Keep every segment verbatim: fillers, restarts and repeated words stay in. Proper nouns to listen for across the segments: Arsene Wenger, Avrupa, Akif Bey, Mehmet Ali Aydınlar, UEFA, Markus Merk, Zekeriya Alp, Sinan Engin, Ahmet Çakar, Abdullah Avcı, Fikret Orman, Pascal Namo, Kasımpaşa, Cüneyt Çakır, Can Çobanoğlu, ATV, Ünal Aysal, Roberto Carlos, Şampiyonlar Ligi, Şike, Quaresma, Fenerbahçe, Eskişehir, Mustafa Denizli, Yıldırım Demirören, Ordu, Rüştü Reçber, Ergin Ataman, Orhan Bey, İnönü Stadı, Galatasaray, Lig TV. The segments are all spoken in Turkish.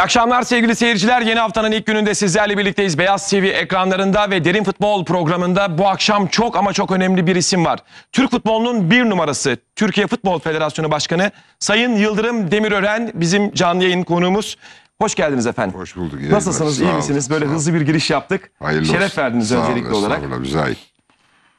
İyi akşamlar sevgili seyirciler. Yeni haftanın ilk gününde sizlerle birlikteyiz. Beyaz T V ekranlarında ve Derin Futbol programında bu akşam çok ama çok önemli bir isim var. Türk futbolunun bir numarası, Türkiye Futbol Federasyonu Başkanı Sayın Yıldırım Demirören bizim canlı yayın konuğumuz. Hoş geldiniz efendim. Hoş bulduk. İyi nasılsınız? Sağ iyi misiniz? Olun, böyle hızlı bir giriş yaptık. Hayırlı Şeref olsun. verdiniz sağ öncelikli olun, olarak. Güzel.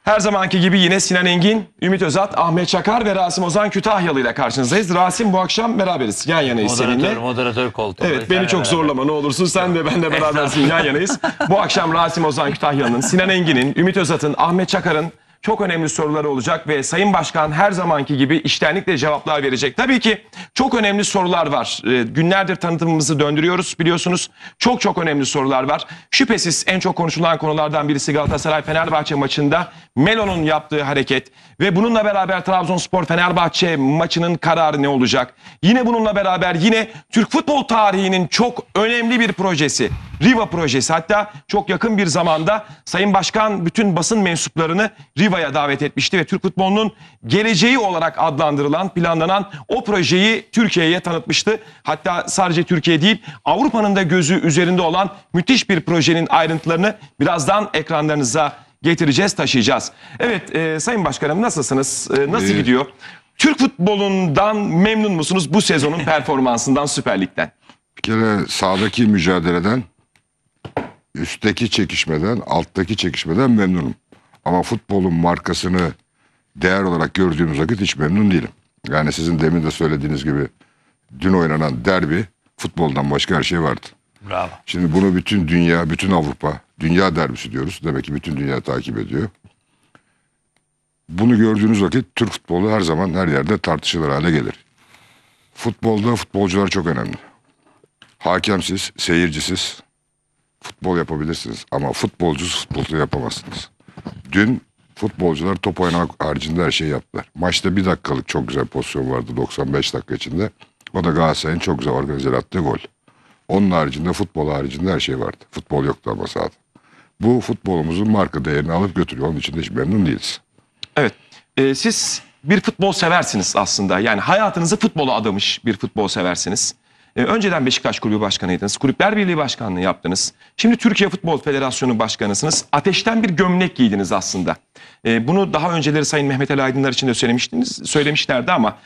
Her zamanki gibi yine Sinan Engin, Ümit Özat, Ahmet Çakar ve Rasim Ozan Kütahyalı ile karşınızdayız. Rasim bu akşam beraberiz. Yan yanayız moderatör, seninle. Moderatör, moderatör koltuğu. Evet, beni çok beraber. zorlama ne olursun. Sen de ben de berabersin. Yan yanayız. Bu akşam Rasim Ozan Kütahyalı'nın, Sinan Engin'in, Ümit Özat'ın, Ahmet Çakar'ın çok önemli soruları olacak ve Sayın Başkan her zamanki gibi içtenlikle cevaplar verecek. Tabii ki çok önemli sorular var. E, günlerdir tanıtımımızı döndürüyoruz biliyorsunuz. Çok çok önemli sorular var. Şüphesiz en çok konuşulan konulardan birisi Galatasaray-Fenerbahçe maçında Melo'nun yaptığı hareket ve bununla beraber Trabzonspor-Fenerbahçe maçının kararı ne olacak? Yine bununla beraber yine Türk futbol tarihinin çok önemli bir projesi, Riva projesi. Hatta çok yakın bir zamanda Sayın Başkan bütün basın mensuplarını Riva'ya davet etmişti ve Türk futbolunun geleceği olarak adlandırılan, planlanan o projeyi Türkiye'ye tanıtmıştı. Hatta sadece Türkiye değil, Avrupa'nın da gözü üzerinde olan müthiş bir projenin ayrıntılarını birazdan ekranlarınıza getireceğiz, taşıyacağız. Evet, e, Sayın Başkanım nasılsınız? E, nasıl ee, gidiyor? Türk futbolundan memnun musunuz bu sezonun performansından, Süper Lig'den? Bir kere sahadaki mücadeleden, üstteki çekişmeden, alttaki çekişmeden memnunum. Ama futbolun markasını değer olarak gördüğümüz vakit hiç memnun değilim. Yani sizin demin de söylediğiniz gibi dün oynanan derbi, futboldan başka her şey vardı. Bravo. Şimdi bunu bütün dünya, bütün Avrupa, dünya derbisi diyoruz. Demek ki bütün dünya takip ediyor. Bunu gördüğünüz vakit Türk futbolu her zaman her yerde tartışılır hale gelir. Futbolda futbolcular çok önemli. Hakemsiz, seyircisiz futbol yapabilirsiniz ama futbolcusuz futbolu yapamazsınız. Dün futbolcular top oynamak haricinde her şeyi yaptılar. Maçta bir dakikalık çok güzel pozisyon vardı doksan beş dakika içinde. O da Galatasaray'ın çok güzel organize attığı gol. Onun haricinde, futbol haricinde her şey vardı. Futbol yoktu ama sahada. Bu futbolumuzun marka değerini alıp götürüyor. Onun için de hiç memnun değiliz. Evet. E, siz bir futbol seversiniz aslında. Yani hayatınızı futbola adamış bir futbol seversiniz. E, önceden Beşiktaş Kulübü Başkanıydınız. Kulüpler Birliği Başkanlığı yaptınız. Şimdi Türkiye Futbol Federasyonu Başkanısınız. Ateşten bir gömlek giydiniz aslında. E, bunu daha önceleri Sayın Mehmet Ali Aydınlar için de söylemiştiniz, söylemişlerdi ama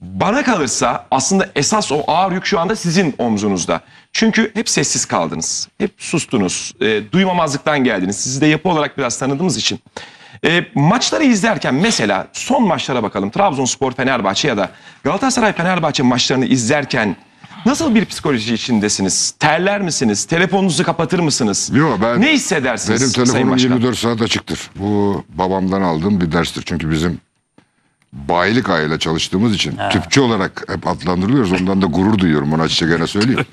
bana kalırsa aslında esas o ağır yük şu anda sizin omzunuzda. Çünkü hep sessiz kaldınız. Hep sustunuz. E, duymamazlıktan geldiniz. Sizi de yapı olarak biraz tanıdığımız için. E, maçları izlerken mesela son maçlara bakalım. Trabzonspor Fenerbahçe ya da Galatasaray Fenerbahçe maçlarını izlerken nasıl bir psikoloji içindesiniz? Terler misiniz? Telefonunuzu kapatır mısınız? Yok, ben, ne hissedersiniz Sayın Başkan? Benim telefonum yirmi dört saat açıktır. Bu babamdan aldığım bir derstir. Çünkü bizim bayilik aile çalıştığımız için ha. tüpçü olarak hep adlandırılıyoruz. Ondan da gurur duyuyorum. Ona açıkça gene söyleyeyim.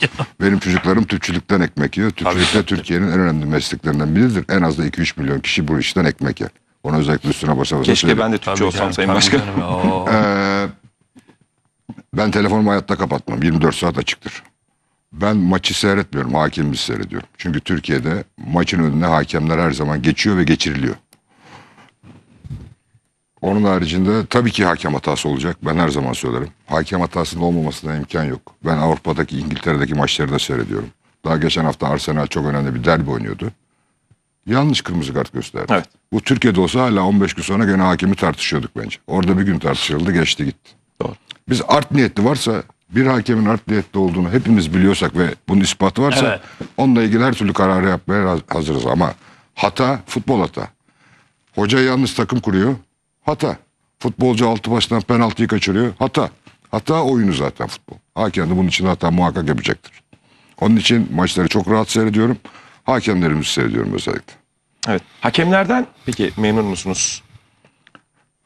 Benim çocuklarım tüpçülükten ekmek yiyor. Tüpçülükte Türkiye'nin en önemli mesleklerinden biridir. En az da iki üç milyon kişi bu işten ekmek yer. Ona özellikle üstüne basa basa Keşke söyleyeyim. ben de tüpçü tabii olsam canım, Sayın Başkanım. Ee, ben telefonumu hayatta kapatmam. yirmi dört saat açıktır. Ben maçı seyretmiyorum. Hakemimizi seyrediyorum. Çünkü Türkiye'de maçın önüne hakemler her zaman geçiyor ve geçiriliyor. Onun haricinde tabii ki hakem hatası olacak. Ben her zaman söylerim. Hakem hatasının olmamasına imkan yok. Ben Avrupa'daki, İngiltere'deki maçları da seyrediyorum. Daha geçen hafta Arsenal çok önemli bir derbi oynuyordu. Yanlış kırmızı kart gösterdi. Evet. Bu Türkiye'de olsa hala on beş gün sonra gene hakemi tartışıyorduk bence. Orada bir gün tartışıldı, geçti gitti. Doğru. Biz art niyetli varsa, bir hakemin art niyetli olduğunu hepimiz biliyorsak ve bunun ispatı varsa evet. onunla ilgili her türlü kararı yapmaya hazırız. Ama hata, futbol hata. Hoca yalnız takım kuruyor. Hata. Futbolcu altı baştan penaltıyı kaçırıyor. Hata. Hata oyunu zaten futbol. Hakem de bunun için hata muhakkak yapacaktır. Onun için maçları çok rahat seyrediyorum. Hakemlerimizi seyrediyorum özellikle. Evet. Hakemlerden peki memnun musunuz?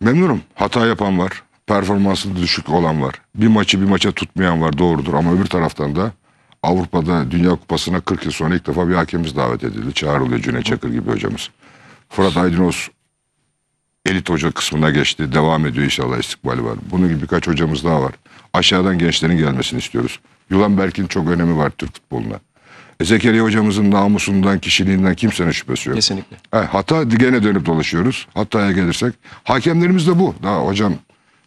Memnunum. Hata yapan var. Performansı düşük olan var. Bir maçı bir maça tutmayan var, doğrudur. Ama öbür taraftan da Avrupa'da Dünya Kupası'na kırk yıl sonra ilk defa bir hakemimiz davet edildi. Çağrılıyor Cüneyt Çakır gibi hocamız. Fırat Aydınus elit hoca kısmına geçti. Devam ediyor inşallah, istikbali var. Bunun gibi birkaç hocamız daha var. Aşağıdan gençlerin gelmesini istiyoruz. Yulan Berk'in çok önemi var Türk futboluna. E, Zekeriya hocamızın namusundan, kişiliğinden kimsenin şüphesi yok. Kesinlikle. E, hata gene dönüp dolaşıyoruz. Hataya gelirsek. Hakemlerimiz de bu. Daha hocam,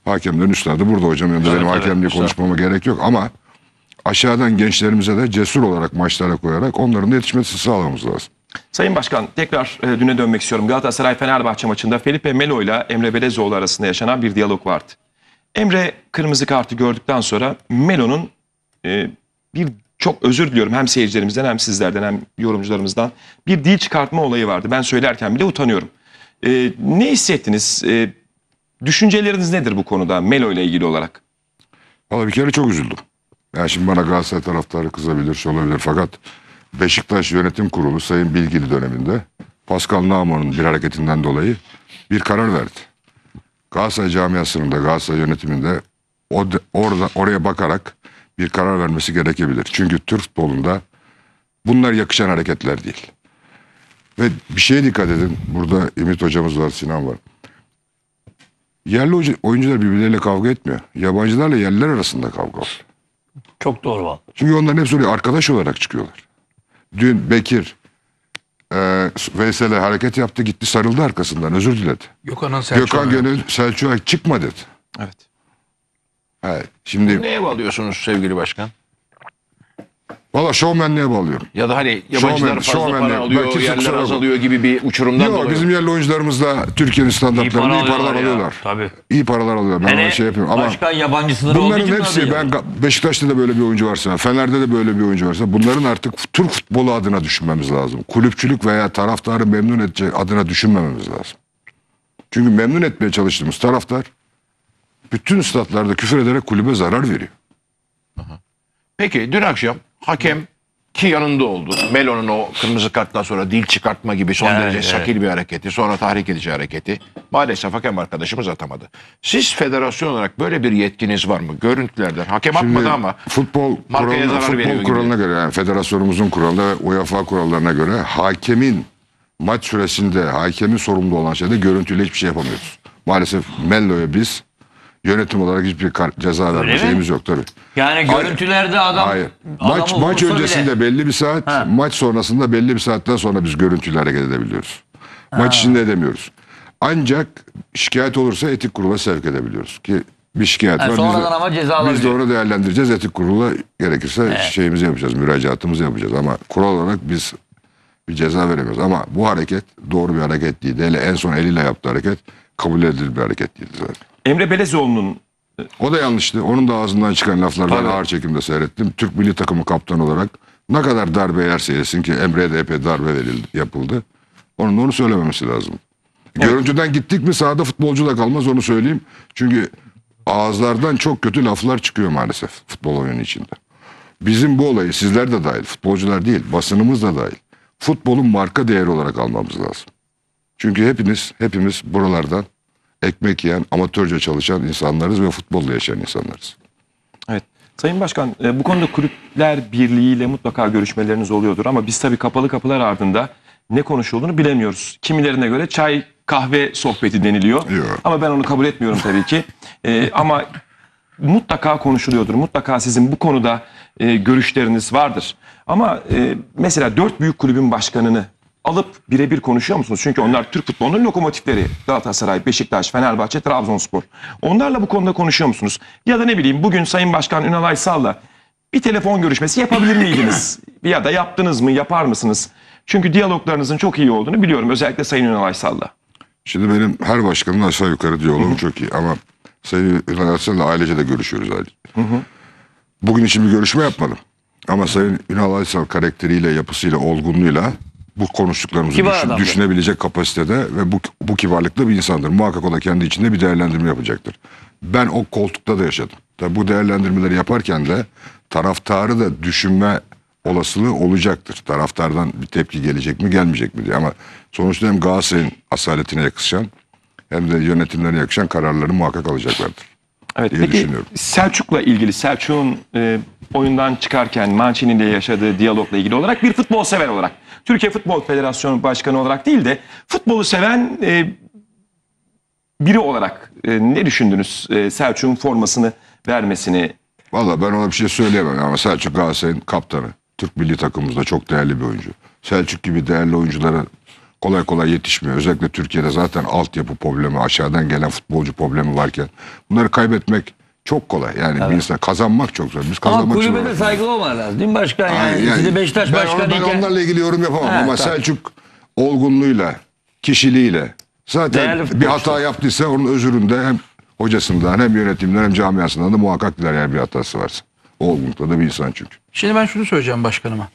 hakemlerin üstadı burada hocam. Yani evet, benim evet, hakemliği konuşmama gerek yok ama aşağıdan gençlerimize de cesur olarak maçlara koyarak onların da yetişmesi sağlamamız lazım. Sayın Başkan, tekrar e, düne dönmek istiyorum. Galatasaray-Fenerbahçe maçında Felipe Melo ile Emre Belözoğlu arasında yaşanan bir diyalog vardı. Emre kırmızı kartı gördükten sonra Melo'nun e, bir çok özür diliyorum hem seyircilerimizden hem sizlerden hem yorumcularımızdan bir dil çıkartma olayı vardı. Ben söylerken bile utanıyorum. E, ne hissettiniz? E, düşünceleriniz nedir bu konuda Melo ile ilgili olarak? Vallahi bir kere çok üzüldüm. Yani şimdi bana Galatasaray taraftarı kızabilir, şey olabilir. Fakat Beşiktaş Yönetim Kurulu Sayın Bilgili döneminde Pascal Namo'nun bir hareketinden dolayı bir karar verdi. Galatasaray camiasının da Galatasaray yönetiminde o de, orada, oraya bakarak bir karar vermesi gerekebilir. Çünkü Türk futbolunda bunlar yakışan hareketler değil. Ve bir şeye dikkat edin. Burada Ümit hocamız var, Sinan var. Yerli oyuncular birbirleriyle kavga etmiyor. Yabancılarla yerliler arasında kavga oluyor. Çok doğru var. Çünkü onların hepsi öyle arkadaş olarak çıkıyorlar. Dün Bekir e, Veysel'e hareket yaptı, gitti sarıldı arkasından, özür diledi. Gökhan Gönül Selçuk'a çıkma dedi. Evet. Evet. Şimdi bunu neye bağlıyorsunuz sevgili başkan? Valla şovmenliğe bağlıyorum. Ya da hani yabancılar fazla para alıyor, yerler azalıyor gibi bir uçurumdan Yo, dolayı. Bizim yerli oyuncularımız da Türkiye'nin standartlarında iyi, para iyi paralar ya. alıyorlar. Tabii. İyi paralar alıyorlar. Ben öyle şey yapıyorum. Ama başkan yabancı sınırı olduğu için bunların hepsi, ben Beşiktaş'ta da böyle bir oyuncu varsa, Fener'de de böyle bir oyuncu varsa bunların artık Türk futbolu adına düşünmemiz lazım. Kulüpçülük veya taraftarı memnun edecek adına düşünmememiz lazım. Çünkü memnun etmeye çalıştığımız taraftar bütün statlarda küfür ederek kulübe zarar veriyor. Aha. Peki dün akşam hakem ki yanında oldu. Melo'nun o kırmızı karttan sonra dil çıkartma gibi son evet, derece evet. şakil bir hareketi. Sonra tahrik edici hareketi. Maalesef hakem arkadaşımız atamadı. Siz federasyon olarak böyle bir yetkiniz var mı? Görüntülerden hakem Şimdi atmadı ama futbol kuralına, futbol kuralına göre yani federasyonumuzun kuralına ve UEFA kurallarına göre hakemin maç süresinde hakemin sorumlu olan şeyde görüntüyle hiçbir şey yapamıyoruz. Maalesef Melo'ya biz yönetim olarak hiçbir ceza verme şeyimiz yok tabii. Yani görüntülerde hayır, adam... Hayır. Maç, maç öncesinde bile. belli bir saat, ha. maç sonrasında belli bir saatten sonra biz görüntüyle hareket edebiliyoruz. Ha. Maç içinde edemiyoruz. Ancak şikayet olursa etik kurula sevk edebiliyoruz ki bir şikayet yani var. Biz de, ama cezalar biz de onu değerlendireceğiz. Etik kurula gerekirse evet. şeyimizi yapacağız, müracaatımızı yapacağız. Ama kural olarak biz bir ceza veremiyoruz. Ama bu hareket doğru bir hareket değildi. Hele en son eliyle yaptığı hareket kabul edilir bir hareket değildi zaten. Emre Belözoğlu'nun... O da yanlıştı. Onun da ağzından çıkan laflar ben ağır çekimde seyrettim. Türk milli takımı kaptanı olarak ne kadar darbe yerse yesin ki Emre'ye de epey darbe verildi, yapıldı. Onun onu söylememesi lazım. Evet. Görüntüden gittik mi sahada futbolcu da kalmaz onu söyleyeyim. Çünkü ağızlardan çok kötü laflar çıkıyor maalesef futbol oyunu içinde. Bizim bu olayı sizler de dahil, futbolcular değil, basınımız da dahil. Futbolun marka değeri olarak almamız lazım. Çünkü hepiniz, hepimiz buralardan ekmek yiyen, amatörce çalışan insanlarız ve futbolla yaşayan insanlarız. Evet. Sayın Başkan, bu konuda Kulüpler Birliği ile mutlaka görüşmeleriniz oluyordur ama biz tabii kapalı kapılar ardında ne konuşulduğunu bilemiyoruz. Kimilerine göre çay, kahve sohbeti deniliyor. Yok. Ama ben onu kabul etmiyorum tabii ki. ee, ama mutlaka konuşuluyordur. Mutlaka sizin bu konuda e, görüşleriniz vardır. Ama e, mesela dört büyük kulübün başkanını alıp birebir konuşuyor musunuz? Çünkü onlar Türk futbolunun lokomotifleri. Galatasaray, Beşiktaş, Fenerbahçe, Trabzonspor. Onlarla bu konuda konuşuyor musunuz? Ya da ne bileyim bugün Sayın Başkan Ünal Aysal'la bir telefon görüşmesi yapabilir miydiniz? Ya da yaptınız mı, yapar mısınız? Çünkü diyaloglarınızın çok iyi olduğunu biliyorum. Özellikle Sayın Ünal Aysal'la. Şimdi benim her başkanın aşağı yukarı diyaloğum çok iyi. Ama Sayın Ünal Aysal'la ailece de görüşüyoruz. Hı hı. Bugün için bir görüşme yapmadım. Ama Sayın Ünal Aysal karakteriyle, yapısıyla, olgunluğuyla bu konuştuklarımızı düşün, düşünebilecek kapasitede ve bu, bu kibarlıklı bir insandır. Muhakkak o da kendi içinde bir değerlendirme yapacaktır. Ben o koltukta da yaşadım. Tabii bu değerlendirmeleri yaparken de taraftarı da düşünme olasılığı olacaktır. Taraftardan bir tepki gelecek mi gelmeyecek mi diye. Ama sonuçta hem Galatasaray'ın asaletine yakışan hem de yönetimlerine yakışan kararları muhakkak alacaklardır. Evet, peki Selçuk'la ilgili, Selçuk'un e, oyundan çıkarken Mancini ile yaşadığı diyalogla ilgili olarak bir futbol sever olarak, Türkiye Futbol Federasyonu Başkanı olarak değil de futbolu seven e, biri olarak e, ne düşündünüz e, Selçuk'un formasını vermesini? Valla ben ona bir şey söyleyemem ama Selçuk Galatasaray'ın kaptanı. Türk milli takımımızda çok değerli bir oyuncu. Selçuk gibi değerli oyunculara kolay kolay yetişmiyor. Özellikle Türkiye'de zaten altyapı problemi, aşağıdan gelen futbolcu problemi varken bunları kaybetmek çok kolay. Yani evet. Birisi kazanmak çok zor. Biz kazanmak ama kulübe de saygı olmalı lazım. Değil mi başkan? Yani, yani sizi Beşiktaş başkanı... Ben onlarla ilgili yorum yapamam ha, ama tabii. Selçuk olgunluğuyla, kişiliğiyle zaten değerli bir hata yaptıysa onun özüründe hem hocasından hem yönetimden hem camiasından da muhakkak diler yani bir hatası varsa. Olgunlukta da bir insan çünkü. Şimdi ben şunu söyleyeceğim başkanıma.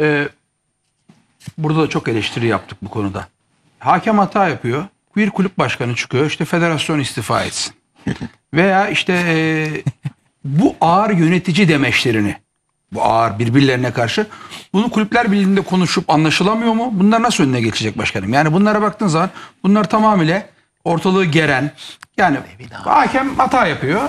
Ee, burada da çok eleştiri yaptık bu konuda. Hakem hata yapıyor. Bir kulüp başkanı çıkıyor. İşte federasyon istifa etsin. Veya işte e, bu ağır yönetici demeçlerini, bu ağır birbirlerine karşı bunu kulüpler birliğinde konuşup anlaşılamıyor mu? Bunlar nasıl önüne geçecek başkanım? Yani bunlara baktığın zaman bunlar tamamıyla ortalığı geren, yani hakem hata yapıyor,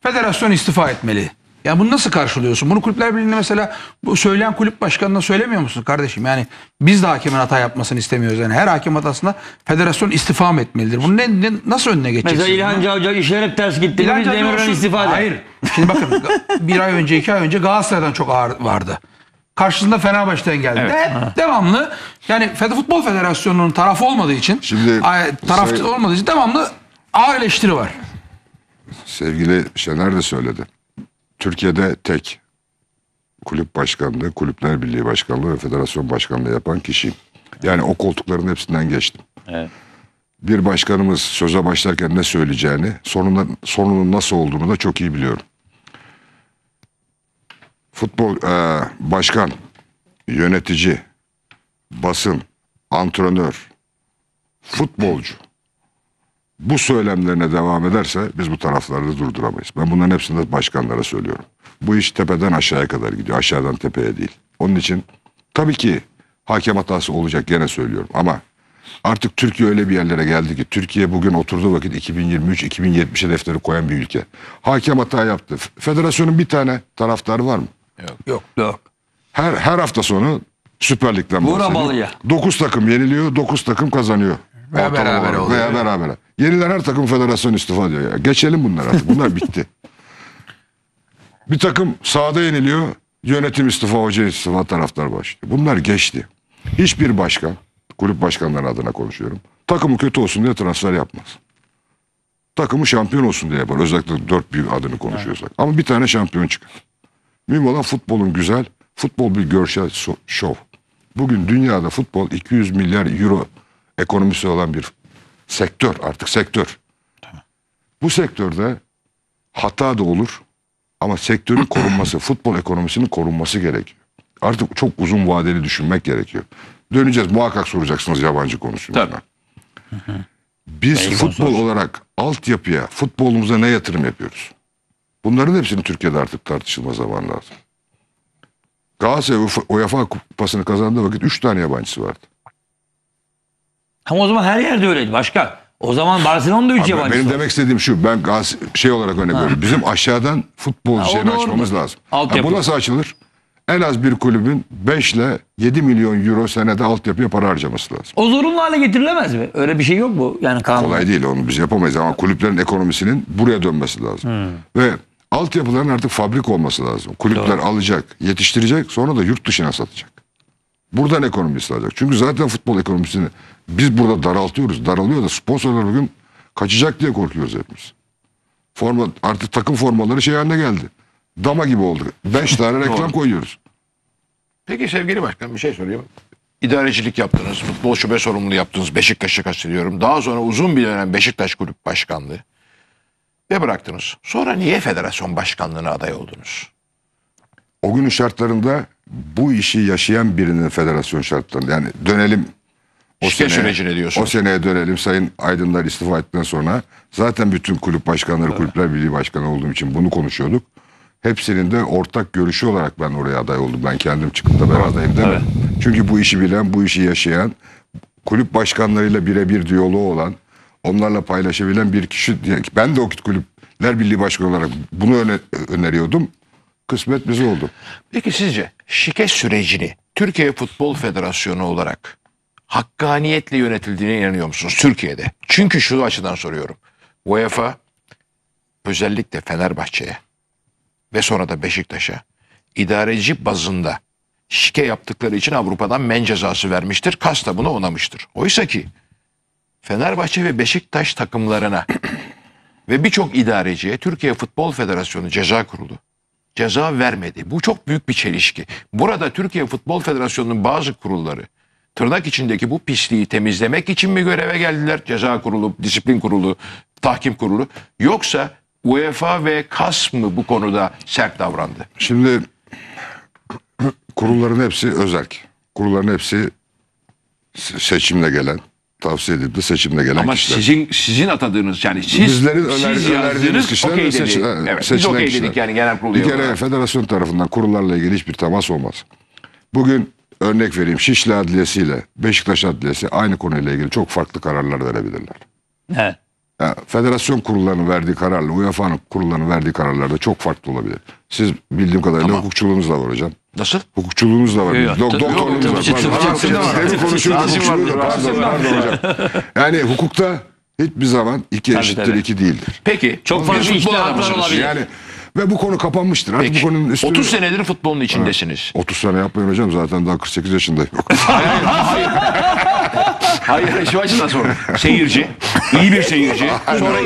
federasyon istifa etmeli. Yani bunu nasıl karşılıyorsun? Bunu kulüpler birliğinde mesela bu söyleyen kulüp başkanına söylemiyor musun kardeşim? Yani biz de hakemin hata yapmasını istemiyoruz. Yani her hakem hatasında federasyon istifa mı etmelidir? Bunu ne, ne, nasıl önüne geçeceksin? Mesela İlhan Cavcak işler hep ters gitti. İlhan Demirören istifa eder. Hayır. Şimdi bakın bir ay önce, iki ay önce Galatasaray'dan çok ağır vardı. Karşısında Fenerbahçe'den geldi. Evet. De, devamlı yani Futbol Federasyonu'nun tarafı olmadığı için, şimdi taraf olmadığı için devamlı ağır eleştiri var. Sevgili Şener de söyledi. Türkiye'de tek kulüp başkanlığı, kulüpler birliği başkanlığı ve federasyon başkanlığı yapan kişiyim. Yani o koltukların hepsinden geçtim. Evet. Bir başkanımız söze başlarken ne söyleyeceğini, sonunun, sonunun nasıl olduğunu da çok iyi biliyorum. Futbol e, başkan, yönetici, basın, antrenör, futbolcu bu söylemlerine devam ederse biz bu tarafları durduramayız. Ben bunların hepsini de başkanlara söylüyorum. Bu iş tepeden aşağıya kadar gidiyor. Aşağıdan tepeye değil. Onun için tabii ki hakem hatası olacak, gene söylüyorum. Ama artık Türkiye öyle bir yerlere geldi ki Türkiye bugün oturduğu vakit iki bin yirmi üç iki bin yetmiş hedefleri koyan bir ülke. Hakem hata yaptı. Federasyonun bir tane taraftarı var mı? Yok. Yok. Yok. Her, her hafta sonu Süper Lig'den bahsediyor. dokuz takım yeniliyor, dokuz takım kazanıyor. Veya beraber oluyor. Veya beraber. Yeniler her takım federasyon istifa diyor ya. Geçelim bunları artık. Bunlar bitti. Bir takım sahada yeniliyor. Yönetim istifa, hoca istifa, taraftar başlıyor. Bunlar geçti. Hiçbir başkan, kulüp başkanları adına konuşuyorum, takımı kötü olsun diye transfer yapmaz. Takımı şampiyon olsun diye yapar. Özellikle dört büyük adını konuşuyorsak. Evet. Ama bir tane şampiyon çıkar. Mühim olan futbolun güzel. Futbol bir görsel şov. Bugün dünyada futbol iki yüz milyar euro ekonomisi olan bir sektör, artık sektör. Tamam. Bu sektörde hata da olur ama sektörün korunması, futbol ekonomisinin korunması gerekiyor. Artık çok uzun vadeli düşünmek gerekiyor. Döneceğiz, muhakkak soracaksınız yabancı konusunda. Biz ben futbol olarak altyapıya, futbolumuza ne yatırım yapıyoruz? Bunların hepsini Türkiye'de artık tartışılma zamanı lazım. Galatasaray UEFA Kupası'nı kazandığı vakit üç tane yabancısı vardı. Ama o zaman her yerde öyleydi başka. O zaman Barcelona'da üç yabancı. Benim demek istediğim şu, ben şey olarak öne veriyorum. Bizim aşağıdan futbolcu şeyini açmamız lazım. Yani bu nasıl açılır? En az bir kulübün beş ile yedi milyon euro senede altyapıya para harcaması lazım. O zorunlu hale getirilemez mi? Öyle bir şey yok mu? Yani kanun. Kolay değil, onu biz yapamayız ama kulüplerin ekonomisinin buraya dönmesi lazım. Hmm. Ve altyapıların artık fabrik olması lazım. Kulüpler doğru. Alacak, yetiştirecek, sonra da yurt dışına satacak. Buradan ekonomisi alacak. Çünkü zaten futbol ekonomisini biz burada daraltıyoruz. Daralıyor da sponsorlar bugün kaçacak diye korkuyoruz hepimiz. Forma, artık takım formaları şey haline geldi. Dama gibi oldu. Beş tane reklam koyuyoruz. Peki sevgili başkan bir şey sorayım. İdarecilik yaptınız. Futbol şube sorumluluğu yaptınız. Beşiktaş'ı kastediyorum. Daha sonra uzun bir dönem Beşiktaş Kulüp Başkanlığı. Ve bıraktınız. Sonra niye federasyon başkanlığına aday oldunuz? O günün şartlarında bu işi yaşayan birinin federasyon şartlarında yani dönelim o, işte seneye, o seneye dönelim Sayın Aydınlar istifa ettikten sonra zaten bütün kulüp başkanları evet. Kulüpler Birliği Başkanı olduğum için bunu konuşuyorduk. Hepsinin de ortak görüşü olarak ben oraya aday oldum. Ben kendim çıkıp da ben adayım değil evet. mi? Çünkü bu işi bilen, bu işi yaşayan, kulüp başkanlarıyla birebir diyaloğu olan, onlarla paylaşabilen bir kişi. Ben de o Kulüpler Birliği Başkanı olarak bunu öne öneriyordum. Kısmet bize oldu. Peki sizce şike sürecini Türkiye Futbol Federasyonu olarak hakkaniyetle yönetildiğine inanıyor musunuz Türkiye'de? Çünkü şu açıdan soruyorum. UEFA özellikle Fenerbahçe'ye ve sonra da Beşiktaş'a idareci bazında şike yaptıkları için Avrupa'dan men cezası vermiştir. Kas da buna onamıştır. Oysa ki Fenerbahçe ve Beşiktaş takımlarına Ve birçok idareciye Türkiye Futbol Federasyonu ceza kurulu. Ceza vermedi. Bu çok büyük bir çelişki. Burada Türkiye Futbol Federasyonu'nun bazı kurulları tırnak içindeki bu pisliği temizlemek için mi göreve geldiler? Ceza kurulu, disiplin kurulu, tahkim kurulu. Yoksa UEFA ve KAS mı bu konuda sert davrandı? Şimdi kurulların hepsi özerk. Kurulların hepsi seçimle gelen, tavsiye edip de seçimle gelen ama kişiler. Ama sizin sizin atadığınız, yani siz bizlerin öner, siz önerdiğiniz kişiler okay seçi, evet, seçilen okay kişiler. Dedik yani genel kurulu. Bir kere federasyon tarafından kurullarla ilgili hiçbir temas olmaz. Bugün örnek vereyim, Şişli Adliyesi ile Beşiktaş Adliyesi aynı konuyla ilgili çok farklı kararlar verebilirler. Evet. Yani federasyon kurullarının verdiği kararla UEFA'nın kurullarının verdiği kararlarda çok farklı olabilir. Siz bildiğim kadarıyla tamam. hukukçuluğunuz da var hocam. Nasıl? Hukukçuluğunuz da var. Evet. Do doktorluğunuz da var. Yani hukukta hiçbir zaman iki eşittir iki değildir. Peki. Çok fazla ihtiyaçlar olabilir. Yani ve bu konu kapanmıştır. Artık bu konunun üstüne... otuz senedir futbolun içindesiniz. Evet. otuz sene yapmayın hocam, zaten daha kırk sekiz yaşındayım. Hayır, hayır. Hayır, şu açıdan sonra. Seyirci, iyi bir seyirci. Sonra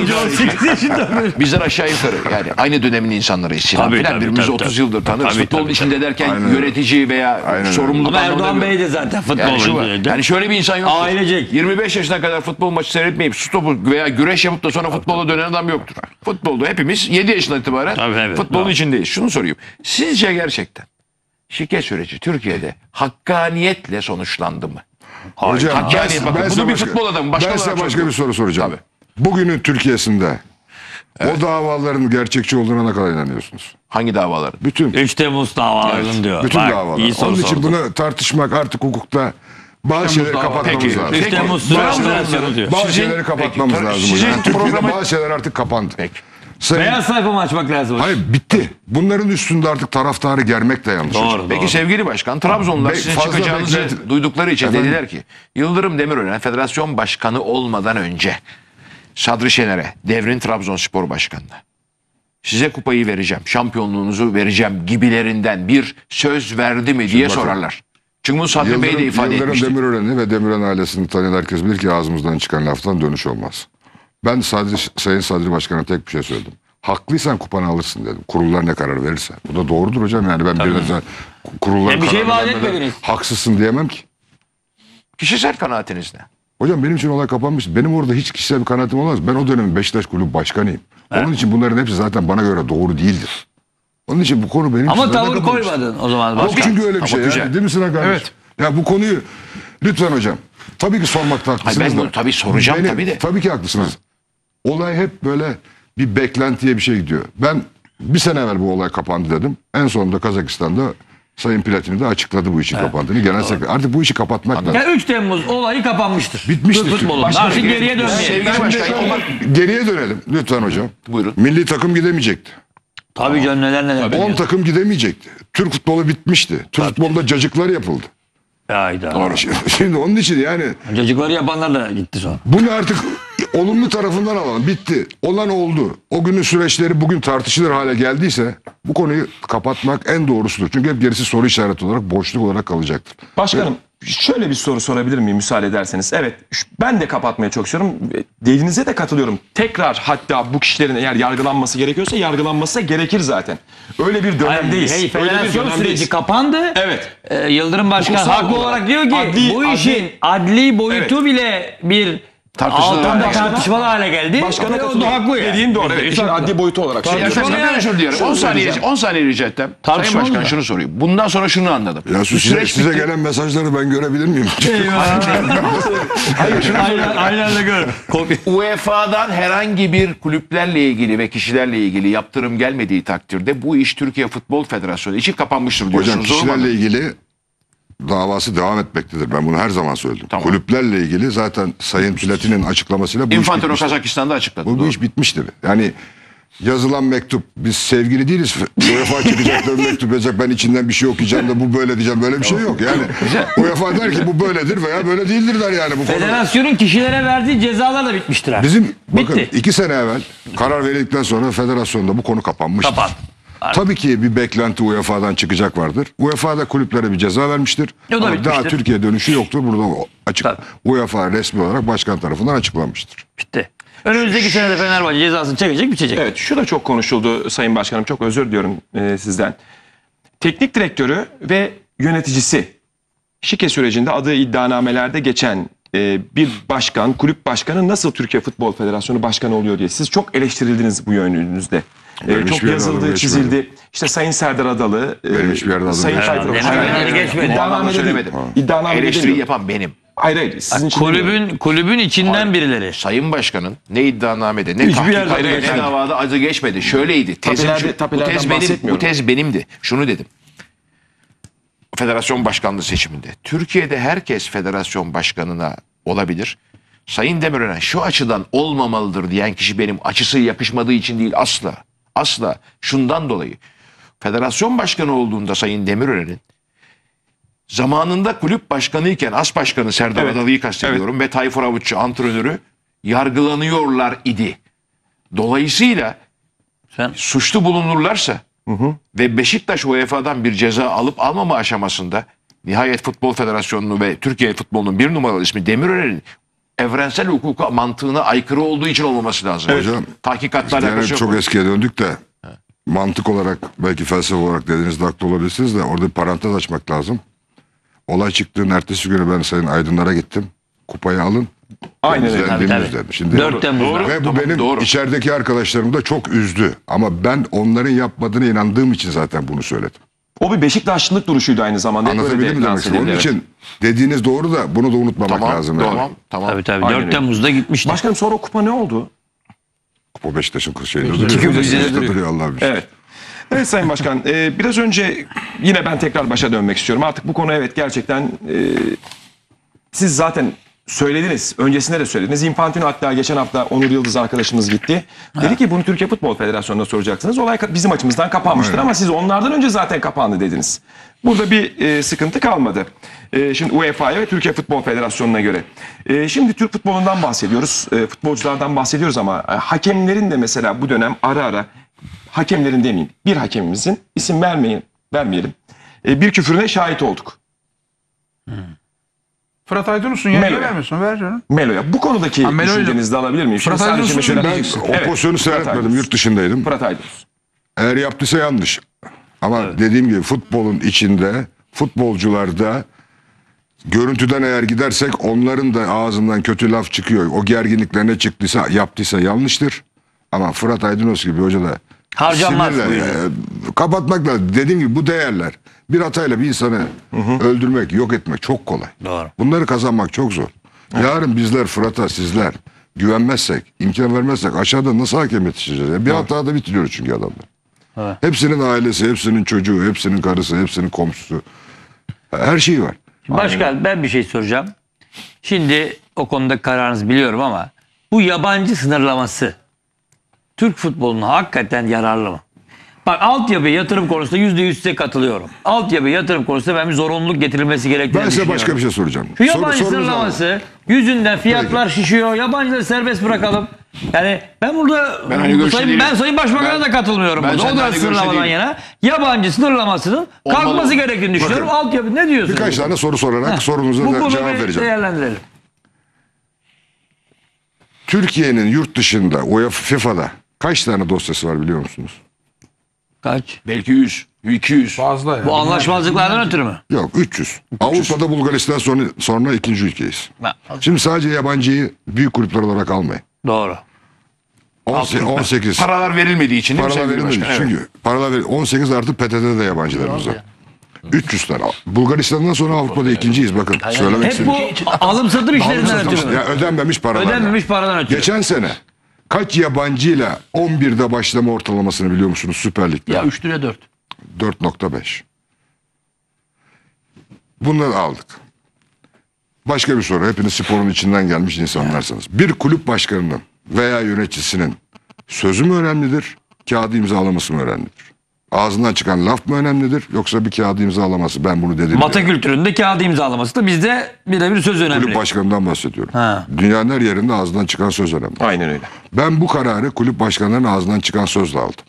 bizden aşağı yukarı yani aynı dönemin insanlarıyız. Sinan tabii, tabii, birbirimizi tabii, otuz tabii. yıldır tanırız. Futbolun içinde derken aynen. yönetici veya aynen. sorumluluk anlamında. Ama Erdoğan Bey de zaten futbolcu. Yani, yani şöyle bir insan yoktur. Ailecek. yirmi beş yaşına kadar futbol maçı seyretmeyip stopu veya güreş yapıp da sonra futbola dönen adam yoktur. Futbolda hepimiz yedi yaşından itibaren tabii, evet, futbolun doğru. içindeyiz. Şunu sorayım. Sizce gerçekten şike süreci Türkiye'de hakkaniyetle sonuçlandı mı? Hayır. Hocam, Hakkani, ben, bakın, ben bunu bir başka, futbol adamı. Başka ben size başka bir soru soracağım. Tabii. Bugünün Türkiye'sinde evet. o davaların gerçekçi olduğuna ne kadar inanıyorsunuz? Hangi davalar? Bütün. üç Temmuz davalarının evet. diyor. Bütün Bak, davalar. Onun soru için sordu. Bunu tartışmak artık hukukta bazı şeyleri kapatmamız peki, lazım. Peki. üç Temmuz diyor. Bazı sizin, şeyleri kapatmamız peki, lazım. Sizin yani programı... Bazı şeyler artık kapandı. Peki. Sayın... Beyaz sayfa mı açmak lazım? Hayır, bitti. Bunların üstünde artık taraftarı germek de yanlış. Doğru, peki doğru. sevgili başkan, Trabzonlular Be sizin çıkacağınızı bekledi. Duydukları için efendim? Dediler ki Yıldırım Demirören federasyon başkanı olmadan önce Sadri Şener'e, devrin Trabzonspor başkanına, size kupayı vereceğim, şampiyonluğunuzu vereceğim gibilerinden bir söz verdi mi diye bakın, sorarlar. Çünkü bunu Sadri Bey de ifade etmişti. Yıldırım Demirören'i ve Demirören ailesini tanıyan herkes bilir ki ağzımızdan çıkan laftan dönüş olmaz. Ben Sadri, Sayın Sadri Başkan'a tek bir şey söyledim. Haklıysan kupanı alırsın dedim. Kurullar ne karar verirse. Bu da doğrudur hocam. Yani ben birden kurulların bir şey vaat etmediniz. Haksızsın diyemem ki. Kişisel kanaatiniz ne? Hocam benim için olay kapanmış. Benim orada hiç kişisel bir kanaatim olmaz. Ben o dönemin Beşiktaş Kulübü başkanıyım. Evet. Onun için bunların hepsi zaten bana göre doğru değildir. Onun için bu konu benim ama tavır koymadın o zaman. Başkan. Yok çünkü öyle bir ama şey. Yani. Değil mi Sinan kardeşim? Evet. Ya bu konuyu lütfen hocam. Tabii ki sormakta haklısınız. Hayır, ben bunu tabii soracağım benim, tabii de. Tabii ki haklısınız. Olay hep böyle bir beklentiye bir şey gidiyor. Ben bir sene evvel bu olay kapandı dedim. En sonunda Kazakistan'da Sayın Platini de açıkladı bu işin evet. kapandığını. Genel sekreter. Artık bu işi kapatmak lazım. Yani üç Temmuz olayı kapanmıştır. Bitmiştir. Futbolun. Artık geriye dönmeyelim. Geriye dönelim lütfen hocam. Buyurun. Milli takım gidemeyecekti. Tabii canım, neler neler. on takım gidemeyecekti. Türk futbolu bitmişti. Türk tabii. futbolda cacıklar yapıldı. Hayda. Doğru. Şimdi onun için yani. Cacıkları yapanlar da gitti sonra. Bunu artık olumlu tarafından alalım. Bitti. Olan oldu. O günün süreçleri bugün tartışılır hale geldiyse bu konuyu kapatmak en doğrusudur. Çünkü hep gerisi soru işareti olarak, boşluk olarak kalacaktır. Başkanım evet. şöyle bir soru sorabilir miyim müsaade ederseniz? Evet, ben de kapatmaya çok istiyorum. Dediğinize de katılıyorum. Tekrar hatta bu kişilerin eğer yargılanması gerekiyorsa yargılanması gerekir zaten. Öyle bir dönemdeyiz. Hey, federasyon süreci kapandı. Evet. Ee, Yıldırım Başkan haklı olarak diyor ki adli, bu işin adli, adli boyutu evet. bile bir altında tartışmalı hale geldi. Başkana katılıyor. Dediğin doğru. Evet, işin adli boyutu olarak. Ya ben özür dilerim. on saniye, on saniye rica ettim. Sayın Başkan şunu soruyor. Bundan sonra şunu anladım. Ya size, size gelen mesajları ben görebilir miyim? Hayır, şunu aynen de gör. U E F A'dan herhangi bir kulüplerle ilgili ve kişilerle ilgili yaptırım gelmediği takdirde bu iş Türkiye Futbol Federasyonu için kapanmıştır diyorsunuz. Hocam kişilerle ilgili davası devam etmektedir. Ben bunu her zaman söyledim. Tamam. Kulüplerle ilgili zaten Sayın Platini'nin açıklamasıyla bu Infantino iş Kazakistan'da açıkladı. Bu, bu iş bitmiştir. Yani yazılan mektup, biz sevgili değiliz. UEFA çıkacaklar mektup yazacak. Ben içinden bir şey okuyacağım da bu böyle diyeceğim. Böyle bir şey yok yani. UEFA der ki bu böyledir veya böyle değildir der yani. Bu federasyonun konuda. Kişilere verdiği cezalar da bitmiştir. Abi. Bizim bakın bitti. iki sene evvel karar verildikten sonra federasyonda bu konu kapanmıştır. Kapan. Tabii ki bir beklenti U E F A'dan çıkacak vardır. U E F A'da kulüplere bir ceza vermiştir. Ama daha Türkiye dönüşü yoktur. Burada açık. Tabii. UEFA resmi olarak başkan tarafından açıklanmıştır. Bitti. Önümüzdeki sene de Fenerbahçe cezasını çekecek, bitecek. Evet, şu da çok konuşuldu Sayın Başkanım. Çok özür diliyorum e, sizden. Teknik direktörü ve yöneticisi, şike sürecinde adı iddianamelerde geçen e, bir başkan, kulüp başkanı nasıl Türkiye Futbol Federasyonu başkanı oluyor diye. Siz çok eleştirildiniz bu yönünüzde. Ee, çok yazıldı, çizildi. İşte Sayın Serdar Adalı, e, Sayın Tayfur. İddianamede demedim. Eleştiri yapan benim. Hayır hayır. Sizin kulübün, kulübün içinden hayır. birileri. Sayın Başkan'ın ne iddianamede ne tahkikada ne davada adı geçmedi. Şöyleydi. Tezim, Tapilerde, bu, tez benim, bu tez benimdi. Şunu dedim. Federasyon başkanlığı seçiminde. Türkiye'de herkes federasyon başkanına olabilir. Sayın Demirören şu açıdan olmamalıdır diyen kişi benim. Açısı yakışmadığı için değil asla. Asla. Şundan dolayı. Federasyon başkanı olduğunda Sayın Demirören'in zamanında kulüp başkanıyken as başkanı Serdar evet. Adalı'yı kastediyorum evet. ve Tayfur Avutçu antrenörü yargılanıyorlar idi. Dolayısıyla sen suçlu bulunurlarsa hı hı. ve Beşiktaş U E F A'dan bir ceza alıp almama aşamasında nihayet Futbol Federasyonu'nu ve Türkiye Futbolu'nun bir numaralı ismi Demirören'in evrensel hukuka mantığına aykırı olduğu için olmaması lazım. Evet. Hocam, Tahkikatla alakası yok. Çok eskiye döndük de ha. mantık olarak belki felsefe olarak dediğinizde haklı olabilirsiniz de orada bir parantez açmak lazım. Olay çıktığın ertesi günü ben Sayın Aydınlar'a gittim. Kupayı alın. Aynen öyle. Şimdi dört Temmuz'da. Ve bu tamam, benim doğru. içerideki arkadaşlarım da çok üzdü. Ama ben onların yapmadığına inandığım için zaten bunu söyledim. O bir Beşiktaşlılık duruşuydu aynı zamanda. Anlatabildim mi demek ki? Onun evet. için dediğiniz doğru da bunu da unutmamak tamam, lazım. Tamam, yani. tamam. Tabii, tabii. dört Temmuz'da gitmişti. Başkanım sonra kupa ne oldu? Kupa Beşiktaş'ın şeyini duruyor. Allah'ım. Evet. Evet Sayın Başkan, e, biraz önce yine ben tekrar başa dönmek istiyorum. Artık bu konu evet gerçekten e, siz zaten söylediniz, öncesinde de söylediniz. Infantino hatta geçen hafta Onur Yıldız arkadaşımız gitti. Ha. Dedi ki bunu Türkiye Futbol Federasyonu'na soracaksınız. Olay bizim açımızdan kapanmıştır evet. ama siz onlardan önce zaten kapandı dediniz. Burada bir e, sıkıntı kalmadı. E, şimdi U E F A'ya ve Türkiye Futbol Federasyonu'na göre. E, şimdi Türk futbolundan bahsediyoruz, e, futbolculardan bahsediyoruz ama e, hakemlerin de mesela bu dönem ara ara hakemlerin demeyeyim, bir hakemimizin isim vermeyin, vermeyelim. E, bir küfürüne şahit olduk. Hmm. Fırat Aydınus'un yerine vermiyorsun, ver canım. Melo'ya. Bu konudaki ha, düşüncenizi de alabilir miyim? Fırat Aydınus'un ben o pozisyonu seyretmedim, yurt dışındaydım. Fırat Aydınus. Eğer yaptıysa yanlış. Ama evet. dediğim gibi futbolun içinde, futbolcularda görüntüden eğer gidersek onların da ağzından kötü laf çıkıyor. O gerginliklerine çıktıysa, yaptıysa yanlıştır. Ama Fırat Aydınus gibi hoca da harcanmaz. E, kapatmak lazım. Dediğim gibi bu değerler. Bir hatayla bir insanı hı hı. öldürmek, yok etmek çok kolay. Doğru. Bunları kazanmak çok zor. Hı. Yarın bizler Fırat'a, sizler güvenmezsek, imkan vermezsek aşağıda nasıl hakem yetişeceğiz? Yani bir Doğru. hatada bitiriyoruz çünkü adamlar. Hı. Hepsinin ailesi, hepsinin çocuğu, hepsinin karısı, hepsinin komşusu. Her şeyi var. Başkan ben bir şey soracağım. Şimdi o konuda kararınızı biliyorum ama bu yabancı sınırlaması Türk futboluna hakikaten yararlı mı? Bak altyapı yatırım konusunda yüzde yüz size katılıyorum. Altyapı yatırım konusunda ben bir zorunluluk getirilmesi gerektiğini ben size başka bir şey soracağım. Şu yabancı Soru, sınırlaması yüzünden fiyatlar Peki. şişiyor. Yabancıları serbest bırakalım. Yani ben burada ben, hani sayın, ben Sayın Başbakan'a da katılmıyorum. Ben burada. O da sınırlamadan yana yabancı sınırlamasının Olmalı. kalkması gerektiğini düşünüyorum. Bakın, altyapı ne diyorsunuz? Birkaç tane soru sorarak sorumuza cevap vereceğim. Değerlendirelim. Türkiye'nin yurt dışında UEFA, FIFA'da kaç tane dosyası var biliyor musunuz? Kaç? Belki yüz, iki yüz. Fazla yani. Bu anlaşmazlıklardan ötürü mü? Yok, üç yüz. Avrupa'da Bulgaristan sonra, sonra ikinci ülkeyiz. Ha. Şimdi sadece yabancıyı büyük kulüpler olarak almayın. Doğru. on sekiz. Paralar verilmediği için değil mi? Paralar verilmediği için. Çünkü evet. paralar verilmedi. on sekiz artı P T T'de de yabancılarımız var. Ya. üç yüz tane. Bulgaristan'dan sonra Avrupa'da ikinciyiz. Bakın Hayır. söylemek istedim. Hep istedim. Bu alım satım işlerinden ötürü. Ya, ödenmemiş paralar. Ödenmemiş paradan ötürü. Geçen sene kaç yabancıyla on birde başlama ortalamasını biliyor musunuz Süper Lig'de? Ya üç dört. dört nokta beş. Bunları aldık. Başka bir soru. Hepiniz sporun içinden gelmiş insanlarsanız. Bir kulüp başkanının veya yöneticisinin sözü mü önemlidir? Kağıdı imzalaması mı önemlidir? Ağzından çıkan laf mı önemlidir? Yoksa bir kağıdı imzalaması. Ben bunu dedim. Mata yani. kültüründe kağıdı imzalaması da bizde birebir söz önemli. Kulüp başkanından bahsediyorum. Ha. Dünyanın her yerinde ağzından çıkan söz önemli. Aynen öyle. Ben bu kararı kulüp başkanlarının ağzından çıkan sözle aldım.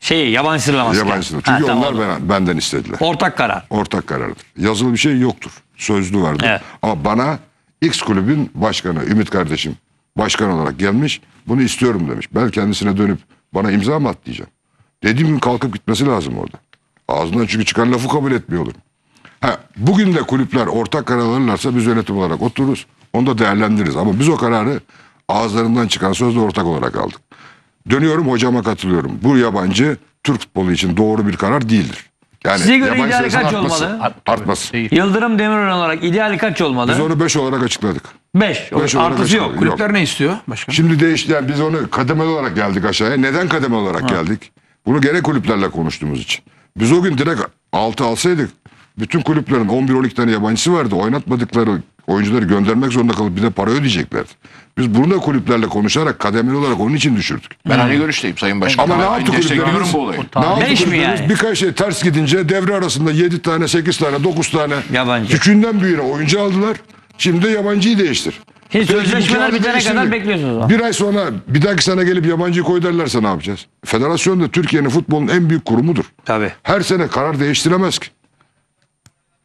Şey, yabancı sınırlaması. Yabancı sınırlaması. Çünkü ha, tamam, onlar ben, benden istediler. Ortak karar. Ortak karardır. Yazılı bir şey yoktur. Sözlü vardır. Evet. Ama bana X kulübün başkanı Ümit kardeşim başkan olarak gelmiş. Bunu istiyorum demiş. Ben kendisine dönüp bana imza mı at diyeceğim. Dediğim gün kalkıp gitmesi lazım orada. Ağzından çünkü çıkan lafı kabul etmiyor olur. Ha, bugün de kulüpler ortak kararlarlarsa biz yönetim olarak otururuz. Onu da değerlendiririz. Ama biz o kararı ağızlarından çıkan sözle ortak olarak aldık. Dönüyorum hocama katılıyorum. Bu yabancı Türk futbolu için doğru bir karar değildir. Yani size göre ideali kaç artması, olmalı? Artmasın. Yıldırım Demirören olarak ideali kaç olmalı? Biz onu beş olarak açıkladık. beş. Artısı yok. yok. Kulüpler ne istiyor başkanım? Şimdi değişti. Yani biz onu kademeli olarak geldik aşağıya. Neden kademeli olarak ha. geldik? Bunu gene kulüplerle konuştuğumuz için. Biz o gün direkt altı alsaydık bütün kulüplerin on bir on iki tane yabancısı vardı. Oynatmadıkları oyuncuları göndermek zorunda kalıp bir de para ödeyeceklerdi. Biz bunu da kulüplerle konuşarak kademeli olarak onun için düşürdük. Ben aynı görüşteyim Sayın Başkanım. Ama ne yaptı kulüplerimiz? Ne yaptı kulüplerimiz? Yani. Birkaç şey ters gidince devre arasında yedi tane, sekiz tane, dokuz tane yabancı. Üçünden büyüğüne oyuncu aldılar. Şimdi de yabancıyı değiştir. Şimdi sözleşmeler bitene kadar bekliyorsunuz. Bir ay sonra bir dahaki sene gelip yabancıyı koy derlerse ne yapacağız? Federasyon da Türkiye'nin futbolun en büyük kurumudur. Tabii. Her sene karar değiştiremez ki.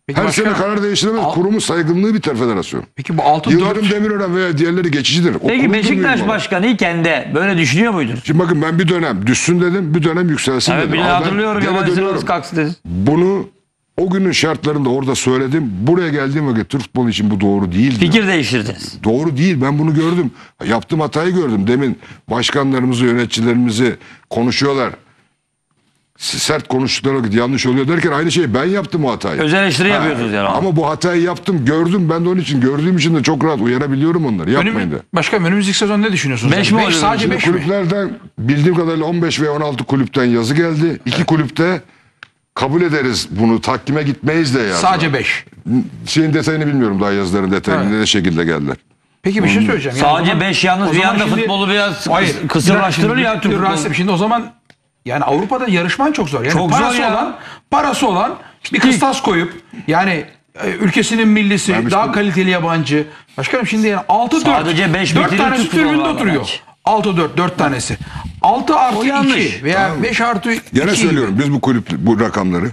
Peki Her başkanım, sene karar değiştiremez. Al... Kurumun saygınlığı biter federasyon. Peki bu altı Yıldırım Demirören veya diğerleri geçicidir. O Peki Beşiktaş başkanı iken de böyle düşünüyor muydun? Şimdi bakın ben bir dönem düşsün dedim, bir dönem yükselsin evet, dedim. Hatırlıyorum yabancılarımız kalksın. Bunu o günün şartlarında orada söyledim. Buraya geldiğim vakit Türk futbolu için bu doğru değil. Fikir değiştirdiniz. Doğru değil. Ben bunu gördüm. Yaptığım hatayı gördüm. Demin başkanlarımızı, yöneticilerimizi konuşuyorlar. Sert konuştukları vakit yanlış oluyor derken aynı şeyi ben yaptım o hatayı. Öz eleştiri ha, yapıyorsunuz yani. Ama bu hatayı yaptım, gördüm. Ben de onun için gördüğüm için de çok rahat uyarabiliyorum onları. Yapmayın da. Başkanım önümüzdeki sezon ne düşünüyorsunuz? beş yani? mi beş, sadece beş kulüplerden mi? Bildiğim kadarıyla on beş ve on altı kulüpten yazı geldi. iki evet. kulüpte kabul ederiz bunu, takvime gitmeyiz de yazdı. Sadece beş. Şeyin detayını bilmiyorum daha, yazıların detayını evet. ne şekilde geldiler. Peki bir şey söyleyeceğim. Sadece beş yalnız bir yanda şimdi, futbolu biraz kısırlaştırır ya. Şimdi, Rasim, şimdi o zaman... Yani Avrupa'da yarışman çok zor. Yani çok parası zor ya. olan, parası olan bir kıstas koyup yani ülkesinin millisi yani daha işte, kaliteli yabancı. Başkanım şimdi yani altı dört dört tanesi tribünde oturuyor. altı dört dört tanesi. altı artı iki veya tamam. beş artı iki. Yine söylüyorum biz bu kulüp bu rakamları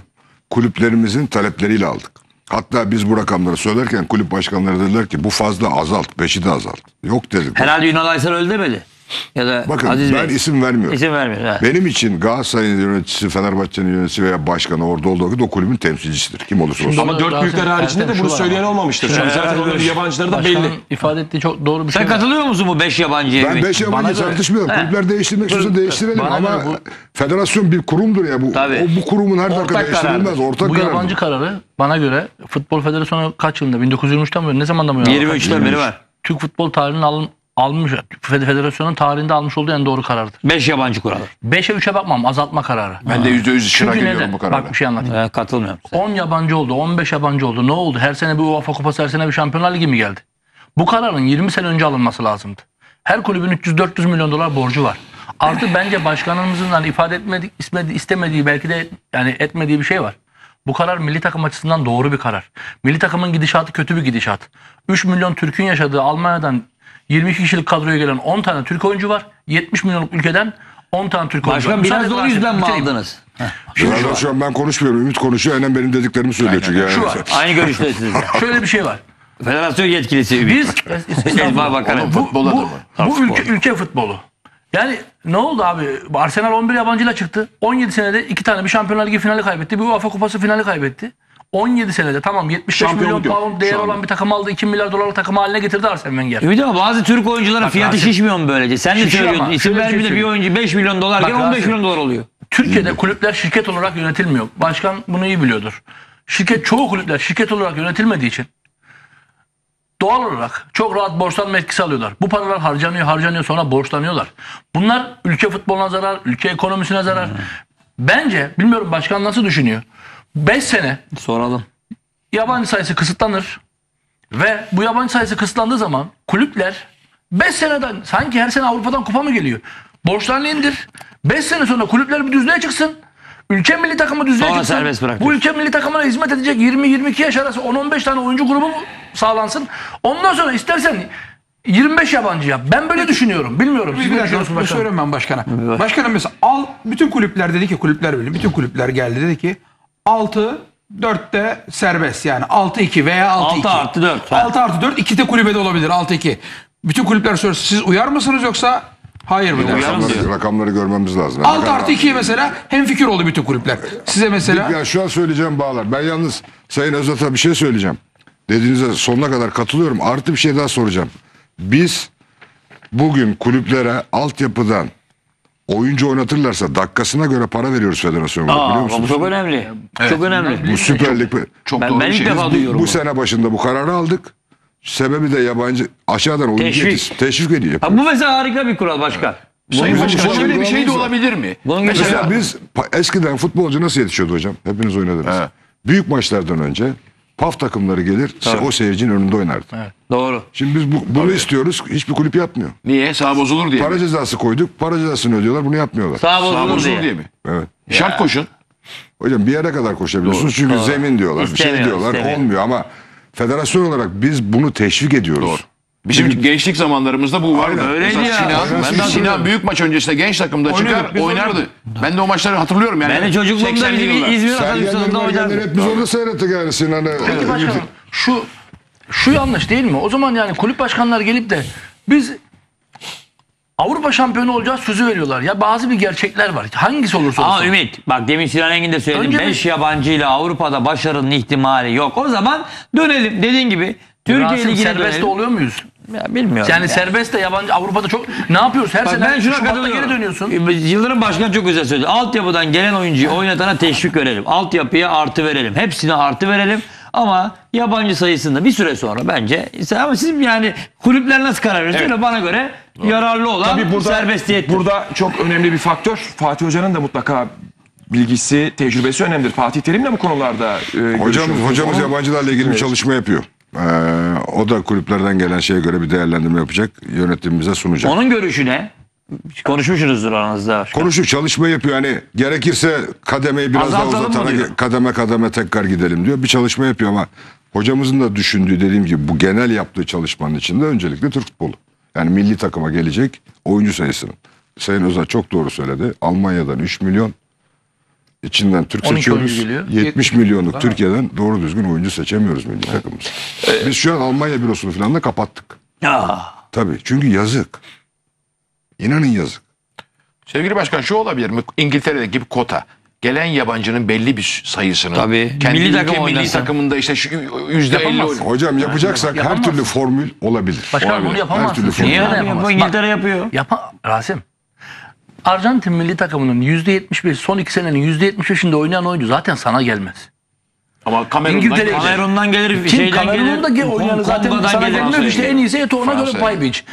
kulüplerimizin talepleriyle aldık. Hatta biz bu rakamları söylerken kulüp başkanları dediler ki bu fazla, azalt, beşi de azalt. Yok dedik. Herhalde Ünal Aysal öldü demedi. Ya da bakın Aziz ben Bey. isim vermiyorum. İsim vermiyorum evet. Benim için Galatasaray'ın yöneticisi, Fenerbahçe'nin yöneticisi veya başkanı orada olduğu gibi o kulübün temsilcisidir. Kim olursa olsun. Ama dört büyükler haricinde de bunu söyleyen olmamıştır. Şu yani zaten onların yabancıları da belli. ifade ettiği çok doğru bir şey. Sen katılıyor musun bu beş yabancıya? Ben beş yabancı tartışmıyorum. Kulüpler değiştirmek sözü değiştirelim ama bu... federasyon bir kurumdur ya. Bu, o, bu kurumun her dakika değiştirilmez. Ortak bu yabancı karardır. kararı bana göre Futbol Federasyonu kaç yılında? bin dokuz yüz yirmi üçten beri ne zamandan beri? yirmi üçten beri var. Türk futbol tarihinin alın almış, federasyonun tarihinde almış olduğu en doğru karardır. beş yabancı kuralı. beşe üçe bakmam, azaltma kararı. Ben ha. de yüzde yüz ışıra geliyorum bu kararı. Bak bir şey anlatayım. Ee, katılmıyorum. on yabancı oldu, on beş yabancı oldu. Ne oldu? Her sene bir UEFA Kupası, her sene bir Şampiyonlar Ligi mi geldi? Bu kararın yirmi sene önce alınması lazımdı. Her kulübün üç yüz dört yüz milyon dolar borcu var. Artı bence başkanımızın hani ifade etmedik, istemediği belki de yani etmediği bir şey var. Bu karar milli takım açısından doğru bir karar. Milli takımın gidişatı kötü bir gidişat. üç milyon Türk'ün yaşadığı Almanya'dan yirmi iki kişilik kadroya gelen on tane Türk oyuncu var. yetmiş milyonluk ülkeden on tane Türk oyuncu var. Biraz da o yüzden mi aldınız? Şimdi şu, şu an ben konuşmuyorum. Ümit konuşuyor. Aynen benim dediklerimi söylüyor çünkü. Şu var. Aynı görüştesiniz. Şöyle bir şey var. Federasyon yetkilisi Ümit. Biz bu, bu, bu ülke, ülke futbolu. Yani ne oldu abi? Arsenal on bir yabancıyla çıktı. on yedi senede iki tane bir Şampiyonlar Ligi finali kaybetti. Bir UEFA Kupası finali kaybetti. on yedi senede tamam yetmiş beş milyon pound değer olan bir takım aldı. iki milyar dolarlık takım haline getirdi Arsene Wenger. Ama bazı Türk oyuncuların bak, fiyatı şişmiyor mu böylece? Sen de söylüyorsun. İsim vermiyor da bir oyuncu beş milyon dolar gel on beş milyon dolar oluyor. Türkiye'de kulüpler şirket olarak yönetilmiyor. Başkan bunu iyi biliyordur. Şirket çoğu kulüpler şirket olarak yönetilmediği için doğal olarak çok rahat borçlanma etkisi alıyorlar. Bu paralar harcanıyor harcanıyor sonra borçlanıyorlar. Bunlar ülke futboluna zarar, ülke ekonomisine zarar. Hmm. Bence bilmiyorum başkan nasıl düşünüyor. beş sene soralım. Yabancı sayısı kısıtlanır ve bu yabancı sayısı kısıtlandığı zaman kulüpler beş seneden sanki her sene Avrupa'dan kupa mı geliyor? Borçlarını indir. beş sene sonra kulüpler bir düzlüğe çıksın. Ülke milli takımı düzlüğe sonra çıksın. Bu ülke milli takımına hizmet edecek yirmi yirmi iki yaş arası on on beş tane oyuncu grubu sağlansın. Ondan sonra istersen yirmi beş yabancı yap. Ben böyle düşünüyorum. Bilmiyorum. Siz ne düşünüyorsunuz? Söyleyeyim ben başkana. Başkanım mesela al bütün kulüpler dedi ki kulüpler böyle. Bütün kulüpler geldi dedi ki altı dörtte serbest yani altı iki veya altı iki. altı artı dört. altı artı dört ikide kulübede olabilir altı iki. Bütün kulüpler soruyor siz uyar mısınız yoksa Hayır mı dersin? Rakamları görmemiz lazım. altı artı ikiye mesela hemfikir oldu bütün kulüpler. Size mesela... Ya şu an söyleyeceğim bağlar. Ben yalnız Sayın Özat'a bir şey söyleyeceğim. Dediğinize sonuna kadar katılıyorum. Artı bir şey daha soracağım. Biz bugün kulüplere altyapıdan oyuncu oynatırlarsa dakikasına göre para veriyoruz federasyona. Aa, biliyor musunuz? Bu çok önemli. Evet. Çok önemli. Bu Süper Lig. Çok, çok ben, doğru ben şey. Bu, bu sene başında bu kararı aldık. Sebebi de yabancı aşağıdan oyuncu teşvik, teşvik ediyor. Ha, bu mesela harika bir kural başkan. Sayın Başkan, şöyle bir şey de olabilir mi? Bunun mesela mesela biz eskiden futbolcu nasıl yetişiyordu hocam? Hepiniz oynadınız. He. Büyük maçlardan önce P A F takımları gelir, evet. o seyircinin önünde oynardı. Evet. Doğru. Şimdi biz bu, bunu Tabii. istiyoruz, hiçbir kulüp yapmıyor. Niye? Sağ bozulur diye. Para mi? cezası koyduk, para cezasını ödüyorlar, bunu yapmıyorlar. Sağ bozulur, Sağ bozulur diye. diye mi? Evet. Ya. Şart koşun. Hocam bir yere kadar koşabiliyorsunuz Doğru. çünkü Doğru. zemin diyorlar, istemiyor, bir şey diyorlar, istemiyor. olmuyor ama federasyon olarak biz bunu teşvik ediyoruz. Doğru. Bizim Şimdi, gençlik zamanlarımızda bu vardı. Öyleydi ya. Sinan, ben Sinan büyük maç öncesinde genç takımda çıkar, oynardı. oynardı. Ben de o maçları hatırlıyorum yani. Ben de çocukluğumda bizim İzmir Atatürk'te oynardık. Hep biz orada seyrettik yani Sinan'ı. Peki başkanım, şu şu yanlış değil mi? O zaman yani kulüp başkanları gelip de biz Avrupa şampiyonu olacağı sözü veriyorlar. Ya bazı bir gerçekler var. Hangisi olursa olsun. Aa Ümit, bak demin Sinan Engin de söyledim. beş yabancıyla Avrupa'da başarının ihtimali yok. O zaman dönelim dediğin gibi. Türkiye Ligi'ne serbest dönelim. oluyor muyuz? Ya bilmiyorum. Yani, yani serbest de yabancı Avrupa'da çok ne yapıyoruz? Her sene Şubat'ta geri dönüyorsun. Yıldırım Başkan çok güzel söyledi. Altyapıdan gelen oyuncuyu oynatana teşvik verelim. Altyapıya artı verelim. Hepsine artı verelim. Ama yabancı sayısında bir süre sonra bence ama siz yani kulüpler nasıl karar veriyor? Evet. Bana göre Doğru. yararlı olan serbestiyettir. Burada çok önemli bir faktör. Fatih Hoca'nın da mutlaka bilgisi, tecrübesi önemlidir. Fatih Terim'le bu konularda e, Hocam, Hocamız Onun... yabancılarla ilgili evet. bir çalışma yapıyor. Ee, o da kulüplerden gelen şeye göre bir değerlendirme yapacak, yönetimimize sunacak. Onun görüşü ne? Konuşmuşsunuzdur aranızda. Konuşup çalışma yapıyor. Hani gerekirse kademeyi biraz Azaltalım daha uzatana kademe kademe tekrar gidelim diyor. Bir çalışma yapıyor ama hocamızın da düşündüğü, dediğim gibi bu genel yaptığı çalışmanın içinde öncelikle Türk futbolu. Yani milli takıma gelecek oyuncu sayısının. Sayın Özat çok doğru söyledi. Almanya'dan üç milyon İçinden Türk seçiyoruz. yetmiş milyonluk Değil Türkiye'den mi? doğru düzgün oyuncu seçemiyoruz milli takımımız. Ee, Biz şu an Almanya bürosunu falan da kapattık. Aa. Tabii çünkü yazık. İnanın yazık. Sevgili Başkan, şu olabilir mi? İngiltere'deki gibi kota. Gelen yabancının belli bir sayısını. Tabii. Kendi milli, takım milli takımında işte şu yüzde elli. Hocam yapacaksak yapamaz. her türlü formül olabilir. Başkan olabilir. bunu yapamazsınız. Niye yapamaz? İngiltere Bak, yapıyor. Yapa Rasim. Arjantin milli takımının yüzde yetmiş beş, son iki senenin yüzde yetmiş beşinde oynayan oyuncu zaten sana gelmez. Ama Kamerun'dan, Kamerun'dan gelir. Kim Kamerun'da gelir, oynayan zaten sana gelmiyor. İşte en iyisi et, ona göre pay biç.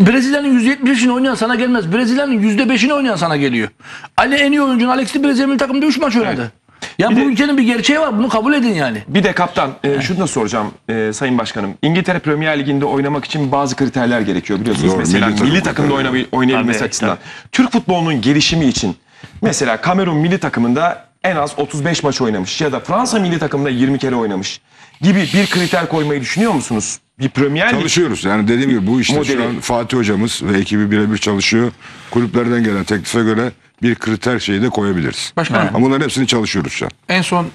Brezilya'nın yüzde yetmiş beşini oynayan sana gelmez. Brezilya'nın yüzde beşini oynayan sana geliyor. Ali en iyi oyuncun Alex'i Brezilya milli takımda üç maç oynadı. Evet. Ya bir bu de, ülkenin bir gerçeği var, bunu kabul edin yani. Bir de kaptan e, şunu da soracağım e, Sayın Başkanım. İngiltere Premier Ligi'nde oynamak için bazı kriterler gerekiyor biliyorsunuz. Doğru, mesela milli, milli takımda oynayabilmesi açısından. Türk futbolunun gelişimi için mesela Kamerun milli takımında en az otuz beş maç oynamış ya da Fransa milli takımında yirmi kere oynamış gibi bir kriter koymayı düşünüyor musunuz? Bir Premier Lig çalışıyoruz yani, dediğim gibi bu işte modeli. Şu an Fatih hocamız ve ekibi birebir çalışıyor. Kulüplerden gelen teklife göre bir kriter şeyi de koyabiliriz. Başkanım, ama bunların hepsini çalışıyoruz şu an. En son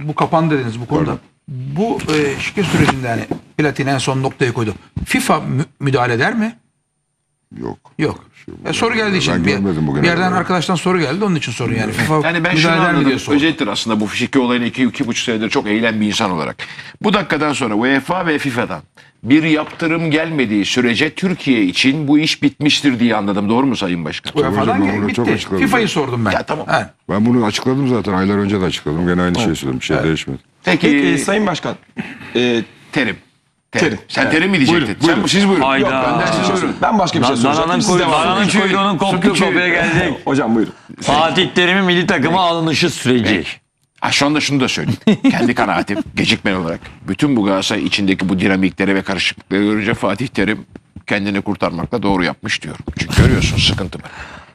bu kapan dediniz bu konuda. Pardon. Bu e, şike sürecinde hani Platini en son noktayı koydu. FIFA mü müdahale eder mi? Yok. Yok. Şey, e, soru geldiği için bir, bir yerden olarak. arkadaştan soru geldi, onun için soru yani. FIFA yani ben şunu anladım. Özettir aslında bu şike olayını iki, iki buçuk senedir çok eğilen bir insan olarak. Bu dakikadan sonra UEFA ve FIFA'dan bir yaptırım gelmediği sürece Türkiye için bu iş bitmiştir diye anladım. Doğru mu Sayın Başkan? U E F A'dan bitti. FIFA'yı sordum ben. Ya, tamam. Ha. Ben bunu açıkladım zaten. Aylar önce de açıkladım. Gene aynı şeyi söyledim. Bir şey evet. değişmedi. Peki, Peki Sayın Başkan. E, terim. Terim. Sen yani. Terim mi diyecektin? Buyurun, buyurun. Siz buyurun. Hayda. Yok, ben, siz buyurun. ben başka bir şey söyleyeceğim. Dananın kuyruğunun koptu kopya gelecek. Hocam buyurun. Fatih Terim'in milli takıma alınışı süreci. Ha, şu anda şunu da söyleyeyim. Kendi kanaatim gecikmeli olarak. Bütün bu Galatasaray içindeki bu dinamiklere ve karışıklıkları görünce Fatih Terim kendini kurtarmakla doğru yapmış diyorum. Çünkü görüyorsun sıkıntı var.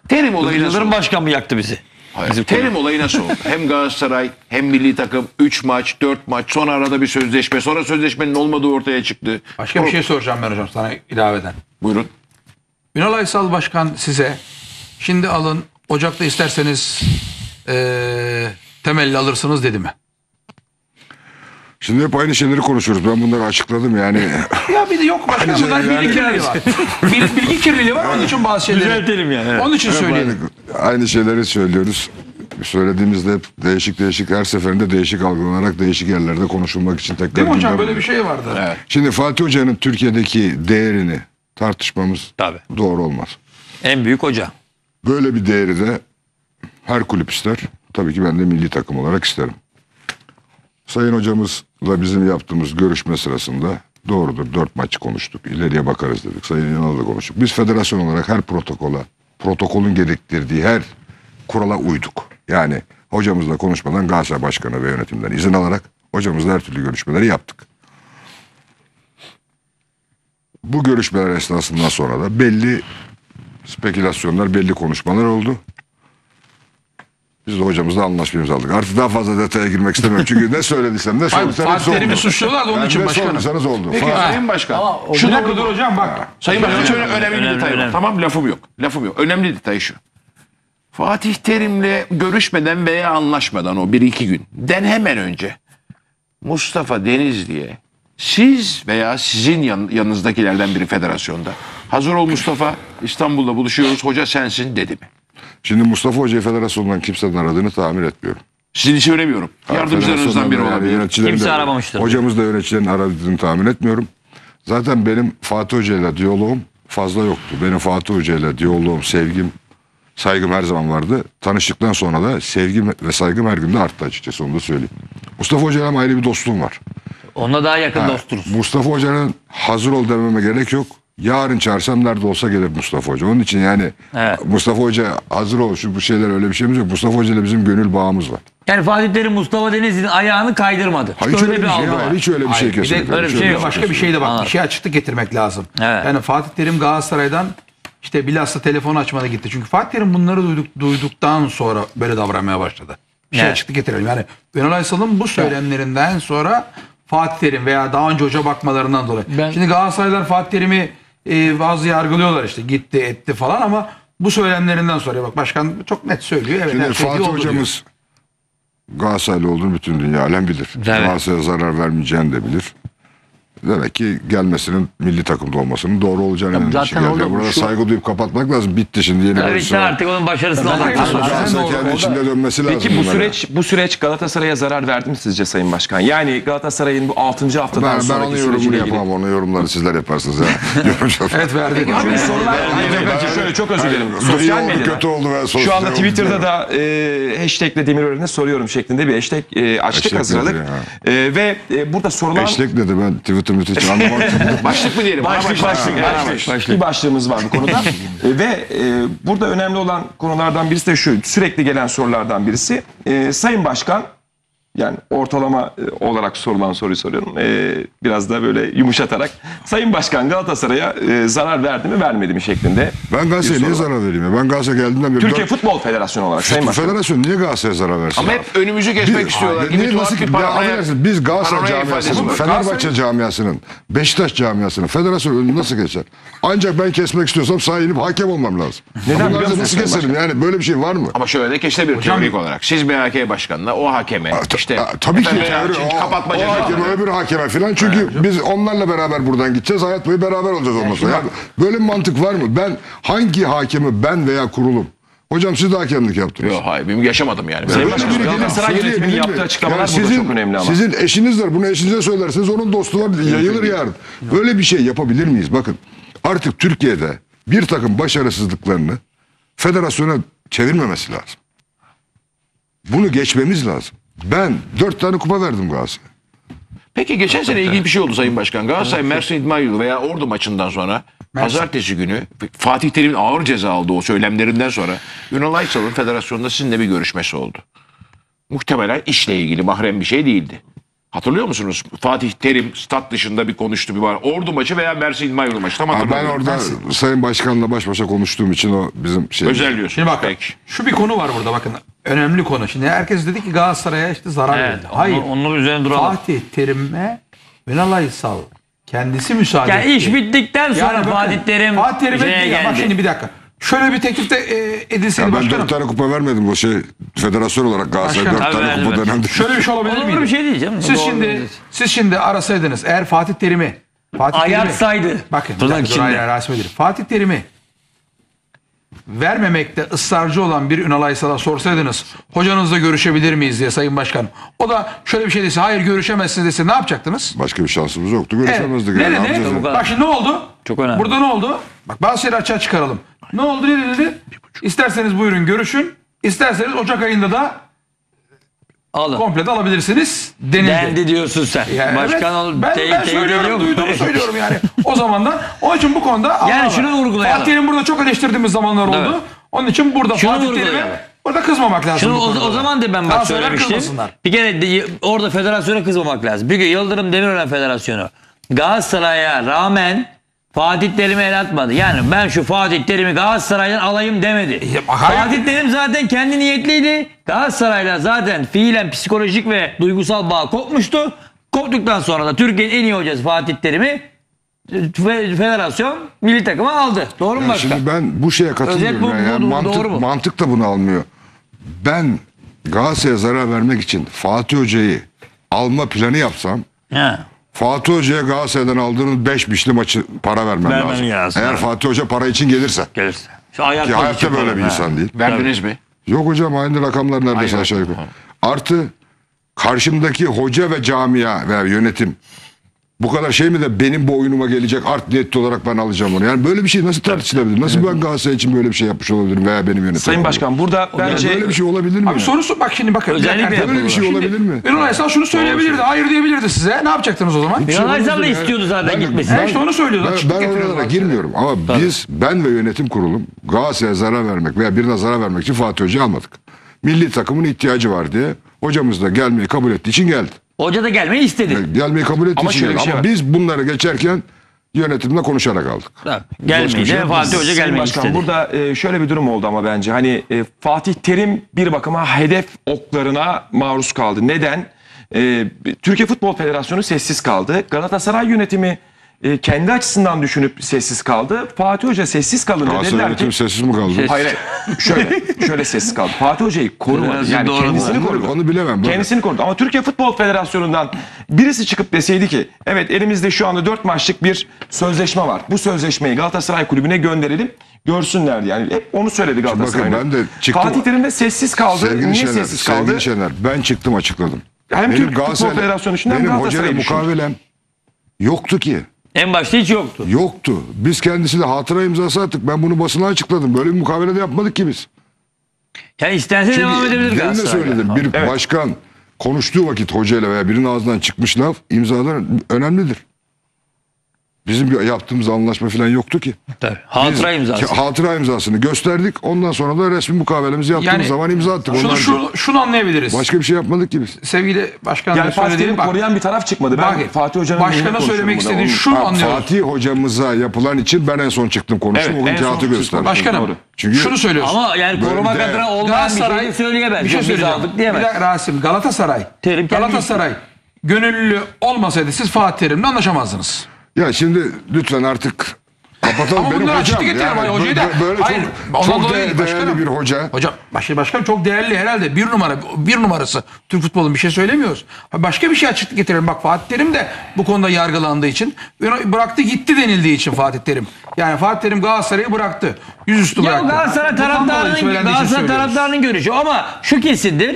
Terim olayı nasıl oldu? Başkan mı yaktı bizi? Hayır. Bizim Terim olayı nasıl oldu? Hem Galatasaray hem milli takım üç maç dört maç sonra arada bir sözleşme, sonra sözleşmenin olmadığı ortaya çıktı. Başka Or bir şey soracağım ben hocam sana ilaveden. Buyurun. Ünal Aysal Başkan size şimdi alın Ocak'ta isterseniz eee temelli alırsınız dedi mi? Şimdi hep aynı şeyleri konuşuyoruz. Ben bunları açıkladım yani. Ya bir de yok başka bunlar yani, bilgi kirliliği var. Bilgi kirliliği var. Onun için bazı şeyleri düzeltelim yani. Evet. Onun için söyleyelim. Aynı, aynı şeyleri söylüyoruz. Söylediğimizde hep değişik değişik her seferinde değişik algılanarak değişik yerlerde konuşulmak için tekrar. Değil mi hocam, böyle bir şey vardı. Evet. Şimdi Fatih Hoca'nın Türkiye'deki değerini tartışmamız tabii doğru olmaz. En büyük hoca. Böyle bir değeri de her kulüp ister. Tabii ki ben de milli takım olarak isterim. Sayın hocamızla bizim yaptığımız görüşme sırasında doğrudur, dört maçı konuştuk. İleriye bakarız dedik. Sayın Ünal'la konuştuk. Biz federasyon olarak her protokola, protokolün gerektirdiği her kurala uyduk. Yani hocamızla konuşmadan Galatasaray Başkanı ve yönetimden izin alarak hocamızla her türlü görüşmeleri yaptık. Bu görüşmeler esnasından sonra da belli spekülasyonlar, belli konuşmalar oldu. Biz de hocamızla anlaşma imzaladık. Artık daha fazla detaya girmek istemiyorum. Çünkü ne söylediysem ne sorsanız oldu. Fatih'i suçluyorlar da onun yani için başkanım. Ne sorsanız oldu. Peki Fatih. Sayın Başkan. Şu da kudur hocam bak. Ha. Sayın Başkan şöyle önemli, önemli, önemli detay var. Tamam lafım yok. Lafım yok. Önemli detay şu. Fatih Terim'le görüşmeden veya anlaşmadan o bir iki günden hemen önce Mustafa Denizli'ye siz veya sizin yan, yanınızdakilerden biri federasyonda hazır ol Mustafa, İstanbul'da buluşuyoruz, hoca sensin dedi mi? Şimdi Mustafa Hoca'yı federasyondan kimsenin aradığını tahmin etmiyorum. Sizin için söylemiyorum. Yardımcılarınızdan biri olabilir. Yani kimse aramamıştır. Hocamız da yöneticilerin aradığını tahmin etmiyorum. Zaten benim Fatih Hoca'yla diyaloğum fazla yoktu. Benim Fatih Hoca'yla diyaloğum, sevgim, saygım her zaman vardı. Tanıştıktan sonra da sevgim ve saygım her gün de arttı açıkçası, onu da söyleyeyim. Mustafa Hoca'yla ayrı bir dostluğum var. Onunla daha yakın ha, dostunuz. Mustafa Hoca'nın hazır ol dememe gerek yok. Yarın çağırsam nerede olsa gelir Mustafa Hoca. Onun için yani evet. Mustafa Hoca hazır ol şu bu şeyler, öyle bir şeyimiz yok. Mustafa Hoca ile bizim gönül bağımız var. Yani Fatih Terim Mustafa Denizli'nin ayağını kaydırmadı. Hayır, hiç öyle bir, bir şey var. Hiç öyle bir hayır, şey kesinlikle. Bir de, bir şey yok. Başka bir şey de bak. Bir şey açıklık getirmek lazım. Evet. Yani Fatih Terim Galatasaray'dan işte bilhassa telefonu açmada gitti. Çünkü Fatih Terim bunları duyduk, duyduktan sonra böyle davranmaya başladı. Bir şey evet. açıklık getirelim. Yani Ünal Aysal'ın bu söylemlerinden sonra Fatih Terim veya daha önce hoca bakmalarından dolayı. Ben... Şimdi Galatasaraylar Fatih Terim'i e, bazı yargılıyorlar işte gitti etti falan ama bu söylemlerinden sonra bak başkan çok net söylüyor. Evet, şimdi Fatih Hocamız diyor. Galatasaraylı olduğunu bütün dünya alem bilir. Evet. Galatasaray'a zarar vermeyeceğini de bilir. Demek ki gelmesinin, milli takımda olmasının doğru olacağını en önemli şey. Burada şu... saygı duyup kapatmak lazım. Bitti şimdi yeni evet, bitti artık onun başarısını almak lazım. Kendi içinde dönmesi lazım. Peki bu süreç, bu süreç Galatasaray'a zarar verdi mi sizce Sayın Başkan? Yani Galatasaray'ın bu altıncı haftadan ben, sonraki ben süreciyle ilgili. Ben onu yorumunu yapamam. Onu yorumları sizler yaparsınız. Ya. Evet verdik. Şöyle çok özür dilerim. Sosyal medyada. Şu anda Twitter'da da hashtagle Demirören'e soruyorum şeklinde bir hashtag açtık, hazırladık. Ve burada sorulan... Hashtag dedi ben Twitter. Başlık mı diyelim? Başlık, başlık, başlık, başlık. Başlık. Başlık. Bir başlığımız var bu konuda. Ve e, burada önemli olan konulardan birisi de şu, sürekli gelen sorulardan birisi. E, Sayın Başkan, yani ortalama e, olarak sorulan soruyu soruyorum. E, biraz da böyle yumuşatarak. Sayın Başkan Galatasaray'a e, zarar verdi mi vermedi mi şeklinde. Ben Galatasaray'a niye zarar vereyim ya? Ben Galatasaray'a geldiğimden beri... Türkiye dört... Futbol Federasyonu olarak Sayın Başkan. Federasyon niye Galatasaray'a zarar versin? Ama abi hep önümüzü geçmek biz, istiyorlar. Abi, niye, nasıl, bir paranoya, ya, biz Galatasaray camiasının, Fenerbahçe camiasının, Beşiktaş camiasının Federasyonu önünü nasıl geçer? Ancak ben kesmek istiyorsam sahaya inip hakem olmam lazım. Neden biliyor musunuz? Nasıl keserim yani, böyle bir şey var mı? Ama şöyle de keşfedebilir teorik olarak. Siz M H K Başkanı'na, o hakeme... İşte, a, tabii ki yani, o, o hakeme öbür hakeme filan çünkü evet, biz onlarla beraber buradan gideceğiz, hayat boyu beraber olacağız olmasın. Yani böyle bir mantık var mı? Ben hangi hakemi ben veya kurulum? Hocam siz de hakemlik yaptınız. Yok hayır, benim yaşamadım yani. Galatasaray yönetiminin yaptığı açıklamalar yani sizin, burada çok önemli ama. Sizin eşinizdir, bunu eşinize söylersiniz, onun dostu var, yayılır yarın. Böyle bir şey yapabilir miyiz? Bakın artık Türkiye'de bir takım başarısızlıklarını federasyona çevirmemesi lazım. Bunu geçmemiz lazım. Ben dört tane kupa verdim Galatasaray'a. Peki geçen sene ilginç bir şey oldu Sayın Başkan. Galatasaray Mersin İdman Yolu veya Ordu maçından sonra Mersin. Pazartesi günü Fatih Terim'in ağır ceza aldığı o söylemlerinden sonra Ünal Aysal'ın federasyonda sizinle bir görüşmesi oldu. Muhtemelen işle ilgili, mahrem bir şey değildi. Hatırlıyor musunuz? Fatih Terim stat dışında bir konuştu, bir var. Ordu maçı veya Mersin İdman Yolu maçı. Tam hatırlamıyorum. Ben orada Mersin. Sayın Başkan'la baş başa konuştuğum için o bizim şey. Özel diyorsun. Şimdi bakın, şu bir konu var burada bakın. Önemli konu. Şimdi herkes dedi ki Galatasaray'a işte zarar evet, verdi. Hayır. Onun, onun üzerine duralım. Fatih Terim'e Ünal Aysal kendisi müsaade yani etti. İş bittikten sonra yani bakın, Fatih Terim Fatih Terim'e şey geldi. Bak şimdi bir dakika. şöyle bir teklifte edilseydi başkanım. Ben dört tane kupa vermedim bu şey federasyon olarak Galatasaray dört tane kupa dönemde. Şöyle bir şey olabilir miydi? Bir şey diyeceğim. Siz şimdi siz şimdi arasaydınız eğer Fatih Terim'i ayartsaydı. Bakın Fatih Terim'i vermemekte ısrarcı olan bir Ünal Aysal'a sorsaydınız hocanızla görüşebilir miyiz diye sayın başkan. O da şöyle bir şey dese hayır görüşemezsiniz dese ne yapacaktınız? Başka bir şansımız yoktu görüşemezdik. Evet. Yani, ne ne? Bak şimdi ne oldu? Çok önemli. Burada ne oldu? Bak bazı şeyleri açığa çıkaralım. Ne oldu ne dedi? İsterseniz buyurun görüşün. İsterseniz Ocak ayında da alın. Komple de alabilirsiniz denildi. Dendi diyorsun sen. Yani başkan evet, ben, te ben te söylüyorum duyduğumu söylüyorum yani. O zaman da onun için bu konuda yani Allah şunu Allah. Vurgulayalım. Fatih Terim burada çok eleştirdiğimiz zamanlar oldu. Evet. Onun için burada şunu Fatih Terim'e burada kızmamak lazım. Şunu, o, o zaman da ben bak söylemiştim. Bir kere de, orada federasyona kızmamak lazım. Bir gün Yıldırım Demirören Federasyonu Galatasaray'a rağmen Fatih Terim'i el atmadı. Yani ben şu Fatih Terim'i Galatasaray'dan alayım demedi. Ya, Fatih Terim zaten kendi niyetliydi. Galatasaray'la zaten fiilen psikolojik ve duygusal bağ kopmuştu. Koptuktan sonra da Türkiye'nin en iyi hocası Fatih Terim'i federasyon milli takıma aldı. Doğru mu yani başkan? Şimdi ben bu şeye katılmıyorum. Bu, bu, yani. mantık, mantık da bunu almıyor. Ben Galatasaray'a zarar vermek için Fatih Hoca'yı alma planı yapsam... He. Fatih Hoca'ya Galatasaray'dan aldığınız beş beşli maçı para vermem Vermen lazım. Lazım. Eğer yani. Fatih Hoca para için gelirse. Gelirse. Şu ki hayatta böyle bir he. insan değil. Verdiniz mi? Yok hocam aynı rakamlar neredeyse aşağı yukarı. Artı karşımdaki hoca ve camia veya yönetim bu kadar şey mi de benim bu oyunuma gelecek art niyetli olarak ben alacağım onu. Yani böyle bir şey nasıl tartışılabilir? Nasıl ben Galatasaray için böyle bir şey yapmış olabilirim veya benim yönetim? Sayın Başkan burada bence... Yani böyle bir şey olabilir mi? Abi sorusu bak şimdi bakın. Özellikle böyle bir şey olabilir mi? Ünal Aysal şunu söyleyebilirdi. Hayır diyebilirdi size. Ne yapacaktınız o zaman? Ünal Aysal da istiyordu zaten gitmesini. Ben işte onu söylüyordu. Ben oralara girmiyorum ama biz, ben ve yönetim kurulum Galatasaray'a zarar vermek veya birine zarar vermek için Fatih Hoca'yı almadık. Milli takımın ihtiyacı var diye hocamız da gelmeyi kabul ettiği için geldi. Hoca da gelmeyi istedi. Yani gelmeyi kabul ettiği ama, şöyle şey ama biz bunları geçerken yönetimle konuşarak aldık. Tamam. Gelmeyi de Fatih Hoca gelmeyi başkan, istedi. Burada şöyle bir durum oldu ama bence hani Fatih Terim bir bakıma hedef oklarına maruz kaldı. Neden? Türkiye Futbol Federasyonu sessiz kaldı. Galatasaray yönetimi kendi açısından düşünüp sessiz kaldı. Fatih Hoca sessiz kalın dediler ki... Galatasaray yönetimi sessiz mi kaldı? Hayır, şöyle, şöyle sessiz kaldı. Fatih Hoca'yı korumadı. Yani doğru kendisini mu? korudu. Onu bilemem. Kendisini korudu. Ama Türkiye Futbol Federasyonu'ndan birisi çıkıp deseydi ki... Evet, elimizde şu anda dört maçlık bir sözleşme var. Bu sözleşmeyi Galatasaray Kulübü'ne gönderelim. Görsünlerdi. Yani hep onu söyledi Galatasaray'ın. Bakın ben de çıktım. Fatih Terim de sessiz kaldı. Sevgili Niye Şener, sessiz kaldı? Sevgili Şener, ben çıktım açıkladım. Hem Türkiye Futbol Federasyonu için hem Galatasaray'ı düşündü. Benim hocanın mukavelem yoktu ki. En başta hiç yoktu. Yoktu. Biz kendisiyle hatıra imzası attık. Ben bunu basına açıkladım. Böyle bir mukavele de yapmadık ki biz. Ya istense Çünkü devam edebilir Galatasaray. Söyledim. Bir evet. başkan konuştuğu vakit hocayla veya birinin ağzından çıkmış laf imzalar önemlidir. Bizim yaptığımız anlaşma falan yoktu ki. Tabii. Hatıra imzası. Hatıra imzasını gösterdik. Ondan sonra da resmi mukavelemizi yaptığımız yani, zaman imza attık. Şunu, şunu, şunu anlayabiliriz. Başka bir şey yapmadık ki biz. Sevgili başkan yani Fatih'i koruyan bir taraf çıkmadı. Ben bak, Fatih Hoca'nın başkana söylemek istediği şunu ha, anlıyorum. Fatih Hocamıza yapılan için ben en son çıktım konuştum. Evet, o gün kağıtı gösterdim. Başkanım doğru. Çünkü şunu söylüyorsun. Ama yani korumak adına olmayan bir şey söyleyemez. Bir şey söyleyeceğim. Bir dakika Rasim. Galatasaray. Terim, Galatasaray gönüllü olmasaydı siz Fatih Terim'le anlaşamazdınız. Ya şimdi lütfen artık kapatalım. Ama benim hocam yani, hocayı da, böyle hayır, çok, çok değerli, değerli bir hoca. Hocam başkanım çok değerli herhalde bir numara bir numarası Türk futbolun bir şey söylemiyoruz. Başka bir şey açıklık getirelim. Bak Fatih Terim de bu konuda yargılandığı için bıraktı gitti denildiği için Fatih Terim. Yani Fatih Terim Galatasaray'ı bıraktı. Yüzüstü bıraktı. Ya Galatasaray taraftarının, Galatasaray taraftarının görüşü ama şu kesindir.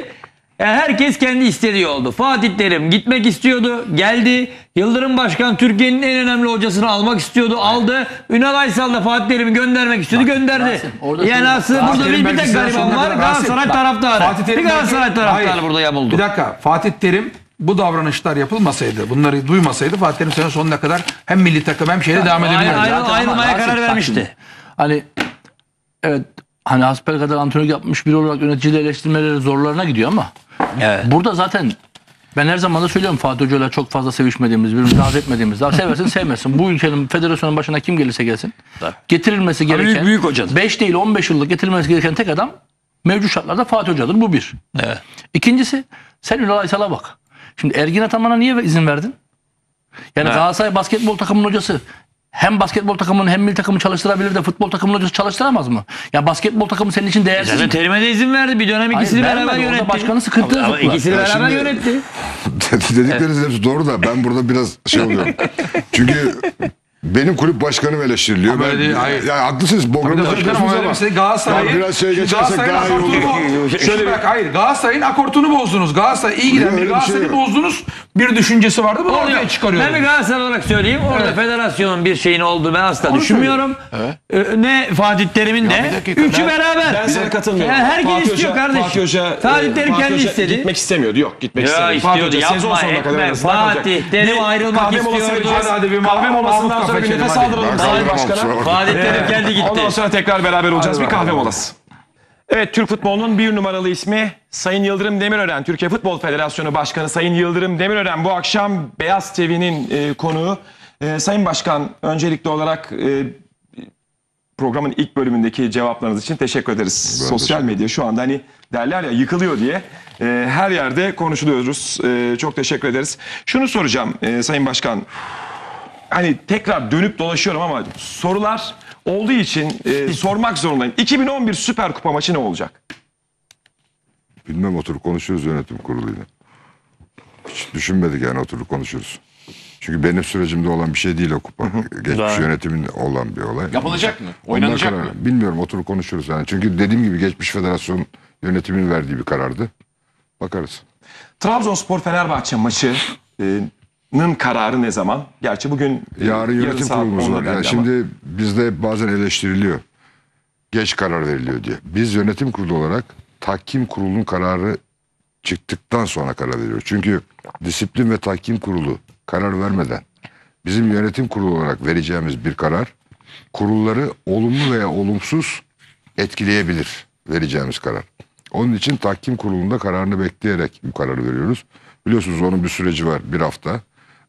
Yani herkes kendi istediği oldu. Fatih Terim gitmek istiyordu. Geldi. Yıldırım Başkan Türkiye'nin en önemli hocasını almak istiyordu. Aldı. Ünal Aysal da Fatih Terim'i göndermek istiyordu. Bak, gönderdi. Rasim, yani aslında burada bir, bir tek gariban var. Galatasaray taraftarı. Bir Galatasaray taraftarı burada yapıldı. Bir dakika. Fatih Terim bu davranışlar yapılmasaydı, bunları duymasaydı Fatih Terim sene sonuna kadar hem milli takım hem şeyle yani, devam edebilirdi. Ayrıl, ayrılmaya karar vermişti. Hani evet hani hasbel kadar antrenör yapmış biri olarak yöneticiyle eleştirmeleri zorlarına gidiyor ama evet. Burada zaten ben her zaman da söylüyorum Fatih Hoca'yla çok fazla sevişmediğimiz, birbirimizi rahat etmediğimiz, daha seversin sevmesin. Bu ülkenin federasyonun başına kim gelirse gelsin. Tabii. Getirilmesi gereken büyük, büyük beş değil on beş yıllık getirilmesi gereken tek adam mevcut şartlarda Fatih Hoca'dır. Bu bir. Evet. İkincisi sen Ünal Aysal'a bak. Şimdi Ergin Ataman'a niye izin verdin? Yani evet. Galatasaray basketbol takımının hocası hem basketbol takımını hem milli takımı çalıştırabilir de futbol takımını hocası çalıştıramaz mı? Ya basketbol takımı senin için değersiz mi? Zaten Terim'e de izin verdi. Bir dönem ikisini Hayır, beraber yönetti. Orada başkanı sıkıntı. Ama, ama ikisini beraber şimdi, yönetti. Dedikleriniz hepsi doğru da ben burada biraz şey oluyorum. Çünkü benim kulüp başkanım eleştiriliyor. Ben, de, ya, haklısınız. Bogram'da söylüyorsunuz ama. Galatasaray'ın Galatasaray'ın Galatasaray'ın akortunu bozdunuz. Galatasaray iyi giden bir Galatasaray'ı şey bozdunuz. Bir düşüncesi vardı. Bunu ortaya çıkarıyoruz. Ben bir Galatasaray olarak söyleyeyim. Orada evet. federasyonun bir şeyin olduğu ben asla Onu düşünmüyorum. Evet. Ne Fatih Terim'in de. Üçü ben, beraber. Ben sana katılmıyorum. Yani herkes istiyor kardeşim. Fatih Hoca, Fatih Terim kendi istedi. Gitmek istemiyordu. Yok gitmek istemiyordu. Fatih Hoca sezon sonuna kadar. Fatih Terim ayrılmak istiyordu. Kahve molasından sonra bir nefes aldıralım sayın başkanım. Fatih Terim geldi gitti. Ondan sonra tekrar beraber olacağız. Bir kahve molası. Evet, Türk futbolunun bir numaralı ismi Sayın Yıldırım Demirören. Türkiye Futbol Federasyonu Başkanı Sayın Yıldırım Demirören bu akşam Beyaz T V'nin e, konuğu. E, Sayın Başkan, öncelikli olarak e, programın ilk bölümündeki cevaplarınız için teşekkür ederiz. Ben Sosyal teşekkür. medya şu anda hani derler ya yıkılıyor diye e, her yerde konuşuluyoruz. E, çok teşekkür ederiz. Şunu soracağım e, Sayın Başkan. Hani tekrar dönüp dolaşıyorum ama sorular olduğu için e, sormak zorundayım. iki bin on bir Süper Kupa maçı ne olacak? Bilmem, oturup konuşuruz yönetim kuruluyla. Hiç düşünmedik yani, oturup konuşuruz. Çünkü benim sürecimde olan bir şey değil o kupa. Geçmiş yönetimin olan bir olay. Yapılacak mı? Oynanacak mı? Bilmiyorum, oturup konuşuruz yani. Çünkü dediğim gibi geçmiş federasyon yönetimin verdiği bir karardı. Bakarız. Trabzonspor Fenerbahçe maçı... E, Nın kararı ne zaman? Gerçi bugün yarın yönetim kurulumuz var. Yani şimdi bizde bazen eleştiriliyor. Geç karar veriliyor diye. Biz yönetim kurulu olarak tahkim kurulunun kararı çıktıktan sonra karar veriyoruz. Çünkü disiplin ve tahkim kurulu karar vermeden bizim yönetim kurulu olarak vereceğimiz bir karar kurulları olumlu veya olumsuz etkileyebilir vereceğimiz karar. Onun için tahkim kurulunda kararını bekleyerek bu kararı veriyoruz. Biliyorsunuz onun bir süreci var, bir hafta.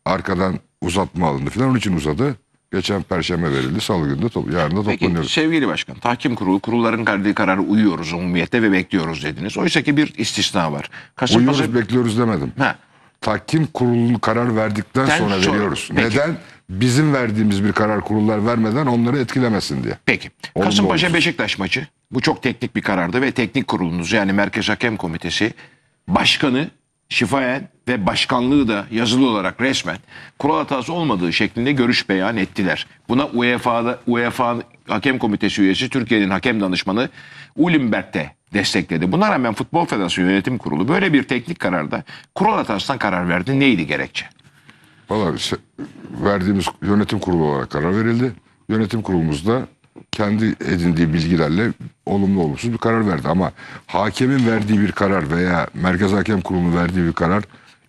Arkadan uzatma alındı filan, onun için uzadı. Geçen perşembe verildi, salı günü de to yarın da toplanıyoruz. Peki sevgili başkan, tahkim kurulu kurulların verdiği kararı uyuyoruz umumiyette ve bekliyoruz dediniz. Oysa ki bir istisna var. Kasım uyuyoruz Pazar... bekliyoruz demedim. Ha. Tahkim kurulu karar verdikten ben sonra veriyoruz. Peki. Neden? Bizim verdiğimiz bir karar kurullar vermeden onları etkilemesin diye. Peki. Kasımpaşa Beşiktaş maçı, bu çok teknik bir karardı ve teknik kurulunuz yani Merkez Hakem Komitesi başkanı şifayen ve başkanlığı da yazılı olarak resmen kural hatası olmadığı şeklinde görüş beyan ettiler. Buna UEFA'da UEFA Hakem Komitesi üyesi Türkiye'nin hakem danışmanı Ulimberg'te destekledi. Buna rağmen Futbol Federasyonu Yönetim Kurulu böyle bir teknik kararda kural hatasından karar verdi. Neydi gerekçe? Vallahi verdiğimiz yönetim kurulu olarak karar verildi. Yönetim kurulumuzda kendi edindiği bilgilerle olumlu olumsuz bir karar verdi. Ama hakemin verdiği bir karar veya Merkez Hakem Kurulu'nun verdiği bir karar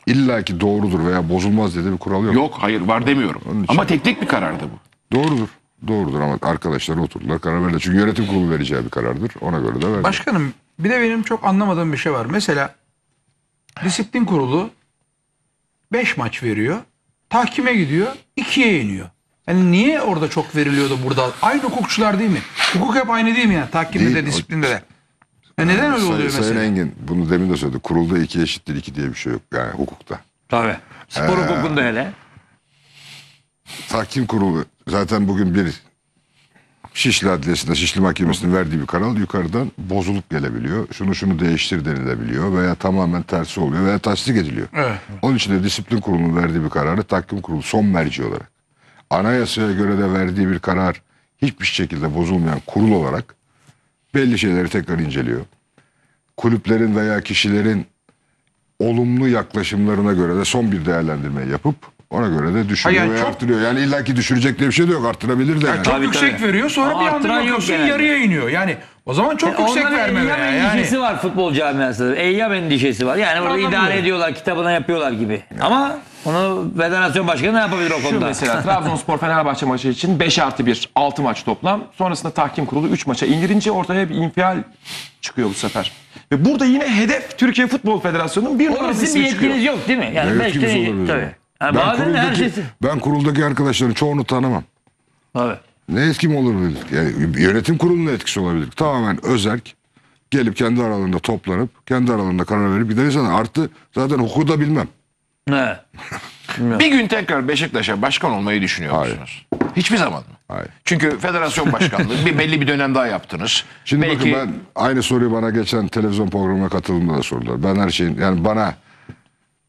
illaki doğrudur veya bozulmaz dedi bir kural yok. Yok, hayır, var demiyorum. Ama teknik bir karardı bu. Doğrudur. Doğrudur ama arkadaşlar oturdular, karar verdiler. Çünkü yönetim kurulu vereceği bir karardır. Ona göre de verdi. Başkanım, bir de benim çok anlamadığım bir şey var. Mesela disiplin kurulu beş maç veriyor. Tahkime gidiyor. ikiye iniyor. Yani niye orada çok veriliyordu burada? Aynı hukukçular değil mi? Hukuk hep aynı değil mi yani? Tahkimde de, disiplinde de. Yani neden öyle oluyor mesela? Sayın Engin bunu demin de söyledi. Kurulda iki eşittir iki diye bir şey yok yani hukukta. Tabii. Spor ee, hukukunda hele. Tahkim kurulu zaten bugün bir Şişli Adliyesi'nde, Şişli Mahkemesi'nin verdiği bir karar yukarıdan bozulup gelebiliyor. Şunu şunu değiştir denilebiliyor veya tamamen tersi oluyor veya tasdik ediliyor. Evet. Onun için de disiplin kurulunun verdiği bir kararı tahkim kurulu son merci olarak, anayasaya göre de verdiği bir karar hiçbir şekilde bozulmayan kurul olarak belli şeyleri tekrar inceliyor. Kulüplerin veya kişilerin olumlu yaklaşımlarına göre de son bir değerlendirme yapıp ona göre de düşürüyor yani ve çok... artırıyor. Yani illaki düşürecek diye bir şey de yok, artırabilir de. Yani. Çok tabii, yüksek tabii. veriyor sonra ama bir anda bakıyorsun yarıya iniyor. Yani o zaman çok e, yüksek vermeme. Eyyam yani. endişesi var futbol camiasında. Eyyam endişesi var. Yani burada idare oluyor. ediyorlar, kitabına yapıyorlar gibi. Yani. Ama... Onu federasyon başkanı ne yapabilir o konuda? Şu mesela Trabzonspor Fenerbahçe maçı için beş artı bir altı maç toplam. Sonrasında tahkim kurulu üç maça indirince ortaya bir infial çıkıyor bu sefer. Ve burada yine hedef Türkiye Futbol Federasyonu'nun bir numaralı ismi çıkıyor. Sizin bir yetkiniz yok değil mi? Yani evet, kimse tabii. Yani ben, kuruldaki, şeysi... ben kuruldaki arkadaşların çoğunu tanımam. Evet. Ne etkim olabilir? Yani yönetim kurulunun etkisi olabilir. Tamamen özerk. Gelip kendi aralarında toplanıp kendi aralarında karar verip gideriz. Artı zaten hukuku da bilmem. Ne? Bilmiyorum. Bir gün tekrar Beşiktaş'a başkan olmayı düşünüyor Hayır. musunuz? Hiçbir zaman mı? Hayır. Çünkü federasyon başkanlığı bir belli bir dönem daha yaptınız. Şimdi belki... bakın, ben aynı soruyu bana geçen televizyon programına katıldığımda da sordular. Ben her şeyin, yani bana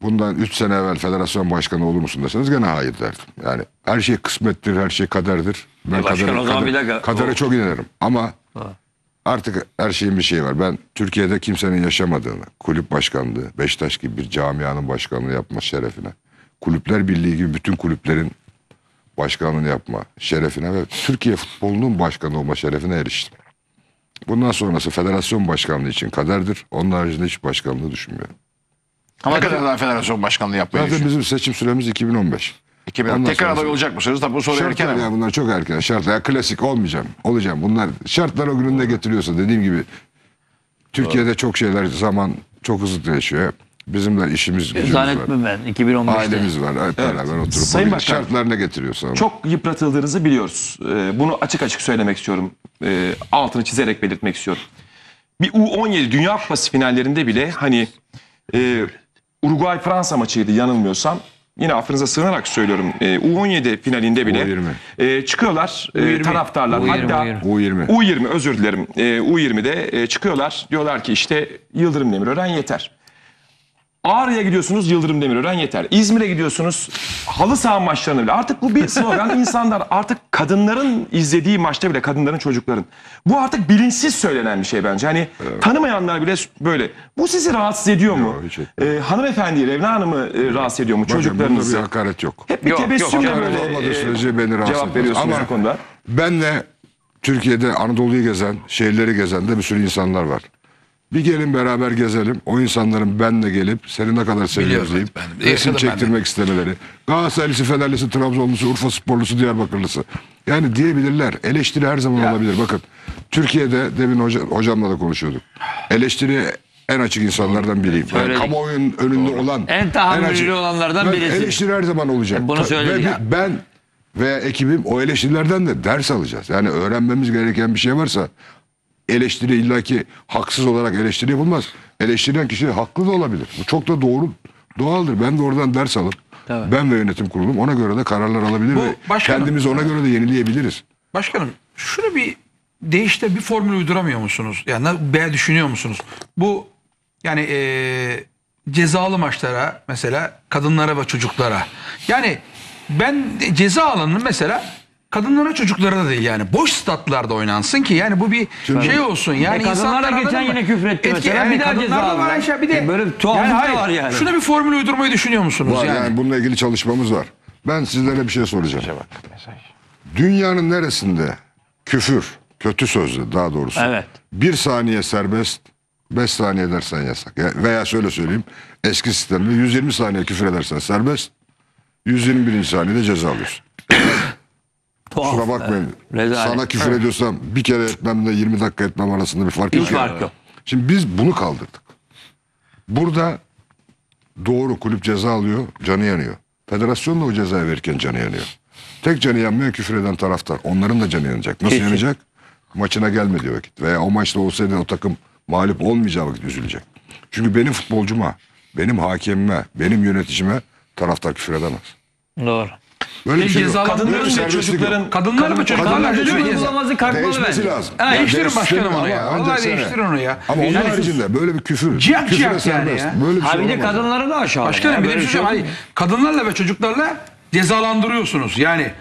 bundan üç sene evvel federasyon başkanı olur musun deseniz gene hayır derdim. Yani her şey kısmettir, her şey kaderdir. Ben kadere, kader, kadere çok inanırım ama ha. artık her şeyin bir şeyi var. Ben Türkiye'de kimsenin yaşamadığını, kulüp başkanlığı, Beşiktaş gibi bir camianın başkanlığı yapma şerefine, Kulüpler Birliği gibi bütün kulüplerin başkanlığını yapma şerefine ve Türkiye futbolunun başkanı olma şerefine eriştim. Bundan sonrası federasyon başkanlığı için kaderdir. Onun haricinde hiç başkanlığı düşünmüyorum. Ama ne kadar daha federasyon başkanlığı yapmayı zaten bizim seçim süremiz iki bin on beş. iki bin on beş. Tekrar aday olacak mısınız? Tabii bu soru erken ama. Ya bunlar çok erken. Şartlar klasik olmayacağım. Olacağım. Bunlar şartlar o gününde getiriyorsa, dediğim gibi Türkiye'de çok şeyler zaman çok hızlı değişiyor. Bizim de işimiz gücümüz var. Zannetmem ben. iki bin on beşte. Ailemiz var. Evet, evet. Beraber oturup. Sayın Bakan, şartlarına getiriyorsa. Ama. Çok yıpratıldığınızı biliyoruz. Ee, bunu açık açık söylemek istiyorum. Ee, altını çizerek belirtmek istiyorum. Bir U on yedi Dünya Kupası finallerinde bile hani e, Uruguay-Fransa maçıydı yanılmıyorsam. Yine affınıza sığınarak söylüyorum. E, U on yedi finalinde bile e, çıkıyorlar e, taraftarlar. U yirmi. Hatta U yirmi. U yirmi özür dilerim. E, U yirmi'de e, çıkıyorlar. Diyorlar ki işte Yıldırım Demirören yeter. Ağrı'ya gidiyorsunuz, Yıldırım Demirören yeter. İzmir'e gidiyorsunuz, halı saha maçlarına bile. Artık bu bir slogan. İnsanlar artık kadınların izlediği maçta bile, kadınların, çocukların. Bu artık bilinçsiz söylenen bir şey bence. Hani evet. tanımayanlar bile böyle. Bu sizi rahatsız ediyor mu? Yok, ee, hanımefendiyi, Revna Hanım'ı e, rahatsız ediyor mu? Bakın, çocuklarınızı? Bir hakaret yok. Hep bir tebessümle böyle e, beni cevap veriyorsunuz bu konuda. Ben de Türkiye'de Anadolu'yu gezen, şehirleri gezen de bir sürü insanlar var. Bir gelin beraber gezelim. O insanların benle gelip seni ne kadar seviyoruz deyip resim çektirmek istemeleri. Galatasaraylısı, Fenerlisi, Trabzonlusu, Urfa Sporlusu, Diyarbakırlısı. Yani diyebilirler. Eleştiri her zaman ya. olabilir. Bakın Türkiye'de demin hoca, hocamla da konuşuyorduk. Eleştiri en açık insanlardan biriyim. Yani kamuoyunun önünde Doğru. olan. En tahammülü olanlardan birisi. Eleştiri her zaman olacak. Bunu söyledik ya. Ben veya ekibim o eleştirilerden de ders alacağız. Yani öğrenmemiz gereken bir şey varsa... Eleştiri illaki haksız olarak eleştiri yapılmaz. Eleştirilen kişi haklı da olabilir. Bu çok da doğru, doğaldır. Ben de oradan ders alıp, Tabii. ben ve yönetim kurulum ona göre de kararlar alabilir Bu, ve başkanım, kendimizi ona göre de yenileyebiliriz. Başkanım, şunu bir değişte bir formül uyduramıyor musunuz? Yani B düşünüyor musunuz? Bu yani e, cezalı maçlara mesela kadınlara ve çocuklara. Yani ben ceza alanını mesela... Kadınlara, çocuklara da değil yani. Boş statlarda oynansın ki yani bu bir Şimdi, şey olsun. Yani e kadınlara geçen yine küfretti mesela. Yani bir daha ceza şey, bir de, yani böyle bir tuhaf yani hayır, var yani. Şuna bir formülü uydurmayı düşünüyor musunuz? Var, yani? yani bununla ilgili çalışmamız var. Ben sizlere bir şey soracağım. Dünyanın neresinde küfür, kötü sözlü daha doğrusu. Evet. Bir saniye serbest, beş saniye edersen yasak. Veya şöyle söyleyeyim. Eski sistemde yüz yirmi saniye küfür edersen serbest, yüz yirmi birinci saniyede ceza alıyorsun. Tuhaf. Şuna bakmayın. Rezalet. Sana küfür evet. ediyorsam bir kere etmemle yirmi dakika etmem arasında bir fark yok. Hiç fark yok. Şimdi biz bunu kaldırdık. Burada doğru kulüp ceza alıyor, canı yanıyor. Federasyon da o cezayı verirken canı yanıyor. Tek canı yanmıyor küfür eden taraftar. Onların da canı yanacak. Nasıl Kesin. yanacak? Maçına gelmediği vakit. Veya o maçta olsaydı o takım mağlup olmayacağı vakit üzülecek. Çünkü benim futbolcuma, benim hakemime, benim yöneticime taraftar küfür edemez. Doğru. Böyle bir şey yok. Kadınların ve çocukların kadınlar mı çocuklar uygulamazı kalkmalı bence. Ha, değiştirin başkanım onu ya. Vallahi değiştirin onu ya. Ama onun haricinde böyle bir küfür. Ciyak ciyak yani ya. Ha bir de kadınları da aşağı. Başkanım bir de bir şey hani kadınlarla ve çocuklarla cezalandırıyorsunuz yani.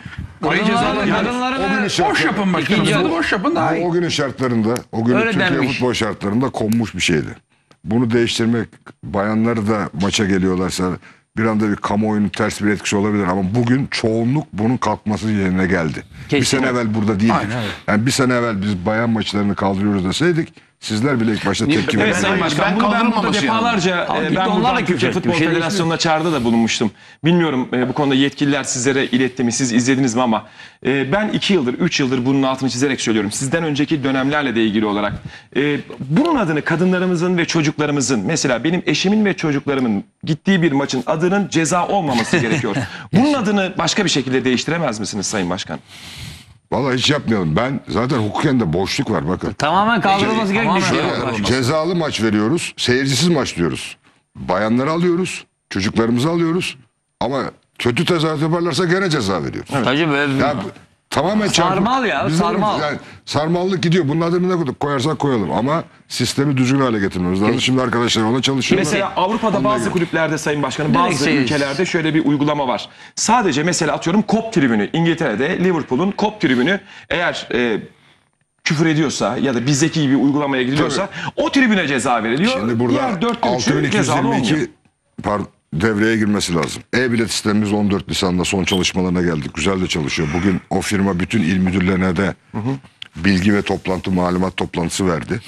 Orayı cezalandırın. Boş yapın başkanım. Boş yapın daha iyi. O günün şartlarında, o günün Türkiye futbol şartlarında konmuş bir şeydi. Bunu değiştirmek bayanları da maça geliyorlarsa... Bir anda bir kamuoyunun ters bir etkisi olabilir ama bugün çoğunluk bunun kalkması yerine geldi. Kesinlikle. Bir sene evvel burada değildik. Aynen. Yani bir sene evvel biz bayan maçlarını kaldırıyoruz deseydik sizler bile ilk başta tepki verdiniz. Evet, ben, ben bunu ben burada defalarca yani. e, ben buradan Türkiye Futbol Federasyonu'na çağrıda da bulunmuştum. Bilmiyorum e, bu konuda yetkililer sizlere iletti mi, siz izlediniz mi ama e, ben iki yıldır, üç yıldır bunun altını çizerek söylüyorum. Sizden önceki dönemlerle de ilgili olarak e, bunun adını kadınlarımızın ve çocuklarımızın, mesela benim eşimin ve çocuklarımın gittiği bir maçın adının ceza olmaması gerekiyor. Bunun adını başka bir şekilde değiştiremez misiniz Sayın Başkan? Vallahi hiç yapmayalım. Ben zaten hukuken de boşluk var bakın. Tamamen kaldırılması gereken şey yok. Cezalı maç veriyoruz, seyircisiz maç diyoruz. Bayanları alıyoruz, çocuklarımızı alıyoruz ama Kötü tezahürat yaparlarsa gene ceza veriyoruz. Evet. Hacı böyle ya, tamamen sarmal ya. Bizim sarmal. Yani sarmallık gidiyor. Bunun adını ne koyduk? Koyarsak koyalım. Ama sistemi düzgün hale getirmemiz lazım. Şimdi arkadaşlar ona çalışıyorlar. Mesela Avrupa'da onunla bazı göre. kulüplerde Sayın Başkanım direkt bazı şey ülkelerde iş. şöyle bir uygulama var. Sadece mesela atıyorum kop tribünü. İngiltere'de Liverpool'un kop tribünü eğer e, küfür ediyorsa ya da bizdeki bir uygulamaya gidiliyorsa tabii. o tribüne ceza veriliyor. Şimdi burada altı bin iki yüz yirmi iki pardon. Devreye girmesi lazım. E-bilet sistemimiz on dört Nisan'da son çalışmalarına geldik. Güzel de çalışıyor. Bugün o firma bütün il müdürlerine de hı hı. bilgi ve toplantı, malumat toplantısı verdi.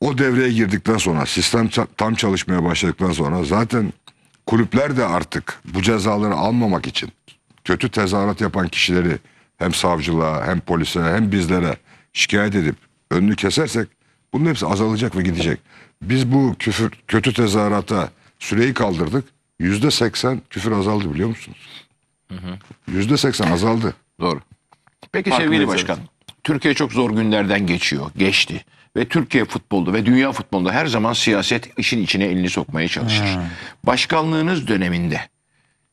O devreye girdikten sonra, sistem tam çalışmaya başladıktan sonra zaten kulüpler de artık bu cezaları almamak için kötü tezahürat yapan kişileri hem savcılığa, hem polise, hem bizlere şikayet edip önünü kesersek bunun hepsi azalacak ve gidecek. Biz bu küfür, kötü tezahürata süreyi kaldırdık. Yüzde seksen küfür azaldı biliyor musunuz? Yüzde seksen azaldı. Doğru. Peki farklı sevgili başkan. Zaten. Türkiye çok zor günlerden geçiyor. Geçti. Ve Türkiye futbolda ve dünya futbolunda her zaman siyaset işin içine elini sokmaya çalışır. Hmm. Başkanlığınız döneminde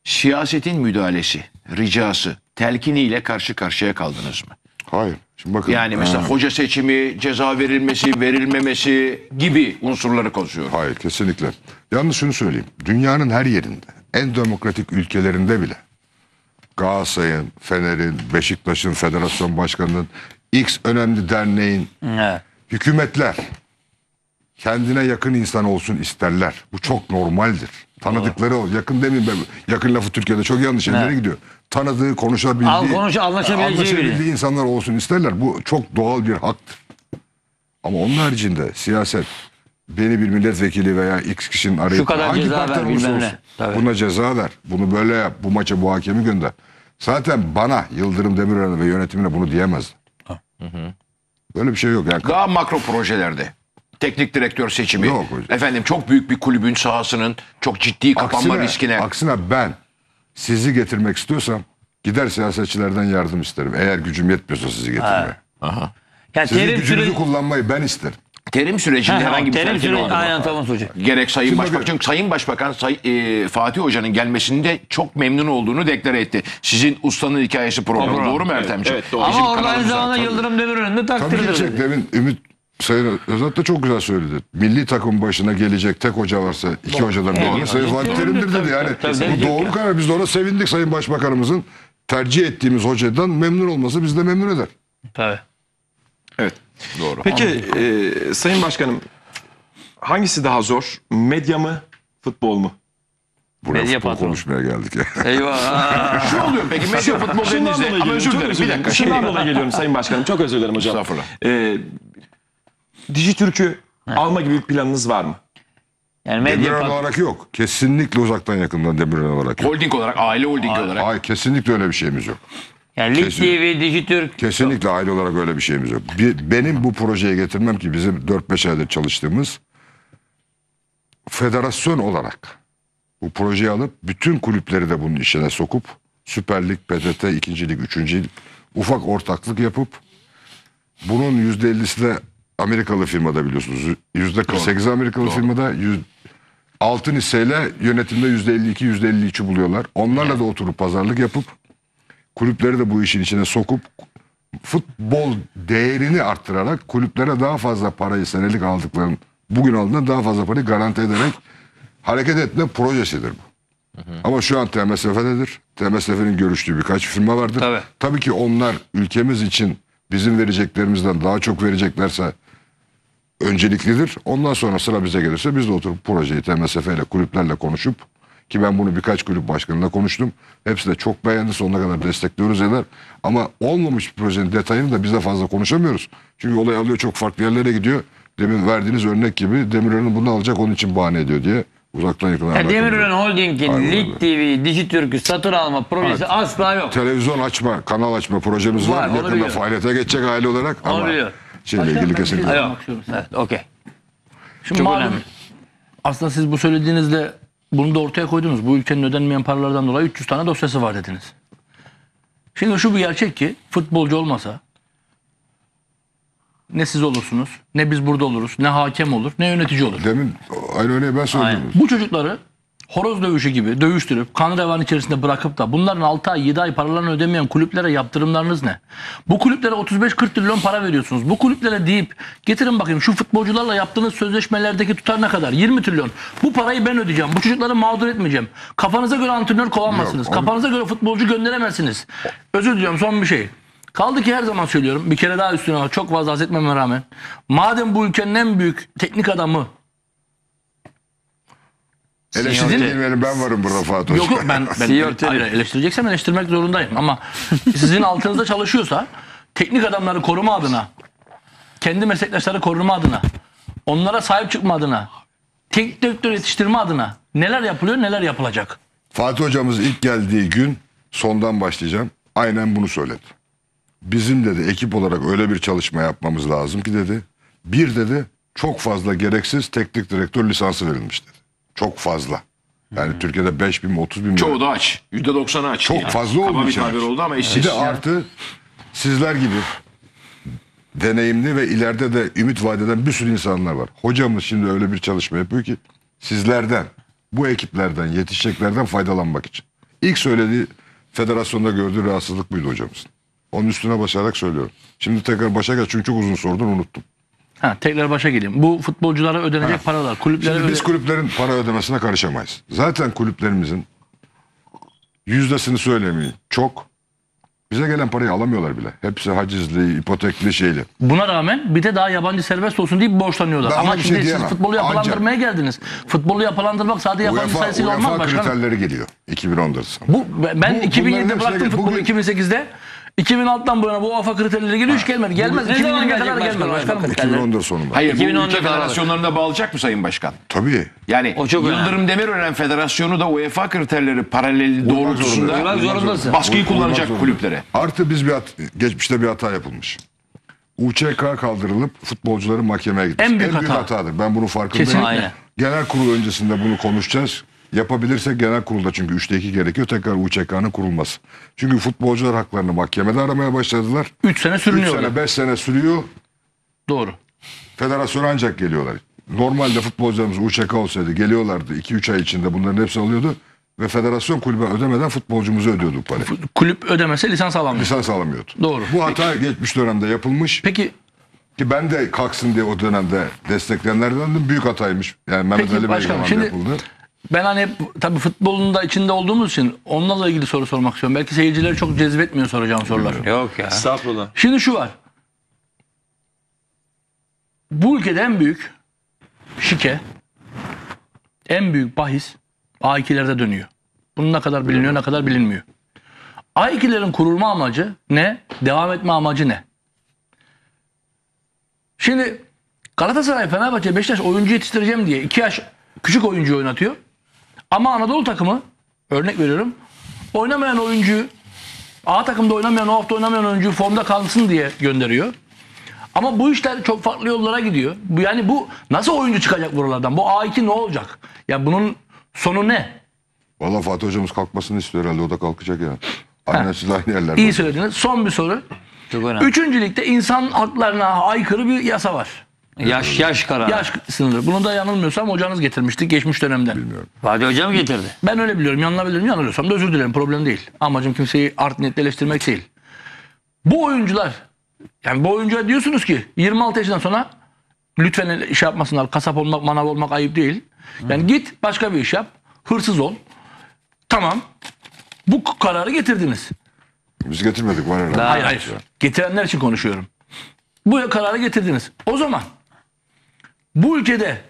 siyasetin müdahalesi, ricası, telkiniyle karşı karşıya kaldınız mı? Hayır. Şimdi bakın, yani mesela he. hoca seçimi, ceza verilmesi, verilmemesi gibi unsurları konuşuyor. Hayır, kesinlikle. Yalnız şunu söyleyeyim. Dünyanın her yerinde, en demokratik ülkelerinde bile Galatasaray'ın, Fener'in, Beşiktaş'ın, Federasyon Başkanı'nın, X önemli derneğin, he. hükümetler kendine yakın insan olsun isterler. Bu çok normaldir. Tanıdıkları olur. Yakın demeyeyim ben. Yakın lafı Türkiye'de çok yanlış yerlere gidiyor. Tanıdığı, konuşabildiği, Al, konuş, anlaşabildiği insanlar olsun isterler. Bu çok doğal bir haktır. Ama onun haricinde siyaset, beni bir milletvekili veya X kişinin arayıp hangi partiden olursa olsun, buna ceza ver, bunu böyle yap, bu maça bu hakemi gönder. Zaten bana Yıldırım Demirören ve yönetimine bunu diyemez. Ha. Hı hı. Böyle bir şey yok. Yani daha makro projelerde. Teknik direktör seçimi. Yok, efendim çok büyük bir kulübün sahasının çok ciddi kapanma aksine, riskine. Aksine ben sizi getirmek istiyorsam gider siyasetçilerden yardım isterim. Eğer gücüm yetmiyorsa sizi getirmeye. Aha. Yani sizin terim gücünüzü süre... kullanmayı ben isterim. Terim sürecinde ha, herhangi bir terkin süre... olmadı. Gerek Sayın Şimdi Başbakan. Bakıyorum. Çünkü Sayın Başbakan Say... e, Fatih Hoca'nın gelmesinde çok memnun olduğunu deklare etti. Sizin ustanın hikayesi programı. Doğru mu Ertemciğim? Evet, evet, ama orada aynı zamanda Yıldırım Demirören'in de takdiridir. Tabii demin Ümit Sayın Özat da çok güzel söyledi. Milli takım başına gelecek tek hoca varsa iki doğru. hocadan doğru. Evet, Sayın Fatih Terim'dir dedi. Yani bu doğru karar. Biz de ona sevindik. Sayın Başbakanımızın tercih ettiğimiz hocadan memnun olması bizi de memnun eder. Tabii. Evet. Doğru. Peki e, Sayın Başkanım, hangisi daha zor? Medya mı? Futbol mu? Buraya medya futbol patronu. Konuşmaya geldik ya. Eyvah. Şu oluyor peki medya futbol denizde. Ama özür dilerim. Bir dakika. Şundan dolayı geliyorum Sayın Başkanım. Çok özür dilerim hocam. Estağfurullah. Ee, Dijitürk'ü alma gibi bir planınız var mı? Yani Demirören olarak yok. Kesinlikle uzaktan yakından Demirören olarak yok. Holding olarak, aile holdingi olarak. Hayır, kesinlikle öyle bir şeyimiz yok. Yani Lig T V, Dijitürk. Kesinlikle aile olarak öyle bir şeyimiz yok. Bir, benim bu projeye getirmem ki bizim dört beş aydır çalıştığımız federasyon olarak bu projeyi alıp bütün kulüpleri de bunun işine sokup Süper Lig, P T T, ikinci Lig, üçüncü Lig ufak ortaklık yapıp bunun yüzde ellisi de Amerikalı firmada biliyorsunuz. yüzde kırk sekiz Amerikalı doğru. firmada yüz, altın hisseyle yönetimde yüzde elli iki yüzde elli üç buluyorlar. Onlarla evet. da oturup pazarlık yapıp kulüpleri de bu işin içine sokup futbol değerini arttırarak kulüplere daha fazla parayı senelik aldıklarının bugün aldığında daha fazla parayı garanti ederek hareket etme projesidir bu. Hı hı. Ama şu an T M S F'dedir. T M S F'nin görüştüğü birkaç firma vardır. Tabii. Tabii ki onlar ülkemiz için bizim vereceklerimizden daha çok vereceklerse önceliklidir. Ondan sonra sıra bize gelirse biz de oturup projeyi T M S F ile kulüplerle konuşup ki ben bunu birkaç kulüp başkanıyla konuştum. Hepsi de çok beğendi. Sonuna kadar destekliyoruz eder. Ama olmamış bir projenin detayını da biz de fazla konuşamıyoruz. Çünkü olay alıyor çok farklı yerlere gidiyor. Demin verdiğiniz örnek gibi Demirören'in bunu alacak onun için bahane ediyor diye. Uzaktan yakından. Demirören Holding'in Lig T V, Dijitürk'ü satın alma projesi evet. asla yok. Televizyon açma, kanal açma projemiz var. var. Yakında faaliyete geçecek aile olarak onu ama biliyor. Şeyle ilgili kesinlikle. Yok. Evet, okey. Şimdi çok önemli. Aslında siz bu söylediğinizde bunu da ortaya koydunuz. Bu ülkenin ödenmeyen paralardan dolayı üç yüz tane dosyası var dediniz. Şimdi şu bir gerçek ki futbolcu olmasa ne siz olursunuz, ne biz burada oluruz, ne hakem olur, ne yönetici olur. Demin aynı örneği ben söyledim. Bu çocukları horoz dövüşü gibi dövüştürüp kan revan içerisinde bırakıp da bunların altı ay yedi ay paralarını ödemeyen kulüplere yaptırımlarınız ne? Bu kulüplere otuz beş kırk trilyon para veriyorsunuz. Bu kulüplere deyip getirin bakayım şu futbolcularla yaptığınız sözleşmelerdeki tutar ne kadar? yirmi trilyon. Bu parayı ben ödeyeceğim. Bu çocukları mağdur etmeyeceğim. Kafanıza göre antrenör kovanmazsınız. Kafanıza göre futbolcu gönderemezsiniz. Özür diliyorum, son bir şey. Kaldı ki her zaman söylüyorum. Bir kere daha üstüne çok fazla haz etmeme rağmen. Madem bu ülkenin en büyük teknik adamı eleştirilmeyelim, ben varım burada Fatih Hoca. Yok yok, ben, ben hayır, eleştireceksem eleştirmek zorundayım ama sizin altınızda çalışıyorsa teknik adamları koruma adına, kendi meslektaşları koruma adına, onlara sahip çıkma adına, teknik direktör yetiştirme adına neler yapılıyor, neler yapılacak? Fatih Hocamız ilk geldiği gün, sondan başlayacağım, aynen bunu söyledi. Bizim dedi ekip olarak öyle bir çalışma yapmamız lazım ki dedi, bir dedi çok fazla gereksiz teknik direktör lisansı verilmiş dedi. Çok fazla. Yani hmm. Türkiye'de beş bin otuz bin. Çoğu da aç. yüzde doksanı aç. Çok yani. Fazla oldu. oldu ama eşsiz. Bir de artı sizler gibi deneyimli ve ileride de ümit vadeden bir sürü insanlar var. Hocamız şimdi öyle bir çalışma yapıyor ki sizlerden, bu ekiplerden, yetişeceklerden faydalanmak için. İlk söylediği, federasyonda gördüğü rahatsızlık buydu hocamızın. Onun üstüne basarak söylüyorum. Şimdi tekrar başa gel çünkü çok uzun sordun, unuttum. Ha, tekrar başa geleyim. Bu futbolculara ödenecek ha. paralar. Kulüplere Şimdi biz kulüplerin para ödemesine karışamayız. Zaten kulüplerimizin yüzdesini söylemeyin. Çok. Bize gelen parayı alamıyorlar bile. Hepsi hacizli, ipotekli şeyli. Buna rağmen bir de daha yabancı serbest olsun deyip borçlanıyorlar. Daha Ama şimdi şey siz futbolu yapılandırmaya Anca. geldiniz. Futbolu yapılandırmak sadece yabancı sayısıyla olmaz başkanım. UEFA kriterleri geliyor. iki bin onda Bu Ben bu, iki bin yedide bıraktım futbolu, bugün... iki bin sekizde. iki bin alttan bu yana bu UEFA kriterleri geliyor, hiç gelmedi. Gelmez. iki bin yirmiye kadar gelmez başkanım. iki bin onda sonunda. Hayır, iki bin onda federasyonlarında bağlayacak mı Sayın Başkan? Tabii. Yani Yıldırım Demirören Federasyonu da UEFA kriterleri paralel doğrultusunda baskıyı kullanacak kulüplere. Artı biz bir geçmişte bir hata yapılmış. U Ç K kaldırılıp futbolcuların mahkemeye gitmesi. En büyük hatadır. Ben bunun farkındayım. Genel kurul öncesinde bunu konuşacağız. Yapabilirsek genel kurulda, çünkü üçte iki gerekiyor tekrar U Ç K'nın kurulması. Çünkü futbolcular haklarını mahkemede aramaya başladılar. üç sene sürünüyor. üç sene beş sene sürüyor. Doğru. Federasyon ancak geliyorlar. Normalde futbolcularımız U Ç K olsaydı geliyorlardı. iki üç ay içinde bunların hepsi alıyordu. Ve federasyon kulübe ödemeden futbolcumuzu ödüyorduk parayı. Kulüp ödemese lisans alamıyordu. Lisans alamıyordu. Doğru. Bu hata Peki. geçmiş dönemde yapılmış. Peki. Ki ben de kalksın diye o dönemde destekleyenlerden büyük hataymış. Yani Mehmet Ali Bey zamanında şimdi... yapıldı. Ben hani hep tabii futbolun da içinde olduğumuz için onlarla ilgili soru sormak istiyorum. Belki seyircileri çok cezbetmiyor soracağım sorular. Yok ya. Estağfurullah. Şimdi şu var. Bu ülkede en büyük şike, en büyük bahis A iki'lerde dönüyor. Bunun ne kadar biliniyor, ne kadar bilinmiyor. A iki'lerin kurulma amacı ne? Devam etme amacı ne? Şimdi Galatasaray, Fenerbahçe, Beşiktaş oyuncu yetiştireceğim diye iki yaş küçük oyuncu oynatıyor. Ama Anadolu takımı, örnek veriyorum, oynamayan oyuncuyu, A takımda oynamayan, o hafta oynamayan oyuncuyu formda kalsın diye gönderiyor. Ama bu işler çok farklı yollara gidiyor. Yani bu nasıl oyuncu çıkacak buralardan? Bu A iki ne olacak? Ya bunun sonu ne? Vallahi Fatih Hocamız kalkmasını istiyor herhalde. O da kalkacak ya. Annesiz aynı yerlerde. İyi söylediniz. Son bir soru. Üçüncü ligde insan haklarına aykırı bir yasa var. Yaş yaş kararı. Yaş sınırı. Bunu da yanılmıyorsam hocanız getirmişti geçmiş dönemden. Bilmiyorum. Fatih Hoca mı getirdi? Ben öyle biliyorum. Yanılabilirim. Yanılıyorsam da özür dilerim. Problem değil. Amacım kimseyi art niyetle eleştirmek değil. Bu oyuncular, yani bu oyuncuya diyorsunuz ki yirmi altı yaşından sonra lütfen iş yapmasınlar. Kasap olmak, manav olmak ayıp değil. Yani Hı. git başka bir iş yap. Hırsız ol. Tamam. Bu kararı getirdiniz. Biz getirmedik. Var herhalde. Hayır hayır. Getirenler için konuşuyorum. Bu kararı getirdiniz. O zaman bu ülkede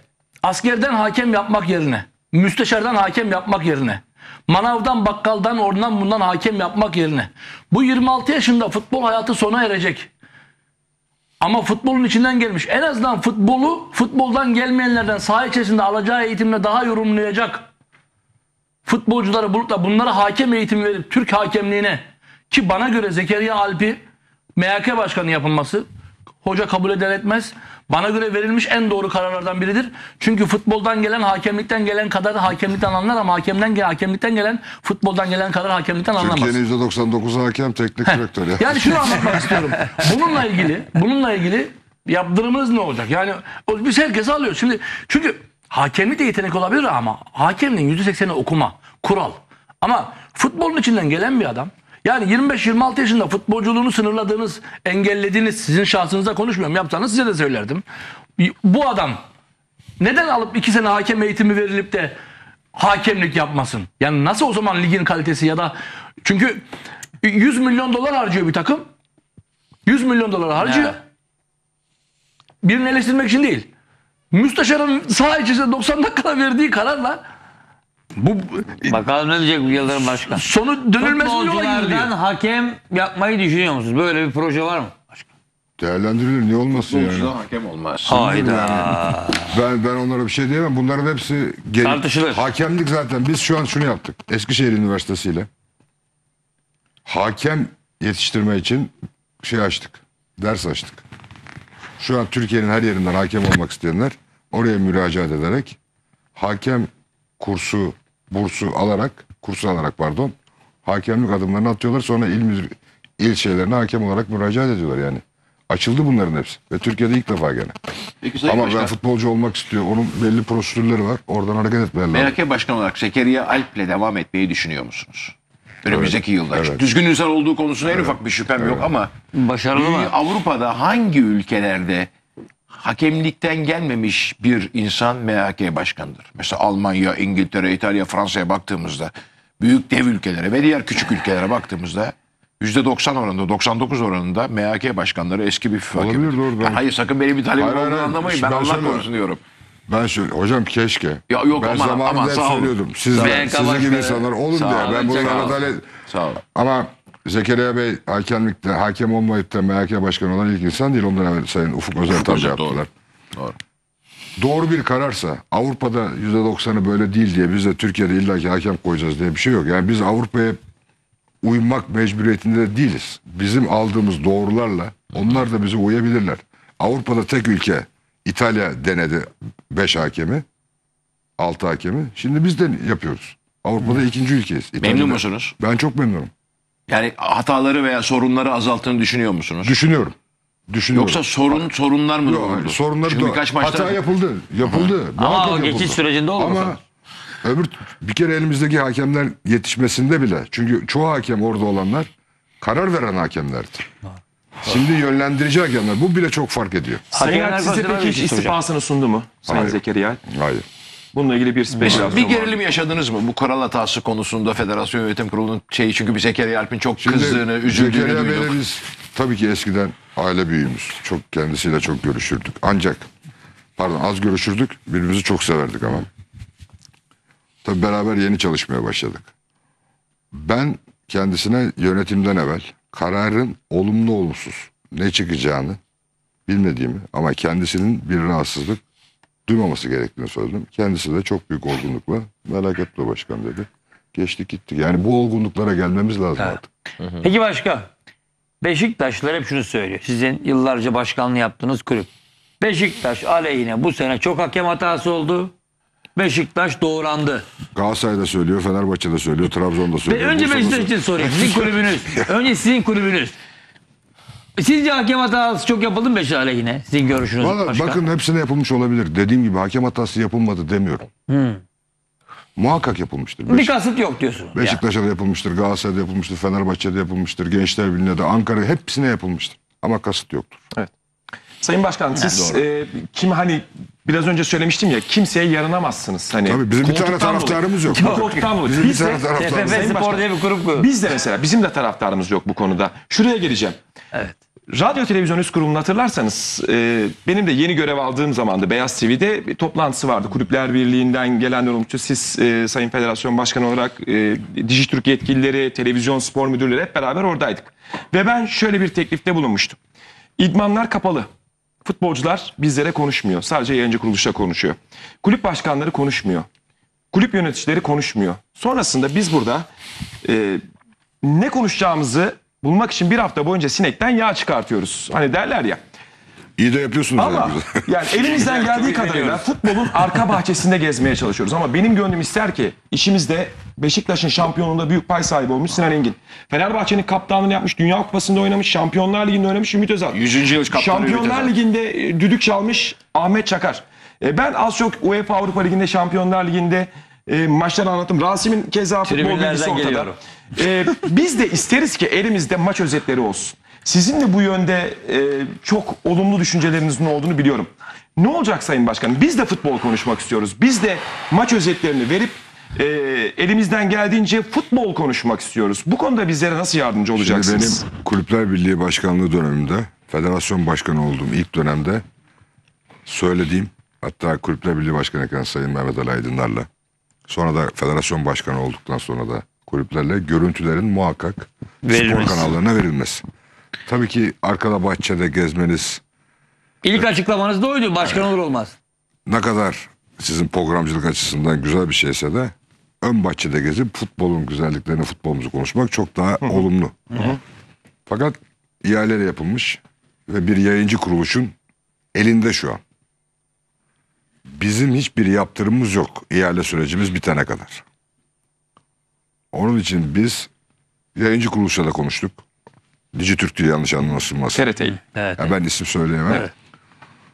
askerden hakem yapmak yerine, müsteşardan hakem yapmak yerine, manavdan, bakkaldan, oradan bundan hakem yapmak yerine, bu yirmi altı yaşında futbol hayatı sona erecek ama futbolun içinden gelmiş, en azından futbolu futboldan gelmeyenlerden saha içerisinde alacağı eğitimle daha yorumlayacak futbolcuları bulup da bunlara hakem eğitimi verip Türk hakemliğine, ki bana göre Zekeriya Alp'i M H K başkanı yapılması hoca kabul eder etmez, bana göre verilmiş en doğru kararlardan biridir. Çünkü futboldan gelen, hakemlikten gelen kadar hakemlikten anlar ama hakemden gelen, hakemlikten gelen, futboldan gelen kadar hakemlikten anlamaz. Türkiye'nin yüzde doksan dokuzu hakem, teknik direktör. Ya. Yani şunu anlatmak istiyorum. Bununla ilgili, bununla ilgili yaptırımınız ne olacak? Yani biz herkes alıyoruz. Şimdi çünkü Hakemlik de yetenek olabilir ama hakemliğin yüzde sekseni okuma, kural. Ama futbolun içinden gelen bir adam. Yani yirmi beş yirmi altı yaşında futbolculuğunu sınırladığınız, engellediğiniz, sizin şahsınıza konuşmuyorum, yapsanız size de söylerdim. Bu adam neden alıp iki sene hakem eğitimi verilip de hakemlik yapmasın? Yani nasıl o zaman ligin kalitesi ya da... Çünkü yüz milyon dolar harcıyor bir takım. yüz milyon dolar harcıyor. Evet. Birini eleştirmek için değil. Müsteşarın saha içinde doksan dakikada verdiği kararla bu bakalım ne diyecek Yıldırım Başkan. Sonu dönülmez bir yola gidiyor. Hakem yapmayı düşünüyor musunuz? Böyle bir proje var mı? Değerlendirilir, niye olmasın yani? Hakem olmaz. Hayda. Yani. Ben, ben onlara bir şey diyemem. Bunların hepsi tartışılır. Hakemlik zaten. Biz şu an şunu yaptık. Eskişehir Üniversitesi ile hakem yetiştirme için şey açtık. Ders açtık. Şu an Türkiye'nin her yerinden hakem olmak isteyenler oraya müracaat ederek hakem kursu, bursu alarak, kursu alarak pardon, hakemlik adımlarını atıyorlar. Sonra il müdür, il şeylerine hakem olarak müracaat ediyorlar yani. Açıldı bunların hepsi. Ve Türkiye'de ilk defa gene. Peki, ama başkan, ben futbolcu olmak istiyorum. Onun belli prosedürleri var. Oradan hareket etmeler lazım. M H K Başkan olarak Zekeriya Alp ile devam etmeyi düşünüyor musunuz? Önümüzdeki evet, yıllar. Evet. Düzgün insan olduğu konusunda evet, en ufak bir şüphem evet, yok ama başarılı mı? Avrupa'da hangi ülkelerde hakemlikten gelmemiş bir insan M H K başkanıdır? Mesela Almanya, İngiltere, İtalya, Fransa'ya baktığımızda, büyük dev ülkelere ve diğer küçük ülkelere baktığımızda yüzde doksan oranında, doksan dokuz oranında M H K başkanları eski bir FIFA hakemidir. Doğru, ben... Hayır, sakın benim bir talebim olduğunu anlamayın. Ben, ben Allah korusun diyorum. Ben şöyle, hocam keşke. Ya yok, ben aman, zamanında aman, hep söylüyordum. Siz de, sizin gibi insanlar olun diye. Ol, ben bunlara adalet... Sağ ol. Ama Zekeriya Bey hakemlikte, hakem olmayıp da M H K başkanı olan ilk insan değil. Ondan evvel Sayın Ufuk Özel tarzı yaptılar. Doğru. Doğru bir kararsa, Avrupa'da yüzde doksanı böyle değil diye biz de Türkiye'de illaki hakem koyacağız diye bir şey yok. Yani biz Avrupa'ya uymak mecburiyetinde değiliz. Bizim aldığımız doğrularla onlar da bize uyabilirler. Avrupa'da tek ülke İtalya denedi beş hakemi, altı hakemi. Şimdi biz de yapıyoruz. Avrupa'da hmm. ikinci ülkeyiz. İtalya'da. Memnun musunuz? Ben çok memnunum. Yani hataları veya sorunları azalttığını düşünüyor musunuz? Düşünüyorum. Düşünüyorum. Yoksa sorun sorunlar mı? Yok, hayır, sorunları da maçta... Hata yapıldı. Yapıldı. Ama o geçiş sürecinde oldu. Ama öbür bir kere elimizdeki hakemler yetişmesinde bile. Çünkü çoğu hakem orada olanlar karar veren hakemlerdi. Ha. Şimdi yönlendirici hakemler. Bu bile çok fark ediyor. Sayın Alp size peki hiç istifasını sundu mu? Sayın Hayır. Zekeriya Alp. Hayır. Bununla ilgili bir spekülasyon var. Bir gerilim yaşadınız mı? Bu kural hatası konusunda Federasyon Yönetim Kurulu'nun şeyi, çünkü bir Zekeriya Alp'in çok şimdi kızdığını, üzüldüğünü duyduk. Zekeriya Bey'le biz tabii ki eskiden aile büyüğümüz. Çok kendisiyle çok görüşürdük. Ancak pardon az görüşürdük. Birbirimizi çok severdik ama. Tabii beraber yeni çalışmaya başladık. Ben kendisine yönetimden evvel kararın olumlu olumsuz ne çıkacağını bilmediğimi ama kendisinin bir rahatsızlık duymaması gerektiğini söyledim. Kendisi de çok büyük olgunlukla merak etme başkan dedi. Geçtik gittik. Yani bu olgunluklara gelmemiz lazım ha. artık. Peki başkan, Beşiktaşlılar hep şunu söylüyor. Sizin yıllarca başkanlığı yaptığınız kulüp. Beşiktaş aleyhine bu sene çok hakem hatası oldu. Beşiktaş doğrandı. Galatasaray'da söylüyor, Fenerbahçe'de söylüyor, Trabzon'da söylüyor. Ben önce Beşiktaş için sorayım. Sizin kulübünüz. Önce sizin kulübünüz. Sizce hakem hatası çok yapıldı mı Beşiktaş aleyhine? Sizin görüşünüz Vallahi başkan. Bakın hepsine yapılmış olabilir. Dediğim gibi hakem hatası yapılmadı demiyorum. Hmm. Muhakkak yapılmıştır. Beşiktaş. Bir kasıt yok diyorsunuz. Beşiktaş'a da yapılmıştır, Galatasaray'da yapılmıştır, Fenerbahçe'de yapılmıştır, Gençlerbirliği'nde de, Ankara, hepsine yapılmıştır. Ama kasıt yoktur. Evet. Sayın Başkan siz e, kim hani biraz önce söylemiştim ya, kimseye yarınamazsınız. Hani, tabii bizim bir tane taraftarımız yok. Koltuktan dolayı. Biz de Biz de mesela bizim de taraftarımız yok bu konuda. Şuraya geleceğim. Evet. Radyo Televizyon Üst Kurulu'nu hatırlarsanız e, benim de yeni görev aldığım zamandı Beyaz T V'de bir toplantısı vardı. Kulüpler Birliği'nden gelen yorumcu siz e, Sayın Federasyon Başkanı olarak e, Dijitürk yetkilileri, televizyon spor müdürleri hep beraber oradaydık. Ve ben şöyle bir teklifte bulunmuştum. İdmanlar kapalı. Futbolcular bizlere konuşmuyor. Sadece yayıncı kuruluşa konuşuyor. Kulüp başkanları konuşmuyor. Kulüp yöneticileri konuşmuyor. Sonrasında biz burada e, ne konuşacağımızı bulmak için bir hafta boyunca sinekten yağ çıkartıyoruz. Hani derler ya. İyi de yapıyorsunuz. Ama yani elimizden geldiği kadarıyla futbolun arka bahçesinde gezmeye çalışıyoruz. Ama benim gönlüm ister ki işimizde Beşiktaş'ın şampiyonluğunda büyük pay sahibi olmuş Sinan Engin. Fenerbahçe'nin kaptanlığını yapmış, Dünya Kupası'nda oynamış, Şampiyonlar Ligi'nde oynamış Ümit Özat. yüzüncü yıl kaptanı Şampiyonlar Ligi'nde düdük çalmış Ahmet Çakar. E, ben az çok UEFA Avrupa Ligi'nde, Şampiyonlar Ligi'nde e, maçları anlattım. Rasim'in keza futbol bilgisi ortada. E, biz de isteriz ki elimizde maç özetleri olsun. Sizin de bu yönde e, çok olumlu düşüncelerinizin olduğunu biliyorum. Ne olacak Sayın Başkanım? Biz de futbol konuşmak istiyoruz. Biz de maç özetlerini verip e, elimizden geldiğince futbol konuşmak istiyoruz. Bu konuda bizlere nasıl yardımcı olacaksınız? Şimdi benim Kulüpler Birliği Başkanlığı döneminde, federasyon başkanı olduğum ilk dönemde söylediğim, hatta Kulüpler Birliği Başkanı iken Sayın Mehmet Ali Aydınlar'la, sonra da federasyon başkanı olduktan sonra da kulüplerle, görüntülerin muhakkak verilmesi, spor kanallarına verilmesi. Tabii ki arkada bahçede gezmeniz. İlk açıklamanız da oydu, başkan olur olmaz. Ne kadar sizin programcılık açısından güzel bir şeyse de ön bahçede gezip futbolun güzelliklerini, futbolumuzu konuşmak çok daha Hı -hı. olumlu. Hı -hı. Fakat ihaleyle yapılmış ve bir yayıncı kuruluşun elinde şu an. Bizim hiçbir yaptırımımız yok ihale sürecimiz bitene kadar. Onun için biz yayıncı kuruluşla da konuştuk. Dijitürk diye yanlış anlaşılmasın. T R T'yi. Evet. Yani ben isim söyleyemem. Evet.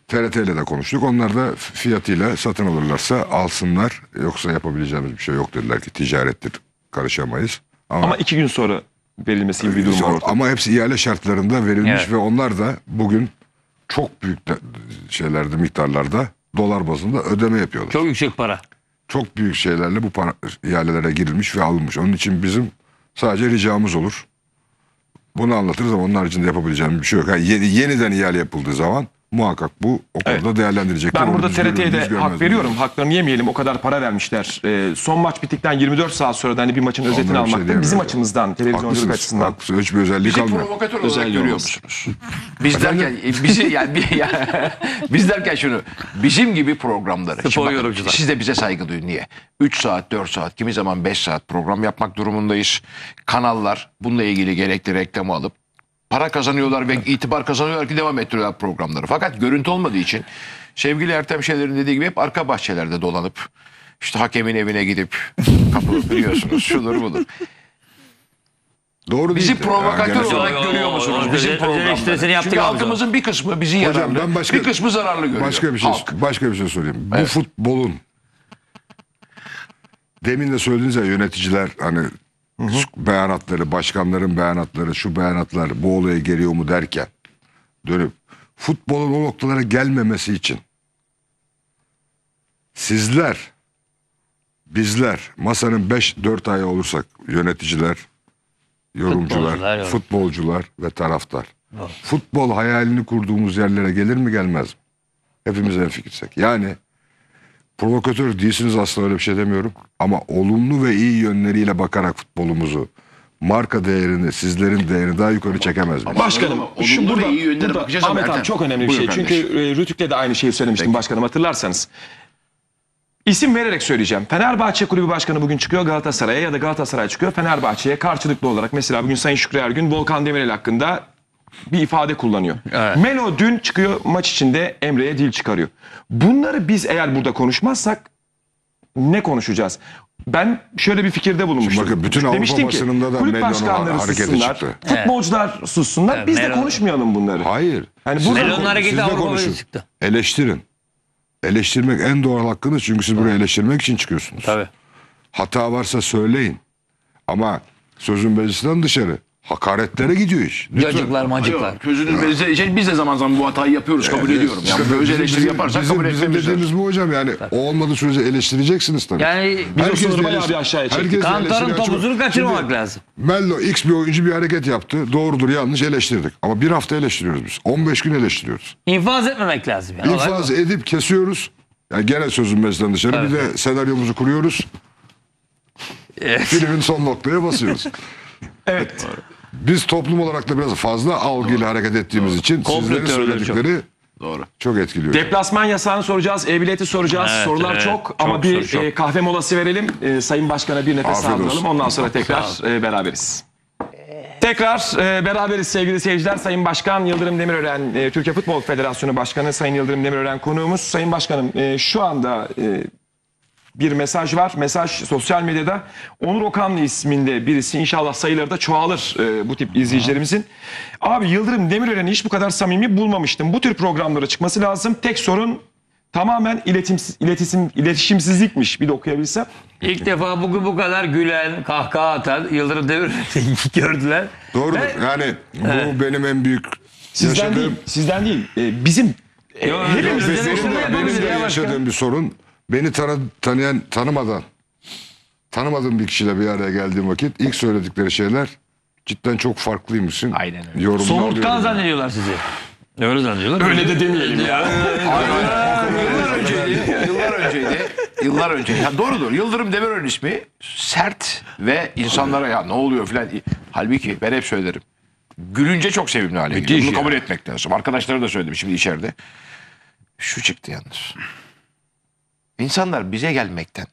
T R T ile de konuştuk. Onlar da fiyatıyla satın alırlarsa alsınlar. Yoksa yapabileceğimiz bir şey yok dediler ki ticarettir. Karışamayız. Ama, ama iki gün sonra verilmesi gibi bir durum var. Ama hepsi ihale şartlarında verilmiş, evet. Ve onlar da bugün çok büyük şeylerde, miktarlarda dolar bazında ödeme yapıyorlar. Çok yüksek para. Çok büyük şeylerle bu para, ihalelere girilmiş ve alınmış. Onun için bizim sadece ricamız olur. Bunu anlatırız ama onun haricinde yapabileceğimiz bir şey yok. Yani yeni, yeniden ihale yapıldığı zaman muhakkak bu o konuda, evet, değerlendirecekler. Ben burada T R T'ye de hak veriyorum. Diye. Haklarını yemeyelim. O kadar para vermişler. Ee, son maç bittikten yirmi dört saat sonra da hani bir maçın ondan özetini almak şey bizim açımızdan, televizyonculuk açısından. Haklısınız. Hiçbir özellik kalmıyor. Bizi provokatör olarak görüyormuşsunuz. Biz derken bizi yani, bir, yani biz derken şunu, bizim gibi programları. Spor yorumcular. Siz de bize saygı duyun. Niye? üç saat, dört saat, kimi zaman beş saat program yapmak durumundayız. Kanallar bununla ilgili gerekli reklamı alıp para kazanıyorlar ve itibar kazanıyorlar ki devam ettiriyorlar programları. Fakat görüntü olmadığı için sevgili Ertem Şener'in dediği gibi hep arka bahçelerde dolanıp işte hakemin evine gidip kapılıp biliyorsunuz şudur budur. Doğru. Bizi provokatör olarak görüyor musunuz bizim programları? Çünkü halkımızın bir kısmı bizi yararlı, başka, bir kısmı zararlı görüyor. Başka bir şey, başka bir şey söyleyeyim. Evet. Bu futbolun, demin de söylediğiniz ya, yöneticiler hani Hı hı. beyanatları, başkanların beyanatları, şu beyanatlar bu olaya geliyor mu derken dönüp futbolun o noktalara gelmemesi için sizler, bizler masanın beş dört ay olursak yöneticiler, yorumcular, futbolcular, futbolcular ve taraftar, evet, futbol hayalini kurduğumuz yerlere gelir mi gelmez mi? Hepimiz en fikirsek. Yani provokatör değilsiniz aslında, öyle bir şey demiyorum. Ama olumlu ve iyi yönleriyle bakarak futbolumuzu, marka değerini, sizlerin değerini daha yukarı çekemez miyiz? Başkanım, şu burada, iyi yönlere burada bakacağız Ahmet abi, çok önemli bir şey. Kardeş. Çünkü e, Rütük'le de aynı şeyi söylemiştim. Peki. Başkanım hatırlarsanız. İsim vererek söyleyeceğim. Fenerbahçe Kulübü Başkanı bugün çıkıyor Galatasaray'a ya da Galatasaray çıkıyor Fenerbahçe'ye karşılıklı olarak. Mesela bugün Sayın Şükrü Ergün Volkan Demirel hakkında bir ifade kullanıyor. Evet. Melo dün çıkıyor maç içinde Emre'ye dil çıkarıyor. Bunları biz eğer burada konuşmazsak ne konuşacağız? Ben şöyle bir fikirde bulunmuştum. Bakın bütün Avrupa basınında da kulüp başkanları sussunlar, futbolcular evet. sussunlar, evet, biz Melon... de konuşmayalım bunları. Hayır. Yani Melon'un hareketi Avrupa'ya çıktı. Eleştirin. Eleştirmek en doğal hakkınız, çünkü siz buraya eleştirmek için çıkıyorsunuz. Tabii. Hata varsa söyleyin. Ama sözün meclisinden dışarı. Hakaretlere gidiyor iş. Yacıklar, macıklar. Gözünüz meclise için biz de zaman zaman bu hatayı yapıyoruz, kabul yani, ediyorum. Yani böyle eleştiri bizim, yaparsak bizim, kabul etmemiz lazım. Bizim dediğimiz bu hocam yani, tabii. O olmadığı sürece eleştireceksiniz tabii. Yani biz herkes o bayağı bir aşağıya çektik. Kantarın topuzunu kaçırmamak Şimdi, lazım. Melo X bir oyuncu bir hareket yaptı. Doğrudur, yanlış eleştirdik. Ama bir hafta eleştiriyoruz biz. on beş gün eleştiriyoruz. İnfaz etmemek lazım. Yani. İnfaz Olay edip kesiyoruz. Yani gene sözün meclisinden dışarı. Evet. Bir de senaryomuzu kuruyoruz. Filmin son noktaya basıyoruz. Evet. Biz toplum olarak da biraz fazla algıyla hareket ettiğimiz Doğru. için sizlerin söyledikleri Doğru. çok etkiliyor. Deplasman yasağını soracağız, e-bileti soracağız. Evet, sorular evet, çok, çok ama bir soru, çok. kahve molası verelim. E, Sayın Başkan'a bir nefes aldıralım. Ondan sonra tekrar e, beraberiz. Tekrar e, beraberiz sevgili seyirciler. Sayın Başkan Yıldırım Demirören, e, Türkiye Futbol Federasyonu Başkanı Sayın Yıldırım Demirören konuğumuz. Sayın Başkanım e, şu anda... E, bir mesaj var. Mesaj sosyal medyada. Onur Okanlı isminde birisi, inşallah sayıları da çoğalır e, bu tip izleyicilerimizin. Abi Yıldırım Demirören'i hiç bu kadar samimi bulmamıştım. Bu tür programlara çıkması lazım. Tek sorun tamamen iletişimsiz, iletişim, iletişimsizlikmiş, bir de okuyabilsem. İlk defa bugün bu kadar gülen, kahkaha atan Yıldırım Demirören'i gördüler. Doğru. Ve, yani bu evet. benim en büyük sizden yaşadığım... değil, sizden değil. Ee, bizim e, Yo, hepimiz de, benim de, benim de yaşadığım bir sorun. Beni tanı, tanıyan, tanımadan, tanımadığım bir kişiyle bir araya geldiğim vakit ilk söyledikleri şeyler cidden çok farklıymışsın. Aynen öyle. Soğuktan zannediyorlar sizi. Öyle zannediyorlar. Öyle de demeyelim ya. Yıllar önceydi. Yıllar önceydi. Yıllar önce. Ya doğrudur. Yıldırım Demirören ismi sert ve insanlara ya ne oluyor filan. Halbuki ben hep söylerim. Gülünce çok sevimli hale geliyor. Bunu kabul etmek lazım. Arkadaşlara da söyledim şimdi içeride. Şu çıktı yalnız. İnsanlar bize gelmekten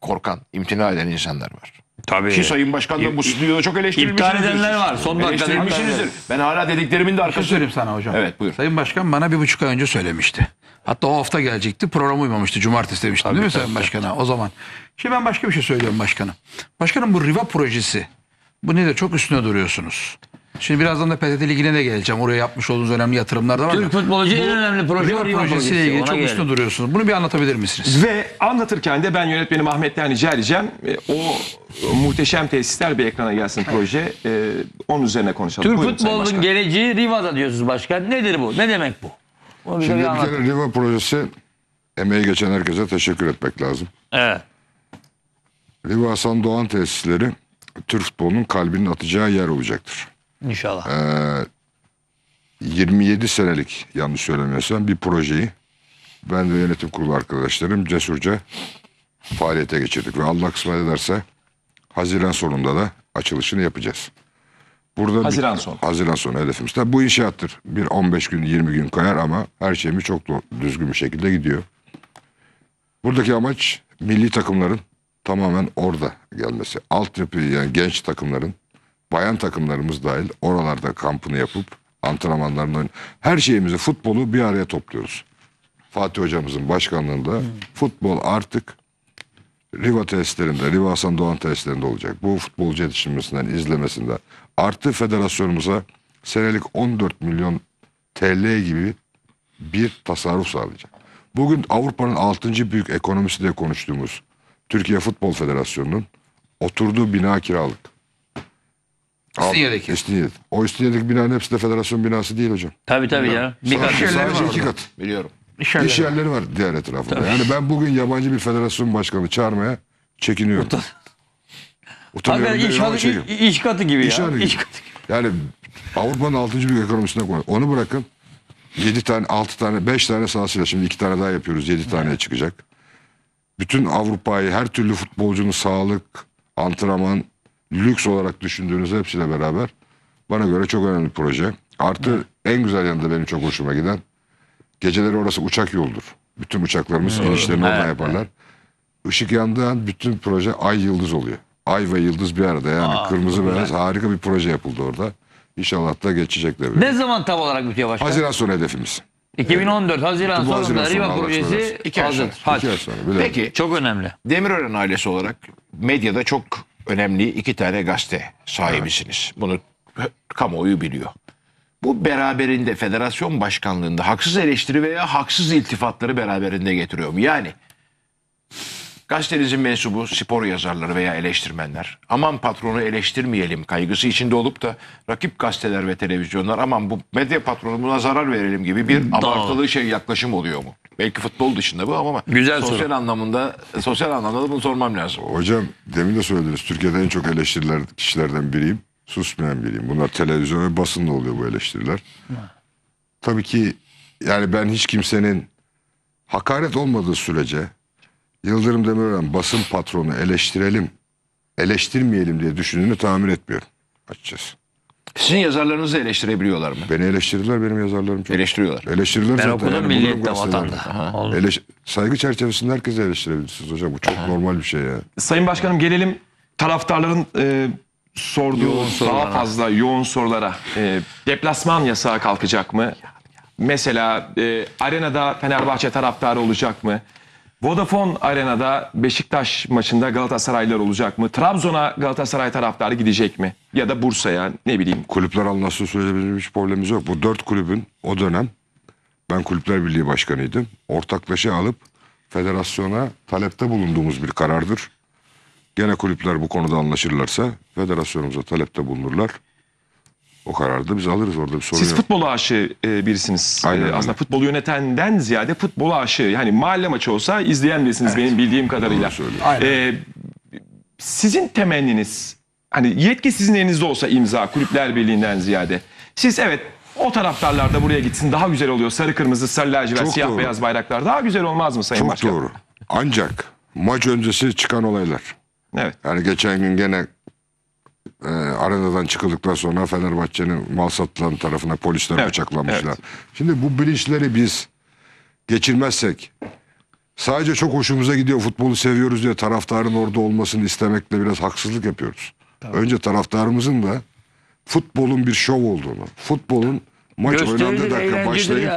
korkan, imtina eden insanlar var. Tabii. Ki Sayın Başkan da bu stüdyoda çok eleştirilmişsiniz. İptal edenler var. Son dakika eleştirilmişsinizdir. Ben hala dediklerimin de arkasını söyleyeyim sana hocam. Evet, buyur. Sayın Başkan bana bir buçuk ay önce söylemişti. Hatta o hafta gelecekti. Program uymamıştı. Cumartesi demiştim tabii, değil mi tabii, Sayın Başkan'a tabii. o zaman? Şimdi ben başka bir şey söylüyorum Başkan'a. Başkanım bu Riva projesi. Bu ne de çok üstüne duruyorsunuz. Şimdi birazdan da P T T Ligi'ne de geleceğim. Oraya yapmış olduğunuz önemli yatırımlar da var. Türk futbolcu en önemli proje. Riva projesiyle ilgili çok gelin. üstüne duruyorsunuz. Bunu bir anlatabilir misiniz? Ve anlatırken de ben yönetmenim Ahmet'ten rica edeceğim. O, o muhteşem tesisler bir ekrana gelsin proje. Ee, onun üzerine konuşalım. Türk Buyurun, futbolun geleceği Riva'da diyorsunuz başkan. Nedir bu? Ne demek bu? Onu Şimdi bir anlatın. kere Riva projesi emeği geçen herkese teşekkür etmek lazım. Evet. Riva Hasan Doğan tesisleri Türk futbolunun kalbinin atacağı yer olacaktır. İnşallah. Ee, yirmi yedi senelik yanlış söylemiyorsam bir projeyi ben ve yönetim kurulu arkadaşlarım cesurca faaliyete geçirdik. Ve Allah kısmet ederse Haziran sonunda da açılışını yapacağız. Burada Haziran bir, sonu. Haziran sonu hedefimiz. Tabii bu inşaattır. Bir on beş gün yirmi gün kayar ama her şeyimiz çok düzgün bir şekilde gidiyor. Buradaki amaç milli takımların tamamen orada gelmesi. Altyapı yani genç takımların, bayan takımlarımız dahil oralarda kampını yapıp antrenmanlarından her şeyimizi, futbolu bir araya topluyoruz. Fatih hocamızın başkanlığında hmm. futbol artık Riva tesislerinde, Riva Hasan Doğan tesislerinde olacak. Bu futbolcu yetiştirmesinden, izlemesinden. Artı federasyonumuza senelik on dört milyon T L gibi bir tasarruf sağlayacak. Bugün Avrupa'nın altıncı büyük ekonomisi diye konuştuğumuz Türkiye Futbol Federasyonu'nun oturduğu bina kiralık. İstinye'deki. İstinye'deki. O İstinye'deki binanın hepsi de federasyon binası değil hocam. Tabii tabii Bilmiyorum. ya. Bir sadece, kat. Sadece iki kat. Biliyorum. İş yerleri, İş yerleri var diğer etrafında. Tabii. Yani ben bugün yabancı bir federasyon başkanı çağırmaya çekiniyorum. Utan... Utanıyorum. Abi, iş, hat, iş, iş katı gibi iş ya. Gibi. İş katı gibi. Yani Avrupa'nın altıncı büyük ekonomisine koyuyor. Onu bırakın. yedi tane, altı tane, beş tane sahasıyla şimdi iki tane daha yapıyoruz. yedi taneye evet. çıkacak. Bütün Avrupa'yı, her türlü futbolcunun sağlık, antrenman, lüks olarak düşündüğünüz hepsiyle beraber bana göre çok önemli proje. Artı evet. en güzel yanında benim çok hoşuma giden geceleri orası uçak yoldur. Bütün uçaklarımız evet. inişlerini evet. oradan yaparlar. Evet. Işık yandığı an bütün proje ay yıldız oluyor. Ay ve yıldız bir arada yani Aa, kırmızı beyaz harika bir proje yapıldı orada. İnşallah da geçecekler. Ne zaman tam olarak bitiyor başkan? Haziran sonu hedefimiz. iki bin on dört Haziran sonunda Haziran Riva sonu projesi hazır. Peki çok önemli. Demirören ailesi olarak medyada çok önemli iki tane gazete sahibisiniz. Evet. Bunu kamuoyu biliyor. Bu beraberinde federasyon başkanlığında haksız eleştiri veya haksız iltifatları beraberinde getiriyor mu? Yani gazetenizin mensubu spor yazarları veya eleştirmenler aman patronu eleştirmeyelim kaygısı içinde olup da rakip gazeteler ve televizyonlar aman bu medya patronu buna zarar verelim gibi bir Doğru. abartılı şey yaklaşım oluyor mu? Belki futbol dışında bu ama Güzel sosyal soru. anlamında sosyal anlamda da bunu sormam lazım. Hocam demin de söylediniz Türkiye'de en çok eleştiriler kişilerden biriyim. Susmayan biriyim. Bunlar televizyon ve basında oluyor bu eleştiriler. Tabii ki yani ben hiç kimsenin hakaret olmadığı sürece Yıldırım Demirören basın patronu eleştirelim, eleştirmeyelim diye düşündüğünü tahmin etmiyorum açıkçası. Sizin yazarlarınızı eleştirebiliyorlar mı? Beni eleştirdiler benim yazarlarım. Çok. Eleştiriyorlar. Eleştiriler ben zaten. Ben okudum yani, Milliyet'te, Vatan'da. Eleş... Saygı çerçevesinde herkese eleştirebilirsiniz hocam. Bu çok Aha. normal bir şey ya. Sayın Başkanım gelelim taraftarların e, sorduğu yoğun daha bana. fazla yoğun sorulara. E, deplasman yasağı kalkacak mı? Mesela e, arenada Fenerbahçe taraftarı olacak mı? Vodafone Arena'da Beşiktaş maçında Galatasaraylılar olacak mı? Trabzon'a Galatasaray taraftarı gidecek mi? Ya da Bursa'ya ne bileyim. Kulüpler anlaştığı sürece bizim hiç problemimiz yok. Bu dört kulübün o dönem ben Kulüpler Birliği Başkanıydım. Ortaklaşa alıp federasyona talepte bulunduğumuz bir karardır. Gene kulüpler bu konuda anlaşırlarsa federasyonumuza talepte bulunurlar. O kararı da biz alırız, orada bir sorun yok. Siz futbol aşığı birisiniz. Aynen, aslında futbolu yönetenden ziyade futbol aşığı. Yani mahalle maçı olsa izleyen birisiniz, evet, benim bildiğim kadarıyla. Ee, sizin temenniniz, hani yetki sizin elinizde olsa imza Kulüpler Birliği'nden ziyade. Siz evet, o taraftarlar da buraya gitsin daha güzel oluyor. Sarı kırmızı, sarı lacivert, siyah doğru. beyaz bayraklar daha güzel olmaz mı Sayın Çok Başkan? Çok doğru. Ancak maç öncesi çıkan olaylar. Evet. Yani geçen gün gene e, arenadan çıkıldıktan sonra Fenerbahçe'nin mal satılan tarafına polisler, evet, bıçaklanmışlar. Evet. Şimdi bu bilinçleri biz geçirmezsek, sadece çok hoşumuza gidiyor, futbolu seviyoruz diye taraftarın orada olmasını istemekle biraz haksızlık yapıyoruz. Tabii. Önce taraftarımızın da futbolun bir şov olduğunu, futbolun maç oynandığı dakika başlayıp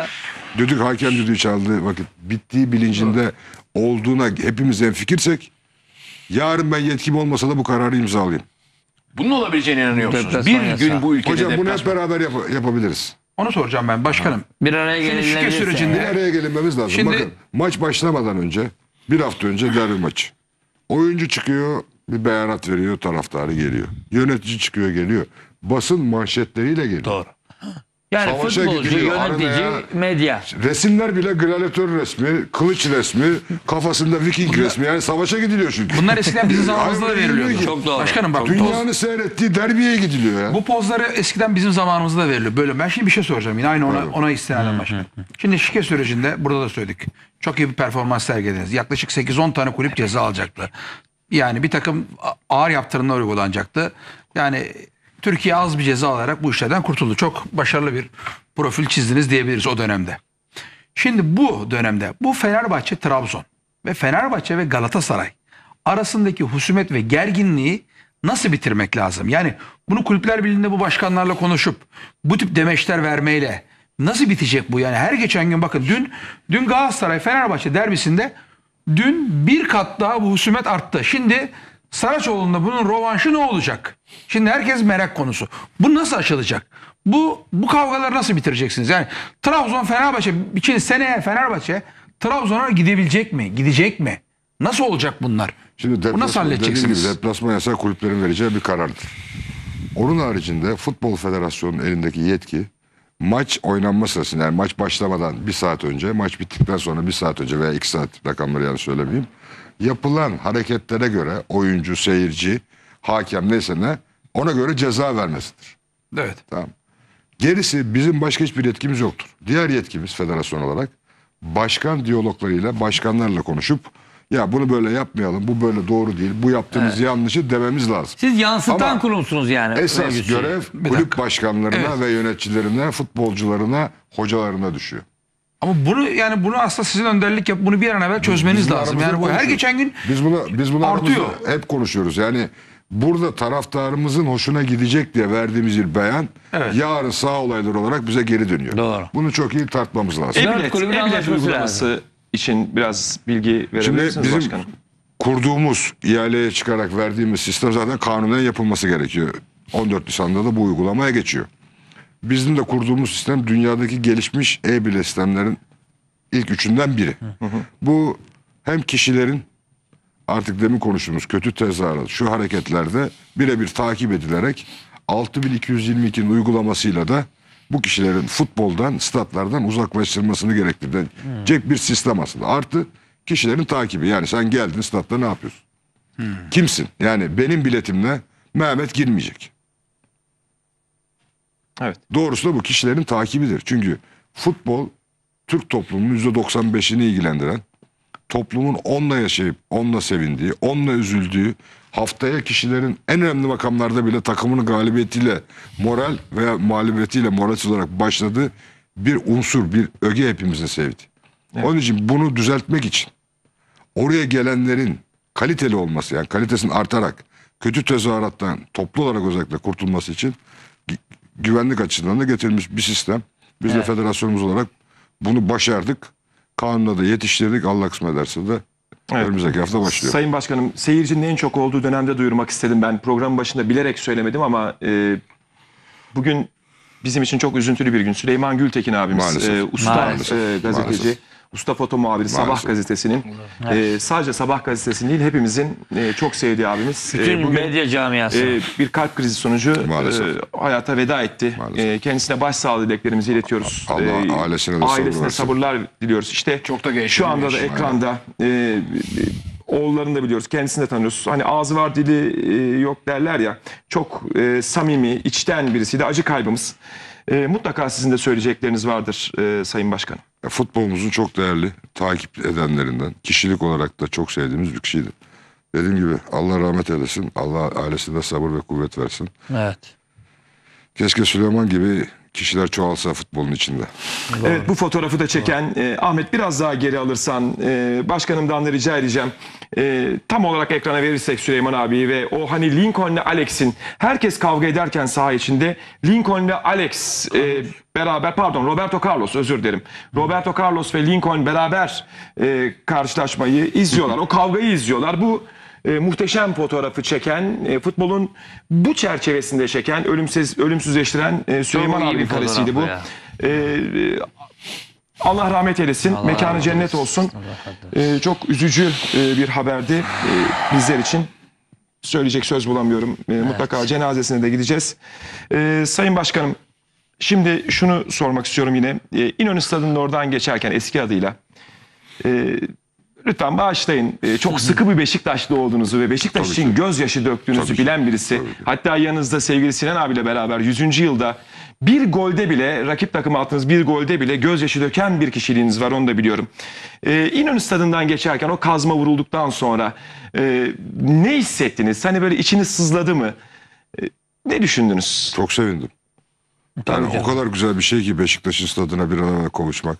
düdük, hakem düdüğü çaldığı vakit bittiği bilincinde, evet, olduğuna hepimiz enfikirsek, yarın ben yetkim olmasa da bu kararı imzalayayım. Bunun olabileceğine inanıyor musunuz? Bir yasa. gün bu ülkede Hocam bunu hep beraber yap yapabiliriz. Onu soracağım ben başkanım. Ha. Bir araya gelinmemiz sürecinde... Bir araya gelinmemiz lazım. Şimdi... Bakın, maç başlamadan önce, bir hafta önce derbi maçı. Oyuncu çıkıyor, bir beyanat veriyor, taraftarı geliyor. Yönetici çıkıyor, geliyor. Basın manşetleriyle geliyor. Doğru. Yani savaşa futbolcu, gidiliyor, yönetici, arenaya, medya. Resimler bile gladyatör resmi, kılıç resmi, kafasında Viking bunlar, resmi. Yani savaşa gidiliyor çünkü. Bunlar eskiden bizim zamanımızda da veriliyordu. Çok doğru. Başkanım bak, dünyanın poz... seyrettiği derbiye gidiliyor ya. Bu pozları eskiden bizim zamanımızda da veriliyor. Böyle. Ben şimdi bir şey soracağım. Yine aynı ona, ona istinaden başkanım. Şimdi şike sürecinde burada da söyledik. Çok iyi bir performans sergilediniz. Yaklaşık sekiz on tane kulüp ceza alacaktı. Yani bir takım ağır yaptırımlar uygulanacaktı. Yani... Türkiye az bir ceza alarak bu işlerden kurtuldu. Çok başarılı bir profil çizdiniz diyebiliriz o dönemde. Şimdi bu dönemde bu Fenerbahçe, Trabzon ve Fenerbahçe ve Galatasaray arasındaki husumet ve gerginliği nasıl bitirmek lazım? Yani bunu Kulüpler Birliği'nde bu başkanlarla konuşup bu tip demeçler vermeyle nasıl bitecek bu? Yani her geçen gün bakın dün dün Galatasaray Fenerbahçe derbisinde dün bir kat daha bu husumet arttı. Şimdi Saraçoğlu'nda bunun rövanşı ne olacak? Şimdi herkes merak konusu. Bu nasıl aşılacak? Bu bu kavgaları nasıl bitireceksiniz? Yani Trabzon Fenerbahçe için seneye Fenerbahçe Trabzon'a gidebilecek mi? Gidecek mi? Nasıl olacak bunlar? Şimdi deplasma, bu nasıl halledeceksiniz? Gibi, deplasma yasağı kulüplerin vereceği bir karardır. Onun haricinde Futbol Federasyonu'nun elindeki yetki maç oynanma sırasında, yani maç başlamadan bir saat önce, maç bittikten sonra bir saat önce veya iki saat, rakamları yanlış söylemeyeyim, yapılan hareketlere göre oyuncu, seyirci, hakem neyse ne, ona göre ceza vermesidir. Evet. Tamam. Gerisi bizim başka hiçbir yetkimiz yoktur. Diğer yetkimiz federasyon olarak başkan diyaloglarıyla, başkanlarla konuşup ya bunu böyle yapmayalım, bu böyle doğru değil, bu yaptığımız, evet, yanlışı dememiz lazım. Siz yansıtan ama kurumsunuz yani. Esas mevcusu. görev kulüp başkanlarına, evet, ve yöneticilerine, futbolcularına, hocalarına düşüyor. Ama bunu yani bunu aslında sizin önderlik yap, bunu bir an evvel çözmeniz biz lazım. Yani bu her geçen gün biz bunu biz bunu artıyor. Hep konuşuyoruz. Yani burada taraftarımızın hoşuna gidecek diye verdiğimiz bir beyan, evet, yarın sağ olaylar olarak bize geri dönüyor. Doğru. Bunu çok iyi tartmamız lazım. E-bilet e-bilet uygulaması lazım. için biraz bilgi verebilirsiniz Şimdi bizim başkanım. Kurduğumuz, ihaleye çıkarak verdiğimiz sistem zaten kanunen yapılması gerekiyor. on dört Nisan'da da bu uygulamaya geçiyor. Bizim de kurduğumuz sistem dünyadaki gelişmiş e-bilet sistemlerin ilk üçünden biri. Hı hı. Bu hem kişilerin artık demin konuştuğumuz kötü tezahürat, şu hareketlerde birebir takip edilerek altı bin iki yüz yirmi iki'nin uygulamasıyla da bu kişilerin futboldan, statlardan uzaklaştırmasını gerektirecek bir sistem aslında. Artı kişilerin takibi, yani sen geldin statta ne yapıyorsun? Hı. Kimsin? Yani benim biletimle Mehmet girmeyecek. Evet. Doğrusu da bu kişilerin takibidir. Çünkü futbol Türk toplumunun yüzde doksan beş'ini ilgilendiren, toplumun onunla yaşayıp onunla sevindiği, onunla üzüldüğü, haftaya kişilerin en önemli makamlarda bile takımının galibiyetiyle moral veya mağlubiyetiyle moralsiz olarak başladığı bir unsur, bir öge hepimizin sevdiği. Evet. Onun için bunu düzeltmek için oraya gelenlerin kaliteli olması, yani kalitesinin artarak kötü tezahürattan toplu olarak özellikle kurtulması için güvenlik açısından da getirilmiş bir sistem. Biz, evet, de federasyonumuz olarak bunu başardık. Kanuna da yetiştirdik. Allah kısmet ederse de, evet, önümüzdeki hafta başlıyor. Sayın Başkanım, seyircinin en çok olduğu dönemde duyurmak istedim. Ben programın başında bilerek söylemedim ama e, bugün bizim için çok üzüntülü bir gün. Süleyman Gültekin abimiz, maalesef. E, usta maalesef. E, gazeteci, maalesef. Usta foto muhabiri, maalesef. Sabah gazetesinin, e, sadece Sabah gazetesinin değil, hepimizin e, çok sevdiği abimiz. Bütün e, bugün, medya camiası. E, bir kalp krizi sonucu e, hayata veda etti. E, kendisine başsağlığı dileklerimizi iletiyoruz. Allah, e, ailesine, ailesine sabırlar diliyoruz. İşte çok da genç, şu anda genç, da ekranda... E, e, oğullarını da biliyoruz, kendisini de tanıyoruz. Hani ağzı var dili e, yok derler ya. Çok e, samimi, içten birisiydi. Acı kaybımız. E, mutlaka sizin de söyleyecekleriniz vardır e, Sayın Başkanım. Futbolumuzun çok değerli, takip edenlerinden, kişilik olarak da çok sevdiğimiz bir kişiydi. Dediğim gibi Allah rahmet eylesin. Allah ailesine sabır ve kuvvet versin. Evet. Keşke Süleyman gibi kişiler çoğalsa futbolun içinde. Evet, bu fotoğrafı da çeken e, Ahmet, biraz daha geri alırsan e, başkanımdan da rica edeceğim. E, tam olarak ekrana verirsek Süleyman abi ve o hani Lincoln'le Alex'in, herkes kavga ederken saha içinde Lincoln'le Alex e, beraber, pardon Roberto Carlos, özür dilerim. Roberto Carlos ve Lincoln beraber e, karşılaşmayı izliyorlar. O kavgayı izliyorlar. Bu E, muhteşem fotoğrafı çeken, e, futbolun bu çerçevesinde çeken, ölümsüz, ölümsüzleştiren e, Süleyman abinin karesiydi bu. E, e, Allah rahmet eylesin, Allah mekanı rahmet cennet olsun. E, çok üzücü e, bir haberdi e, bizler için. Söyleyecek söz bulamıyorum. E, evet. Mutlaka cenazesine de gideceğiz. E, Sayın Başkanım, şimdi şunu sormak istiyorum yine. E, İnönü Stadı'nın oradan geçerken eski adıyla... E, lütfen bağışlayın. Ee, çok sıkı bir Beşiktaşlı olduğunuzu ve Beşiktaş Tabii için ki. gözyaşı döktüğünüzü Tabii bilen birisi. Ki. Hatta yanınızda sevgili Sinan abiyle beraber yüzüncü yılda bir golde bile, rakip takıma attığınız bir golde bile gözyaşı döken bir kişiliğiniz var, onu da biliyorum. Ee, İnönü Stadı'ndan geçerken o kazma vurulduktan sonra e, ne hissettiniz? Hani böyle içiniz sızladı mı? E, ne düşündünüz? Çok sevindim. Yani o kadar güzel bir şey ki Beşiktaş'ın stadına bir an evvel kavuşmak.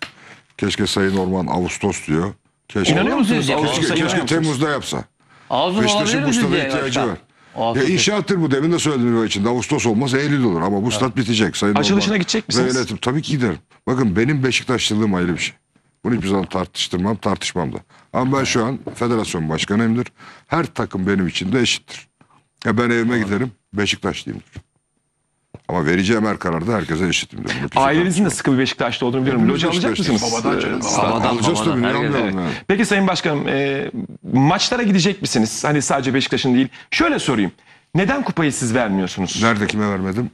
Keşke Sayın Orman Ağustos diyor. Keşke, İnanıyor musunuz? Keşke, keşke, keşke, keşke Temmuz'da yapsa. Beşiktaş'ın bu stada ihtiyacı var. Ya inşaattır bu, demin de söyledim için. Ağustos olmaz, Eylül olur ama bu evet. stat bitecek. Sayın Açılışına Orman, gidecek misiniz? Yönetim. Tabii ki giderim. Bakın benim Beşiktaşlılığım ayrı bir şey. Bunu hiçbir zaman tartıştırmam, tartışmam da. Ama ben şu an federasyon başkanıyımdır. Her takım benim için de eşittir. Ya ben evime evet. giderim, Beşiktaşlıyımdır. Ama vereceğim her kararda herkese eşitim diyorum. Ailenizin de sıkı bir Beşiktaşlı olduğunu biliyorum. Loca alacak mısınız? Babadan canım. Alacağız tabii. Evet. Yani. Peki Sayın Başkanım, e, maçlara gidecek misiniz? Hani sadece Beşiktaş'ın değil. Şöyle sorayım. Neden kupayı siz vermiyorsunuz? Nerede, kime vermedim?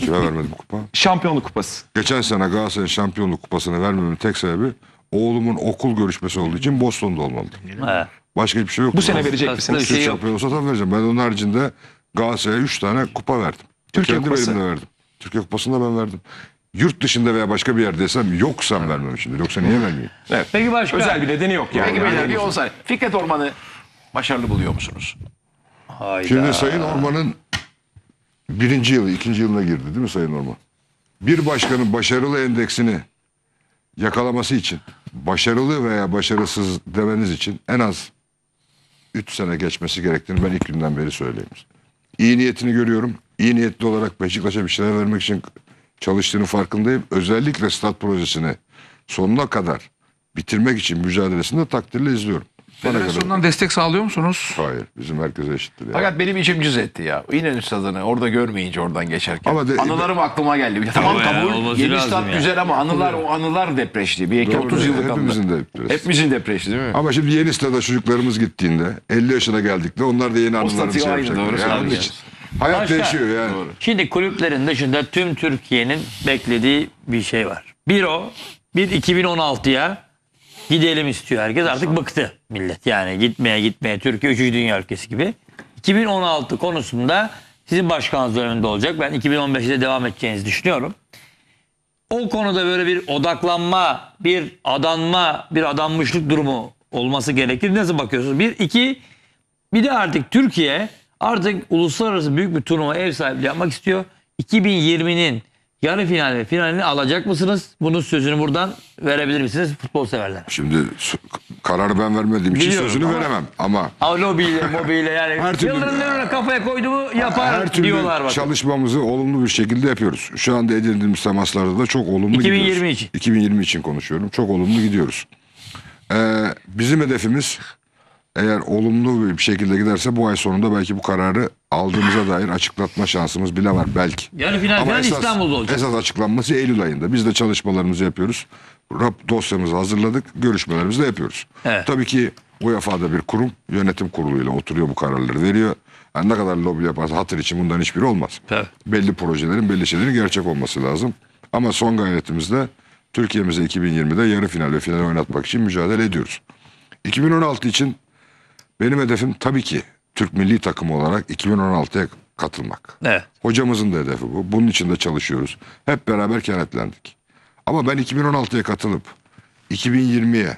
Kime vermedim kupa? Şampiyonluk kupası. Geçen sene Galatasaray Şampiyonluk kupasını vermemin tek sebebi oğlumun okul görüşmesi olduğu için Boston'da olmalıydı. Evet. Başka hiçbir şey yok. Bu sene verecek misiniz? Bir şey yok. Şampiyonluğu tabii vereceğim. Ben onun haricinde Galatasaray'a üç tane kupa verdim. Türkiye Kendi Kupası. Elimde verdim. Türkiye Kupası'nda ben verdim. Yurt dışında veya başka bir yerdeysem yoksam vermemişimdir. Yoksa niye vermeyeyim? Evet. Peki başka özel bir nedeni yok yani. Peki yani bir olsa, Fikret Orman'ı başarılı buluyor musunuz? Hayda. Şimdi Sayın Orman'ın birinci yılı, ikinci yılına girdi değil mi Sayın Orman? Bir başkanın başarılı endeksini yakalaması için, başarılı veya başarısız demeniz için en az üç sene geçmesi gerektiğini ben ilk günden beri söyleyeyim. İyi niyetini görüyorum. İyi niyetli olarak Beşiktaş'a bir şeyler vermek için çalıştığını farkındayım. Özellikle stat projesini sonuna kadar bitirmek için mücadelesini de takdirle izliyorum. Federasyondan destek sağlıyor musunuz? Hayır. Bizim herkese eşittir. Yani. Fakat benim içim cüz etti ya. İnönü Stadı'nı orada görmeyince, oradan geçerken. Ama de, anılarım de, aklıma geldi. Ya, tamam kabul. Yeni stat yani. Güzel ama anılar, o anılar depreşti. Bir iki otuz yıllık anılar. Hepimizin depreşti. Hepimizin depreşti değil mi? Ama şimdi yeni stada çocuklarımız gittiğinde, elli yaşına geldikte onlar da yeni anılarımızı şey yapacaklar. Doğru yani. Hayat Başka, değişiyor yani. Doğru. Şimdi kulüplerin dışında tüm Türkiye'nin beklediği bir şey var. Bir o, bir iki bin on altıya gidelim istiyor herkes. Artık bıktı millet. Yani gitmeye gitmeye Türkiye üçüncü dünya ülkesi gibi. iki bin on altı konusunda sizin başkanınız döneminde olacak. Ben iki bin on beşte devam edeceğinizi düşünüyorum. O konuda böyle bir odaklanma, bir adanma, bir adanmışlık durumu olması gerekir. Nasıl bakıyorsunuz? Bir, iki, bir de artık Türkiye... Artık uluslararası büyük bir turnuva ev sahipliği yapmak istiyor. iki bin yirminin yarı final ve finalini alacak mısınız? Bunun sözünü buradan verebilir misiniz futbol severler? Şimdi kararı ben vermediğim için Biliyorum, sözünü ama, veremem ama. Ama lobiyle, mobiyle yani. Her türlü, Yıldırım kafaya koydu mu yapar diyorlar. Her türlü çalışmamızı olumlu bir şekilde yapıyoruz. Şu anda edindiğimiz temaslarda da çok olumlu gidiyoruz. iki bin yirmi için. iki bin yirmi için konuşuyorum. Çok olumlu gidiyoruz. Ee, bizim hedefimiz Eğer olumlu bir şekilde giderse bu ay sonunda belki bu kararı aldığımıza dair açıklatma şansımız bile var belki. Yani final, ama final esas, İstanbul'da olacak. Esas açıklanması Eylül ayında. Biz de çalışmalarımızı yapıyoruz. Dosyamızı hazırladık. Görüşmelerimizi de yapıyoruz. Evet. Tabii ki U E F A'da bir kurum, yönetim kuruluyla oturuyor, bu kararları veriyor. Yani ne kadar lobi yaparsa hatır için bundan hiçbiri olmaz. Evet. Belli projelerin, belli şeylerin gerçek olması lazım. Ama son gayretimizde Türkiye'mize iki bin yirmide yarı final ve final oynatmak için mücadele ediyoruz. iki bin on altı için benim hedefim tabii ki Türk milli takımı olarak iki bin on altıya katılmak. Evet. Hocamızın da hedefi bu. Bunun için de çalışıyoruz. Hep beraber kenetlendik. Ama ben iki bin on altıya katılıp iki bin yirmiye,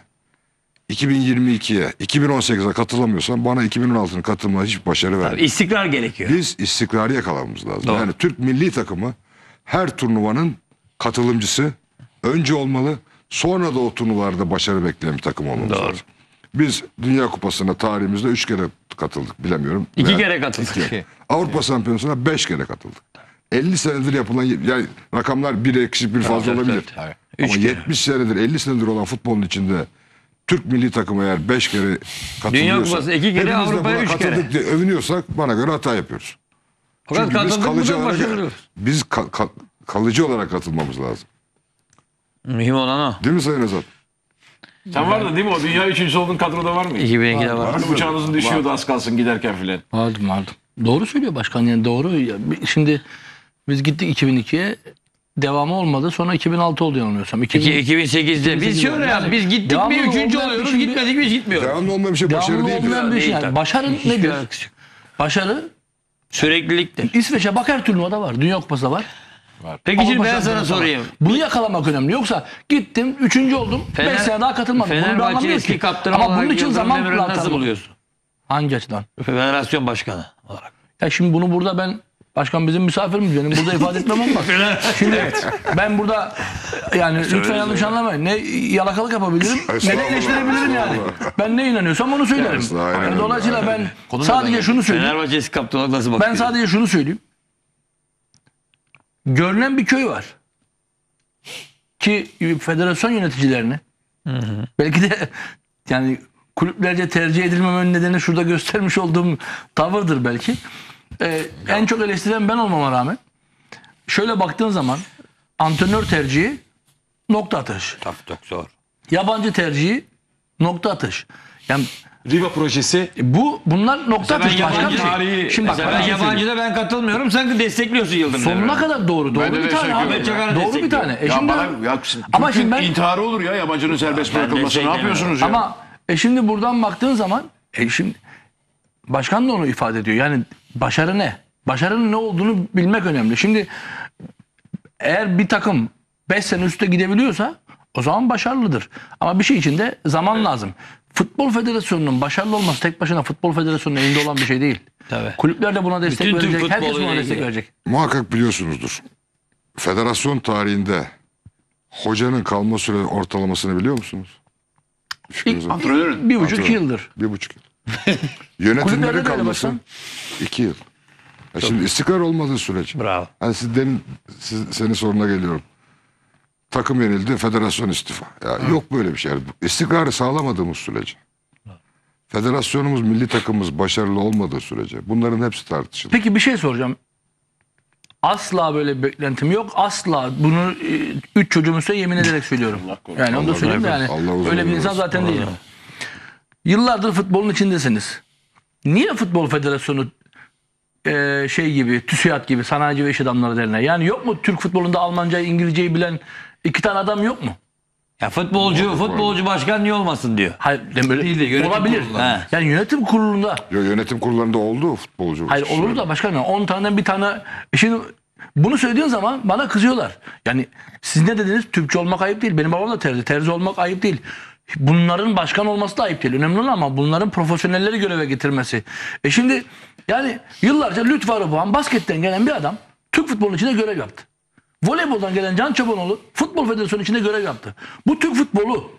iki bin yirmi ikiye, iki bin on sekize katılamıyorsam bana iki bin on altının katılma hiçbir başarı vermiyor. İstikrar gerekiyor. Biz istikrarı yakalamamız lazım. Doğru. Yani Türk milli takımı her turnuvanın katılımcısı önce olmalı. Sonra da o turnuvalarda başarı bekleyen bir takım olmamız Doğru. lazım. Biz Dünya Kupası'na tarihimizde üç kere katıldık, bilemiyorum. İki Veya kere katıldık. Iki. Avrupa Şampiyonası'na beş kere katıldık. elli senedir yapılan, yani rakamlar bir eksik bir fazla evet, olabilir. Evet, evet. Ama yetmiş senedir, elli senedir olan futbolun içinde Türk milli takımı eğer beş kere katılıyorsa, Dünya Kupası iki kere, Avrupa'ya üç kere diye övünüyorsak bana göre hata yapıyoruz. Fakat Çünkü biz kalıcı olarak, biz ka ka kalıcı olarak katılmamız lazım. Mühim olan o. Değil mi Sayın Özat? Sen vardın değil mi o? Dünya üçüncüsü olduğun kadroda var mıydı? iki bin ikide vardı. Uçağınızın düşüyordu az kalsın giderken filan. Vardım vardım. Doğru söylüyor başkan, yani doğru. Şimdi biz gittik iki bin ikiye, devamı olmadı. Sonra iki bin altı oldu yanılıyorsam. iki bin sekizde biz şöyle yani biz gittik devamlı bir üçüncü oluyoruz, bir gitmedik mi hiç gitmiyoruz. Devamlı olmayan bir şey başarı değil. Olmayan bir şey yani. Başarı nedir? Başarı sürekliliktir. İsveç'e bak, her turnuvada var. Dünya Kupası'da var. Var. Peki şimdi ben sana sorayım. Bunu yakalamak önemli. Yoksa gittim, üçüncü oldum, Fener, beş sene daha katılmadım. Fenerbahçe eski kaptanı olarak ama bunun için zaman planı nasıl buluyorsun? Hangi açıdan? Federasyon başkanı olarak. Ya şimdi bunu burada ben, başkan bizim misafirimiz, benim burada ifade etmem olmaz. Şimdi evet, ben burada yani lütfen yanlış anlamayın. Ne yalakalık yapabilirim, ne de eleştirebilirim yani. Ben ne inanıyorsam onu söylerim. Yani dolayısıyla ben Konu sadece şunu söyleyeyim. Fenerbahçe eski kaptanı olarak nasıl bakıyorsun? Ben sadece şunu söyleyeyim. Görünen bir köy var ki federasyon yöneticilerini hı hı. belki de yani kulüplerce tercih edilmemenin nedeni şurada göstermiş olduğum tavırdır belki. Ee, en çok eleştiren ben olmama rağmen şöyle baktığın zaman antrenör tercihi nokta atış. Tabii, çok zor. Yabancı tercihi nokta atış. Yani Riva projesi. Bu bunlar nokta atış başka bir şey. Şimdi bak, ben yabancıda ben katılmıyorum. Sen destekliyorsun Yıldırım. Sonuna kadar doğru. Doğru bir tane. Ahmet Çakar'ı destekliyorum. Doğru bir tane. E şimdi, ya bana, ya, ama şimdi ben, intiharı olur ya yabancının serbest bırakılması. Ne yapıyorsunuz ya? Ama e şimdi buradan baktığın zaman e şimdi başkan da onu ifade ediyor. Yani başarı ne? Başarının ne olduğunu bilmek önemli. Şimdi eğer bir takım beş sene üstte gidebiliyorsa o zaman başarılıdır. Ama bir şey için de zaman evet. lazım. Futbol Federasyonu'nun başarılı olması tek başına Futbol Federasyonu'nun elinde olan bir şey değil. Tabii. Kulüpler de buna destek Bütün verecek, herkes buna ilgili. destek verecek. Muhakkak biliyorsunuzdur. Federasyon tarihinde hocanın kalma süre ortalamasını biliyor musunuz? İlk, antrenörün. Bir buçuk antrenör. yıldır. Bir buçuk yıl. Yönetimlerin kalması iki yıl. Ya şimdi istikrar olmadığı sürece. Bravo. Yani siz demin, siz, senin soruna geliyorum. Takım yenildi, federasyon istifa. Ya yok böyle bir şey. İstikrarı sağlamadığımız sürece, federasyonumuz, milli takımımız başarılı olmadığı sürece bunların hepsi tartışılır. Peki bir şey soracağım. Asla böyle beklentim yok. Asla bunu üç çocuğumuzsa yemin ederek söylüyorum. Yani onu da söyleyeyim de yani öyle bir insan zaten değilim. Yıllardır futbolun içindesiniz. Niye Futbol Federasyonu Ee, şey gibi, TÜSİAD gibi, Sanayici ve İş Adamları Derneği? Yani yok mu Türk futbolunda Almancayı, İngilizceyi bilen iki tane adam yok mu? Ya futbolcu, futbolcu başkan niye olmasın diyor. Hayır, böyle değil de yönetim olabilir. Yani yönetim kurulunda. Yo, yönetim kurullarında oldu futbolcu. Hayır olur da başkan on tane bir tane. Şimdi bunu söylediğin zaman bana kızıyorlar. Yani siz ne dediniz? Türkçe olmak ayıp değil. Benim babam da terzi. Terzi olmak ayıp değil. Bunların başkan olması da ayıp değil. Önemli olan ama bunların profesyonelleri göreve getirmesi. E şimdi yani yıllarca Lütfü Arıboğan basketten gelen bir adam Türk futbolunun içinde görev yaptı. Voleyboldan gelen Can Çobanoğlu Futbol Federasyonu içinde görev yaptı. Bu Türk futbolu.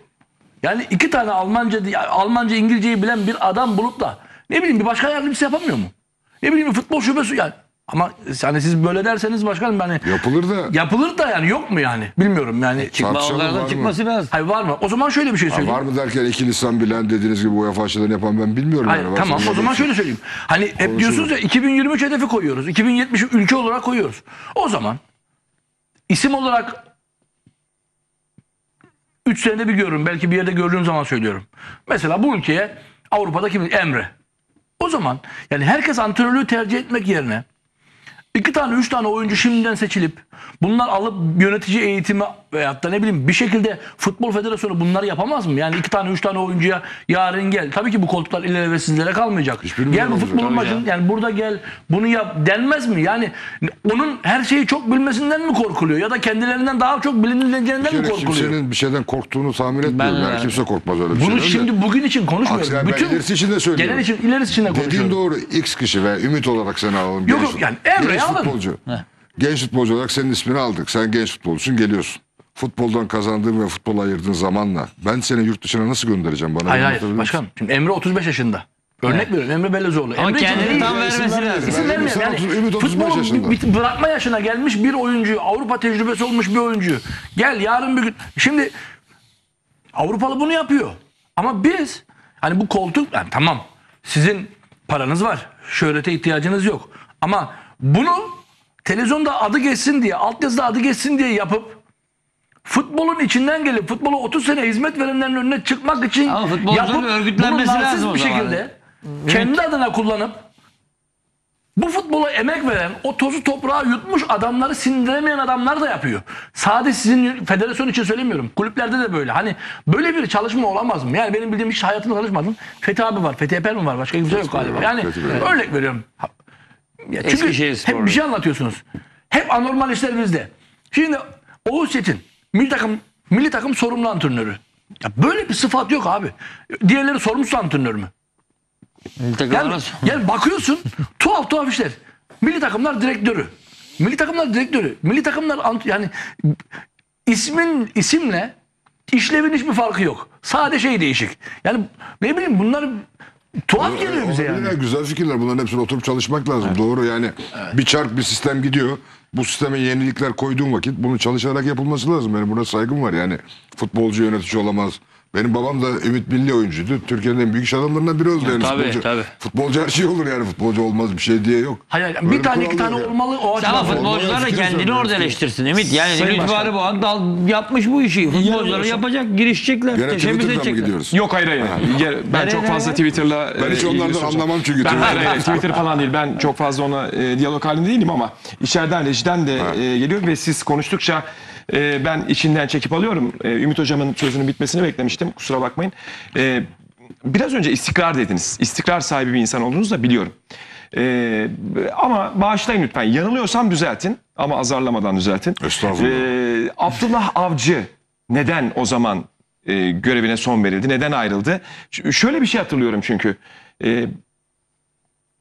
Yani iki tane Almanca, Almanca İngilizceyi bilen bir adam bulup da ne bileyim bir başkan yardımcısı yapamıyor mu? Ne bileyim futbol şubesi yani. Ama hani siz böyle derseniz başkanım hani yapılır da. Yapılır da yani yok mu yani? Bilmiyorum yani. Çıkma onlardan çıkması lazım. Hayır var mı? O zaman şöyle bir şey söyleyeyim. Ha, var mı derken iki lisan bilen dediğiniz gibi UEFA açıdan yapan ben bilmiyorum. Hayır, yani. Tamam o zaman şöyle söyleyeyim. Hani hep konuşuruz. Diyorsunuz ya iki bin yirmi üç hedefi koyuyoruz. iki bin yetmiş ülke olarak koyuyoruz. O zaman isim olarak üç senede bir görürüm. Belki bir yerde gördüğüm zaman söylüyorum. Mesela bu ülkeye Avrupa'da kim? Emre. O zaman yani herkes antrenörlüğü tercih etmek yerine İki tane, üç tane oyuncu şimdiden seçilip bunlar alıp yönetici eğitimi veyahut da ne bileyim bir şekilde Futbol Federasyonu bunları yapamaz mı? Yani iki tane, üç tane oyuncuya yarın gel. Tabii ki bu koltuklar ileri ve sizlere kalmayacak. Gel bu futbolun başın, yani burada gel bunu yap denmez mi? Yani onun her şeyi çok bilmesinden mi korkuluyor? Ya da kendilerinden daha çok bilinileceğinden mi korkuluyor? Kimsenin bir şeyden korktuğunu tahmin etmiyorum. Ben, yani kimse korkmaz öyle bir şeyden. Bunu şimdi bugün için konuşmuyoruz. Ben bütün ilerisi için de söylüyorum. Genel için ilerisi için de konuşuyorum. Dediğin doğru. X kişi ve Ümit olarak seni alalım. Yok yok yani Emre. Genç futbolcu. Genç futbolcu olarak senin ismini aldık. Sen genç futbolcusun, geliyorsun. Futboldan kazandığın ve futbola ayırdığın zamanla ben seni yurt dışına nasıl göndereceğim? Bana hayır hayır başkanım. Şimdi Emre otuz beş yaşında. Örnek evet. Veriyorum Emre Belözoğlu. Ama kendini tam vermesi lazım. Yani, futbolu bırakma yaşına gelmiş bir oyuncu. Avrupa tecrübesi olmuş bir oyuncu. Gel yarın bir gün. Şimdi Avrupalı bunu yapıyor. Ama biz hani bu koltuk yani tamam sizin paranız var. Şöhrete ihtiyacınız yok. Ama bunu televizyonda adı geçsin diye, altyazıda adı geçsin diye yapıp futbolun içinden gelip futbola otuz sene hizmet verenlerin önüne çıkmak için yapıp bunu narsız bir şekilde yani. Kendi adına kullanıp bu futbola emek veren, o tozu toprağa yutmuş adamları sindiremeyen adamlar da yapıyor. Sadece sizin federasyon için söylemiyorum. Kulüplerde de böyle. Hani böyle bir çalışma olamaz mı? Yani benim bildiğim hiç hayatımda çalışmadım. Fethi abi var, Fethi Eper mi var? Başka kimse yok galiba. Yani örnek veriyorum. Ya çünkü şey hep bir şey anlatıyorsunuz. Hep anormal işler bizde. Şimdi Oğuz Çetin milli takım, milli takım sorumlu antrenörü. Ya böyle bir sıfat yok abi. Diğerleri sorumsuz antrenör mü? Yani, yani bakıyorsun tuhaf tuhaf işler. Milli takımlar direktörü. Milli takımlar direktörü. Milli takımlar yani ismin isimle işlevin hiçbir farkı yok. Sadece şey değişik. Yani ne bileyim bunlar tuhaf o, geliyor bize yani. Güzel fikirler. Bunların hepsine oturup çalışmak lazım. Evet. Doğru yani. Evet. Bir çark bir sistem gidiyor. Bu sisteme yenilikler koyduğum vakit bunu çalışarak yapılması lazım. Benim buna saygım var yani. Futbolcu yönetici olamaz. Benim babam da Ümit milli oyuncuydu. Türkiye'nin en büyük iş adamlarından biri oldu yani. Tabii, futbolcu. Tabii. Futbolcu her şey olur yani. Futbolcu olmaz bir şey diye yok. Hayır, hayır. Bir tane iki tane yani. Olmalı. O ama futbolcular da kendini orada eleştirsin Ümit. Yani Ümit bari bu Akdal yapmış bu işi. Futbolcuları yapacak, girişecekler. Gene Twitter'dan mı gidiyoruz? Yok hayır hayır. Yani. Ben çok fazla Twitter'la ben hiç onlardan anlamam çünkü. Ben, hayır, hayır, Twitter falan değil. Ben çok fazla ona e, diyalog halinde değilim ama içeriden rejiden de e, geliyor ve siz konuştukça Ee, ben içinden çekip alıyorum. Ee, Ümit Hocam'ın sözünün bitmesini beklemiştim. Kusura bakmayın. Ee, biraz önce istikrar dediniz. İstikrar sahibi bir insan olduğunuzu da biliyorum. Ee, ama bağışlayın lütfen. Yanılıyorsam düzeltin. Ama azarlamadan düzeltin. Estağfurullah. Ee, Abdullah Avcı neden o zaman e, görevine son verildi? Neden ayrıldı? Ş- şöyle bir şey hatırlıyorum çünkü. Ee,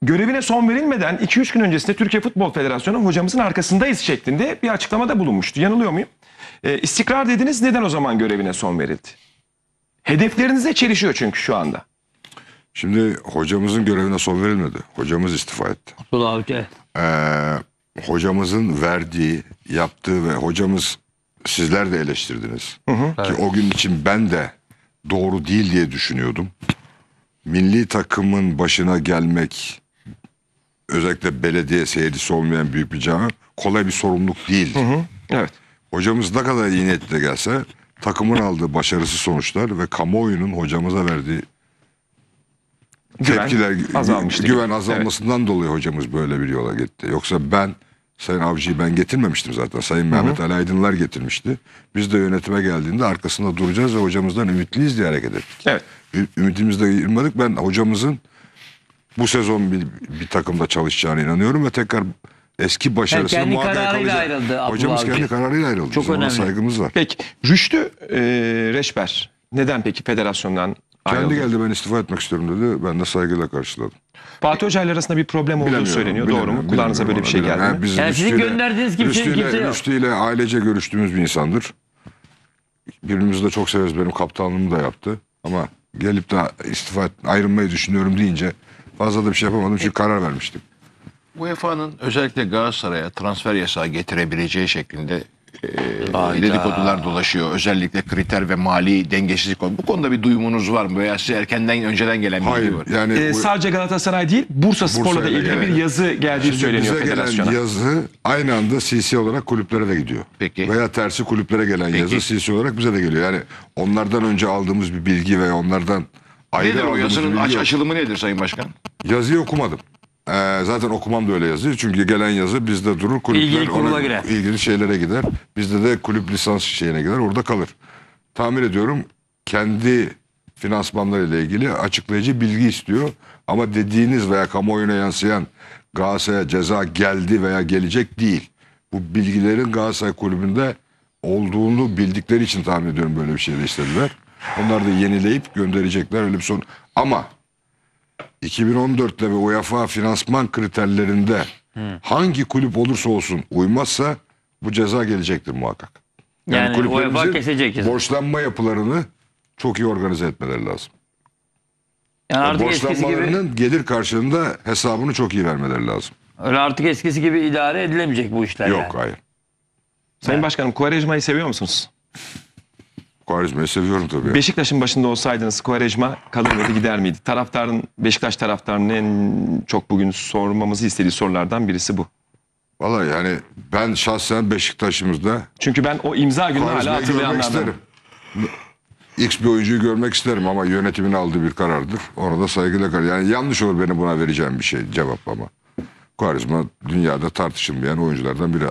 görevine son verilmeden iki üç gün öncesinde Türkiye Futbol Federasyonu hocamızın arkasındayız şeklinde bir açıklamada bulunmuştu. Yanılıyor muyum? E, istikrar dediniz, neden o zaman görevine son verildi? Hedeflerinize çelişiyor çünkü şu anda. Şimdi hocamızın görevine son verilmedi. Hocamız istifa etti. Ee, hocamızın verdiği, yaptığı ve hocamız sizler de eleştirdiniz. Hı hı. Ki evet. O gün için ben de doğru değil diye düşünüyordum. Milli takımın başına gelmek, özellikle belediye seyircisi olmayan büyük bir cami, kolay bir sorumluluk değil. Hı hı, evet. Hocamız ne kadar iyi niyetle gelse takımın aldığı başarısız sonuçlar ve kamuoyunun hocamıza verdiği güven, tepkiler, azalmıştı güven gibi. Azalmasından evet. Dolayı hocamız böyle bir yola gitti. Yoksa ben Sayın Avcı'yı ben getirmemiştim zaten. Sayın hı hı. Mehmet Ali Aydınlar getirmişti. Biz de yönetime geldiğinde arkasında duracağız ve hocamızdan ümitliyiz diye hareket ettik. Evet. Ümitimizde yırmadık. Ben hocamızın bu sezon bir, bir takımda çalışacağına inanıyorum ve tekrar eski başarısını yani muhakkak alacak. Hocamız kendi kararıyla ayrıldı. Çok önemli. Saygımız var. Peki Rüştü e, Reşber neden peki federasyondan ayrıldı? Kendi geldi ben istifa etmek istiyorum dedi. Ben de saygıyla karşıladım. Fatih Hoca ile arasında bir problem olduğu söyleniyor. Doğru mu? Kulağınıza böyle bir şey geldi mi? Yani yani sizin gönderdiğiniz gibi şey kimse yok. Rüştü ile ailece görüştüğümüz bir insandır. Birbirimizi de çok severiz. Benim kaptanlığımı da yaptı. Ama gelip de istifa ayrılmayı düşünüyorum deyince fazla da bir şey yapamadım çünkü karar vermiştim. U E F A'nın özellikle Galatasaray'a transfer yasağı getirebileceği şeklinde e, dedikodular dolaşıyor. Özellikle kriter ve mali dengesizlik. Bu konuda bir duyumunuz var mı? Veya size erkenden önceden gelen bir bilgi var? Yani e, bu... Sadece Galatasaray değil, Bursa Spor'la da ilgili bir yazı geldiği söyleniyor federasyona. Yazı aynı anda C C olarak kulüplere de gidiyor. Peki. Veya tersi kulüplere gelen Peki. yazı C C olarak bize de geliyor. Yani onlardan önce aldığımız bir bilgi ve onlardan ayrı nedir o yazının aç açılımı nedir Sayın Başkan? Yazıyı okumadım. Ee, zaten okumam da öyle yazıyor. Çünkü gelen yazı bizde durur. Kulüpler ona, ilgili şeylere gider. Bizde de kulüp lisans şeyine gider. Orada kalır. Tahmin ediyorum kendi finansmanlarıyla ilgili açıklayıcı bilgi istiyor. Ama dediğiniz veya kamuoyuna yansıyan Galatasaray'a ceza geldi veya gelecek değil. Bu bilgilerin Galatasaray kulübünde olduğunu bildikleri için tahmin ediyorum böyle bir şeyler istediler. Onlar da yenileyip gönderecekler, öyle bir sorun. Ama iki bin on dörtte ve UEFA finansman kriterlerinde hmm. hangi kulüp olursa olsun uymazsa bu ceza gelecektir muhakkak. Yani, yani kulüplerimizin kesecek borçlanma yapılarını çok iyi organize etmeleri lazım. Yani artık borçlanmalarının gibi... gelir karşılığında hesabını çok iyi vermeleri lazım. Öyle artık eskisi gibi idare edilemeyecek bu işler. Yok yani. Hayır. Sayın yani. Başkanım, Quaresma'yı seviyor musunuz? Quaresma'yı seviyorum tabii. Beşiktaş'ın başında olsaydınız Quaresma kalır mıydı, gider miydi? Taraftarın, Beşiktaş taraftarının en çok bugün sormamızı istediği sorulardan birisi bu. Vallahi yani ben şahsen Beşiktaş'ımızda... Çünkü ben o imza gününü hala hatırlayanlardan... X bir oyuncuyu görmek isterim ama yönetimin aldığı bir karardır. Ona da saygıyla karar. Yani yanlış olur benim buna vereceğim bir şey cevaplama. Quaresma dünyada tartışılmayan oyunculardan biri.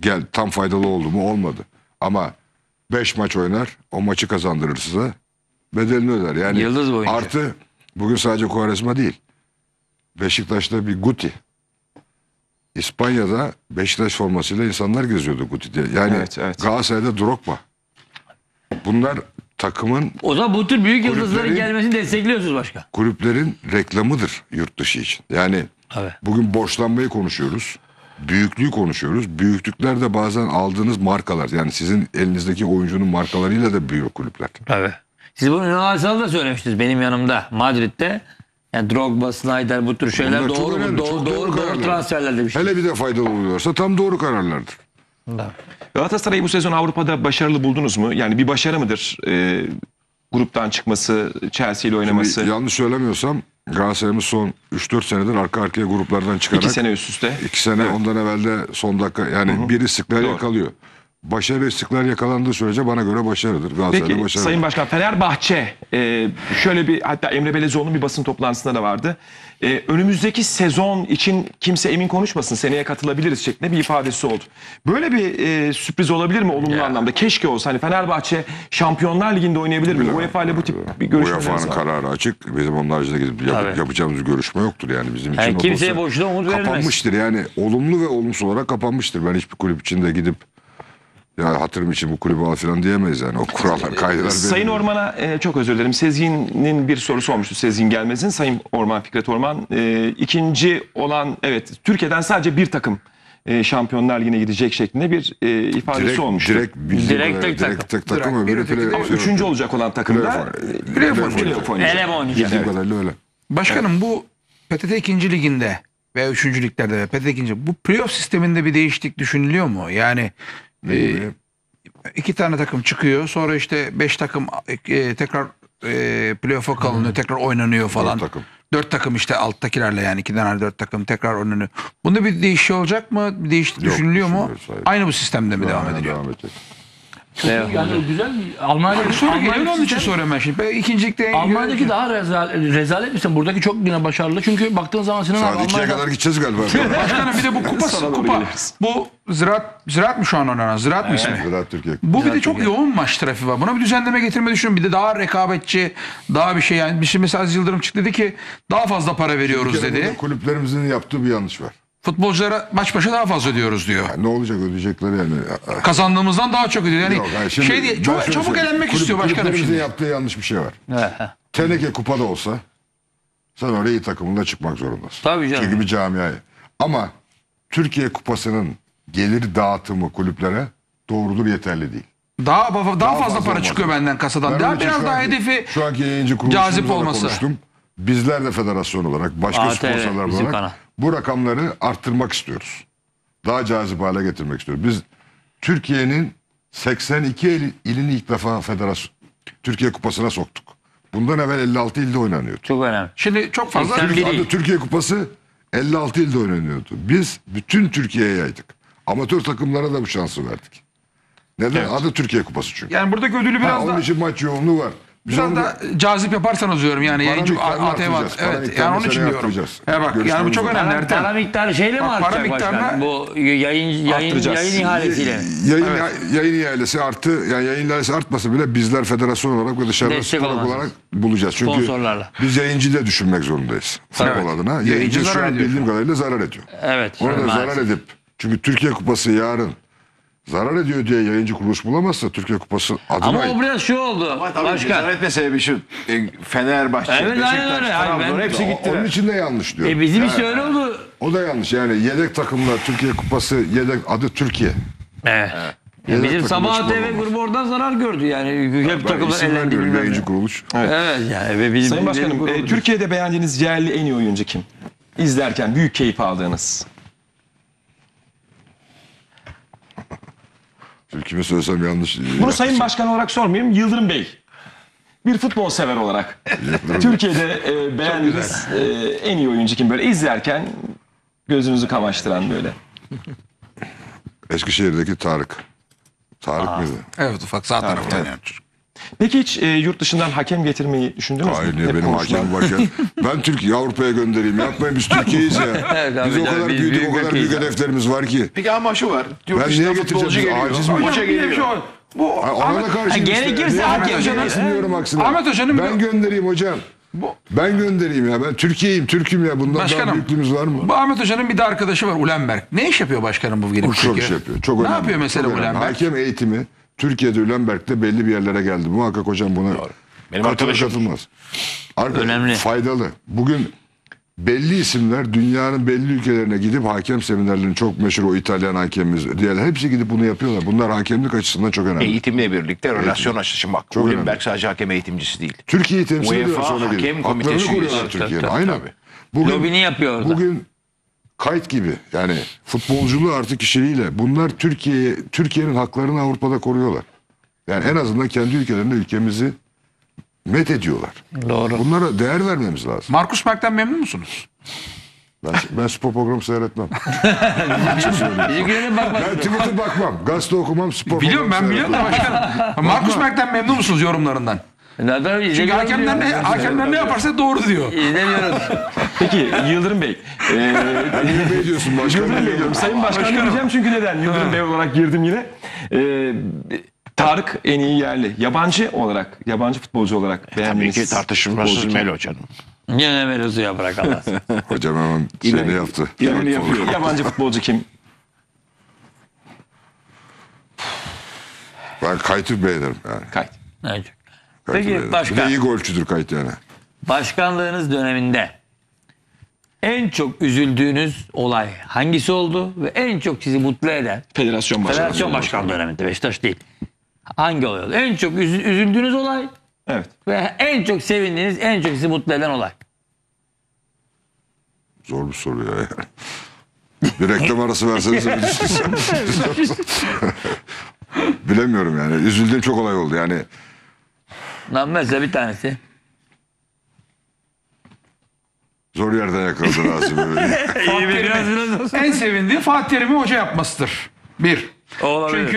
Gel, tam faydalı oldu mu? Olmadı. Ama... Beş maç oynar, o maçı kazandırır size, bedelini öder. Yani yıldız boyunca. Artı bugün sadece Quaresma değil, Beşiktaş'ta bir Guti. İspanya'da Beşiktaş formasıyla insanlar geziyordu Guti diye. Yani evet, evet. Galatasaray'da Drogba. Bunlar takımın... O zaman bu tür büyük yıldızların gelmesini destekliyorsunuz başka. Kulüplerin reklamıdır yurt dışı için. Yani evet. Bugün borçlanmayı konuşuyoruz. Büyüklüğü konuşuyoruz. Büyüklükler de bazen aldığınız markalar. Yani sizin elinizdeki oyuncunun markalarıyla da büyüyor kulüpler. Evet. Siz bunu Ünal Aysal'da söylemiştiniz benim yanımda Madrid'de. Yani Drogba, Snyder, bu tür şeyler doğru, doğru, doğru, doğru, doğru, doğru transferler demiştiniz. Hele bir de faydalı oluyorsa tam doğru kararlardır. Evet. Galatasaray'ı bu sezon Avrupa'da başarılı buldunuz mu? Yani bir başarı mıdır? Ee, gruptan çıkması, Chelsea ile oynaması. Şimdi yanlış söylemiyorsam Galatasaray'ımız son üç dört senedir arka arkaya gruplardan çıkarak... iki sene üst üste. iki sene evet. Ondan evvel de son dakika yani Hı -hı. bir istiklal Doğru. yakalıyor. Başarı ve istiklal yakalandığı sürece bana göre başarıdır. Peki başarıdır. Sayın Başkan, Fenerbahçe e, şöyle bir, hatta Emre Belözoğlu'nun bir basın toplantısında da vardı. E, önümüzdeki sezon için kimse emin konuşmasın, seneye katılabiliriz şeklinde bir ifadesi oldu. Böyle bir e, sürpriz olabilir mi olumlu ya. Anlamda? Keşke olsa. Hani Fenerbahçe Şampiyonlar Ligi'nde oynayabilir mi? UEFA ile bu tip bir görüşmeler var. U E F A'nın kararı açık. Bizim onun haricinde gidip yap, yapacağımız bir görüşme yoktur yani bizim için. Yani kimseye boşuna umut verilmez. Kapanmıştır yani, olumlu ve olumsuz olarak kapanmıştır. Ben hiçbir kulüp içinde gidip ya hatırım için bu kulübü al falan diyemeyiz yani. O kurallar, kaydeler... Sayın benim. Orman'a e, çok özür dilerim. Sezgin'in bir sorusu olmuştu. Sezgin Gelmez'in. Sayın Orman, Fikret Orman. E, ikinci olan, evet, Türkiye'den sadece bir takım e, Şampiyonlar Ligi'ne gidecek şeklinde bir e, ifadesi direkt, olmuştu. Direkt, direkt, direkt, tek, direkt tek takım. Direkt, direkt, direkt, ama üçüncü olacak olan takımda... Playoff oynayacak. Başkanım, bu P T T ikinci liginde veya üçüncü liglerde ve P T T ikinci... Bu playoff sisteminde bir değişiklik düşünülüyor mu? Yani... Ee, iki tane takım çıkıyor, sonra işte beş takım e, tekrar e, playoff'a kalınıyor, tekrar oynanıyor falan. Dört takım. Dört takım işte alttakilerle, yani iki tane dört takım tekrar oynanıyor. Bunda bir değişiklik olacak mı? Bir değişiklik düşünülüyor mu? Hayır. Aynı bu sistemde mi devam ediliyor? Devam edecek. Yani yani güzel Almanya'daki soru geliyor, onun için soruyorum ben şimdi. İkincilikte Almanya'daki daha rezalet, rezalet misin? Buradaki çok yine başarılı. Çünkü baktığın zaman Sinan Almanya'da... Saat ikiye kadar gideceğiz galiba. Başkanım, bir de bu kupası, kupa. Bu Ziraat, Ziraat mı şu an oynanan? Ziraat mı ismi? Ziraat Türkiye. Bu bir de çok yoğun maç trafiği var. Buna bir düzenleme getirme düşünüyorum. Bir de daha rekabetçi, daha bir şey yani. Şimdi mesela Yıldırım çıktı dedi ki daha fazla para veriyoruz dedi. Kulüplerimizin yaptığı bir yanlış var. Futbolculara maç başa daha fazla ödüyoruz diyor. Yani ne olacak, ödeyecekler yani. Kazandığımızdan daha çok ödüyor. Yani Yok, yani şey diye, çabuk, çabuk elenmek istiyor başkanım. Kulüplerimizin yaptığı yanlış bir şey var. Teneke kupada olsa sen oraya iyi takımında çıkmak zorundasın. Tabii canım. Çünkü bir camiayı. Ama Türkiye Kupası'nın gelir dağıtımı kulüplere doğrudur, yeterli değil. Daha, daha, daha fazla, fazla para olması. Çıkıyor benden kasadan. Ben daha biraz daha anki, hedefi şu anki yayıncı kuruluşumuzla konuştum. Bizler de federasyon olarak, başka sponsorlar olarak... bu rakamları arttırmak istiyoruz. Daha cazip hale getirmek istiyoruz. Biz Türkiye'nin seksen iki ilini ilk defa federasyon Türkiye Kupası'na soktuk. Bundan evvel elli altı ilde oynanıyordu. Çok önemli. Şimdi çok fazla Türkiye, Türkiye Kupası elli altı ilde oynanıyordu. Biz bütün Türkiye'ye yaydık. Amatör takımlara da bu şansı verdik. Neden? Evet. Adı Türkiye Kupası çünkü. Yani burada ödülü biraz ha, daha... Onun için maç yoğunluğu var. Biz biraz da cazip yaparsanız diyorum yani. Yayıncı A T V var. Evet. Yani onun için diyorum. Ya bak, yani bu çok önemli. Para, para miktarı şeyle mi artacak? Para miktarına bu yayın yayın yayın ihalesiyle. Yayın evet. yayın ihalesi artı yani yayın ihalesi artmasa bile bizler federasyon olarak ve dışarıdan sponsor olarak bulacağız. Çünkü biz yayıncıyı da düşünmek zorundayız. Futbol evet. adına yayıncı şu an bildiğim kadarıyla zarar ediyor. Evet. Orada zarar edip çünkü Türkiye Kupası yarın zarar ediyor diye yayıncı kuruluş bulamazsa Türkiye Kupası adına... Ama o biraz şu oldu. Ama tabii cezaret meselesi şu. Fenerbahçe, evet, Beşiktaş, Trabzon hepsi gitti. Onun için de yanlış diyor. E bizim yani, işte öyle oldu. O da yanlış yani yedek takımlar Türkiye Kupası yedek adı Türkiye. Evet. Yani bizim Sabah A T V grubu oradan zarar gördü yani. Hep takımlar elendi bilmem kuruluş. Evet. evet yani. Ve bizim Sayın Başkanım e, Türkiye'de beğendiğiniz yerli en iyi oyuncu kim? İzlerken büyük keyif aldığınız... Kime söylesem yanlış. Bunu Sayın Başkan olarak sormayayım. Yıldırım Bey. Bir futbol sever olarak. Türkiye'de e, beğendiğiniz e, en iyi oyuncu kim? Böyle izlerken gözünüzü kamaştıran böyle. Eskişehir'deki Tarık. Tarık Aa, mıydı? Evet ufak sağ taraftan yani. Peki hiç e, yurt dışından hakem getirmeyi düşündünüz mü? Hayır niye benim hakem varken. Ben Türkiye Avrupa'ya göndereyim. Yapmayın biz Türkiye'yiz ya. Evet, biz o kadar biz büyüdük, o kadar büyük hedeflerimiz var ki. Peki ama şu var. Yurt ben niye getireceğim? Aciz mi? Maça geliyor. Bu, Ay, ona da karşıyım. Gerekirse hakem getirmiyorum aksine. Ahmet Hoca'nın ben göndereyim hocam. Bu, ben göndereyim ya ben Türkiye'yim Türk'üm ya bundan başkanım, daha büyüklüğümüz var mı? Bu Ahmet Hoca'nın bir de arkadaşı var Ulenberg. Ne iş yapıyor başkanım bu gelip Türkiye'ye? Çok iş yapıyor. Çok önemli. Ne yapıyor mesela Ulenberg? Hakem eğitimi. Türkiye'de Ülenberk'te belli bir yerlere geldi. Muhakkak hocam buna katılmaz. Önemli. Faydalı. Bugün belli isimler dünyanın belli ülkelerine gidip hakem seminerlerini çok meşhur o İtalyan hakemimiz diğer hepsi gidip bunu yapıyorlar. Bunlar hakemlik açısından çok önemli. Eğitimle birlikte eğitim. Relasyon açısı. Bak Ülenberk sadece hakem eğitimcisi değil. Türkiye'yi temsil ediyor. UEFA Hakem Komitesi üyesi. Türkiye'de. Aynen. Bugün, lobini yapıyor orada. Bugün kayıt gibi yani futbolculuğu artı kişiliğiyle bunlar Türkiye'ye Türkiye'nin haklarını Avrupa'da koruyorlar. Yani en azından kendi ülkelerinde ülkemizi met ediyorlar. Doğru. Bunlara değer vermemiz lazım. Markus Merk'ten memnun musunuz? Ben, ben spor programı seyretmem. Ben Twitter bakmam. Gazete okumam. Spor biliyorum ben biliyorum da başkanım. Markus Merk'ten memnun musunuz yorumlarından? Çünkü hakemler ne, hakemler ne yaparsa doğru diyor. İzlemiyoruz. Peki Yıldırım Bey. E, Yıldırım Bey diyorsun başkanım. Yıldırım Bey diyorum. Sayın Başkan başkanım diyeceğim çünkü neden? Yıldırım ha. Bey olarak girdim yine. E, Tarık en iyi yerli. Yabancı olarak, yabancı futbolcu olarak e, beğendiğiniz. Tabii ki tartışılmasız Melo canım. Yine Melo'ya bırak Allah. Hocam hemen şeyini yaptı. Yemin yapıyor. Yabancı futbolcu kim? Ben Kayt'ı beğenirim yani. Kayt. Evet. Peki başkan, iyi golçüdür Kayıt yani. Başkanlığınız döneminde en çok üzüldüğünüz olay hangisi oldu ve en çok sizi mutlu eden federasyon başkanlığı, federasyon başkanlığı döneminde Beşiktaş değil. Hangi olay oldu? En çok üz üzüldüğünüz olay evet. ve en çok sevindiğiniz, en çok sizi mutlu eden olay. Zor bir soru ya. Bir reklam arası verseniz bilemiyorum yani. Üzüldüğüm çok olay oldu yani. Lan mesela bir tanesi. Zor yerden yakaladı Rasim. En sevindiği Fatih Terim'i hoca yapmasıdır. Bir. Olabilir. Çünkü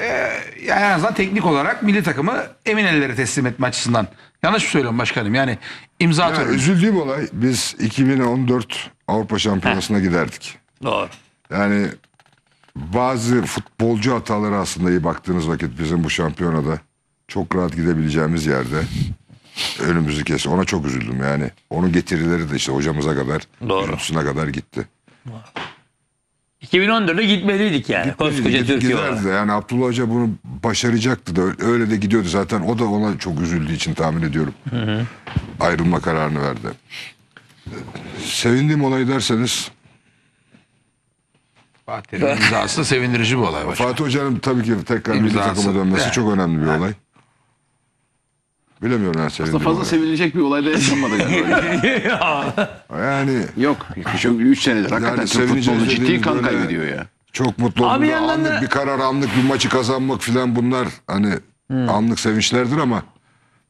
e, yani en azından teknik olarak milli takımı emin ellere teslim etme açısından. Yanlış mı söylüyorum başkanım? Yani imza yani atıyorum. Üzüldüğüm olay biz iki bin on dört Avrupa Şampiyonası'na giderdik. Doğru. Yani bazı futbolcu hataları aslında iyi baktığınız vakit bizim bu şampiyonada çok rahat gidebileceğimiz yerde önümüzü kesti. Ona çok üzüldüm yani. Onun getirileri de işte hocamıza kadar, yönetime kadar gitti. iki bin on dörtte gitmeliydik yani. Gitmeliydi, git, giderdi de. Yani Abdullah Hoca bunu başaracaktı da öyle de gidiyordu zaten. O da ona çok üzüldüğü için tahmin ediyorum. Hı hı. Ayrılma kararını verdi. Sevindiğim olay derseniz Fatih'in imzası sevindirici bir olay. Başka. Fatih Hoca'nın tabii ki tekrar milli takıma dönmesi yani. Çok önemli bir yani. Olay. Bilemiyorum ben sevindim. Aslında fazla olarak. Sevinilecek bir olay da yaşanmadı galiba. Yani. Yok. üç senedir. Hakikaten yani Türk futbolu ciddi kan kaybediyor ya. Çok mutlu oldu. Da... Bir karar anlık bir maçı kazanmak filan bunlar hani hmm. anlık sevinçlerdir ama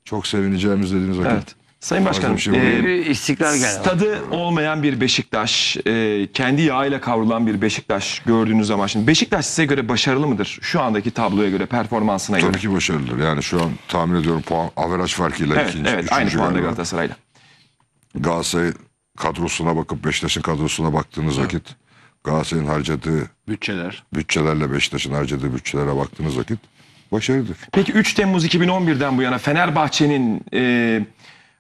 çok sevineceğimiz dediğiniz vakit. Evet. Sayın Başkanım, şey e, bir istiklal geldi. Stadı olmayan bir Beşiktaş, e, kendi yağıyla kavrulan bir Beşiktaş gördüğünüz zaman şimdi Beşiktaş size göre başarılı mıdır? Şu andaki tabloya göre, performansına Tabii göre. Tabii ki başarılıdır. Yani şu an tahmin ediyorum puan averaj farkıyla evet, ikinci, evet, aynı puanda Galatasaray'la. Galatasaray kadrosuna bakıp Beşiktaş'ın kadrosuna baktığınız evet. vakit Galatasaray'ın harcadığı bütçeler, bütçelerle Beşiktaş'ın harcadığı bütçelere baktığınız vakit başarılıdır. Peki üç Temmuz iki bin on bir'den bu yana Fenerbahçe'nin e,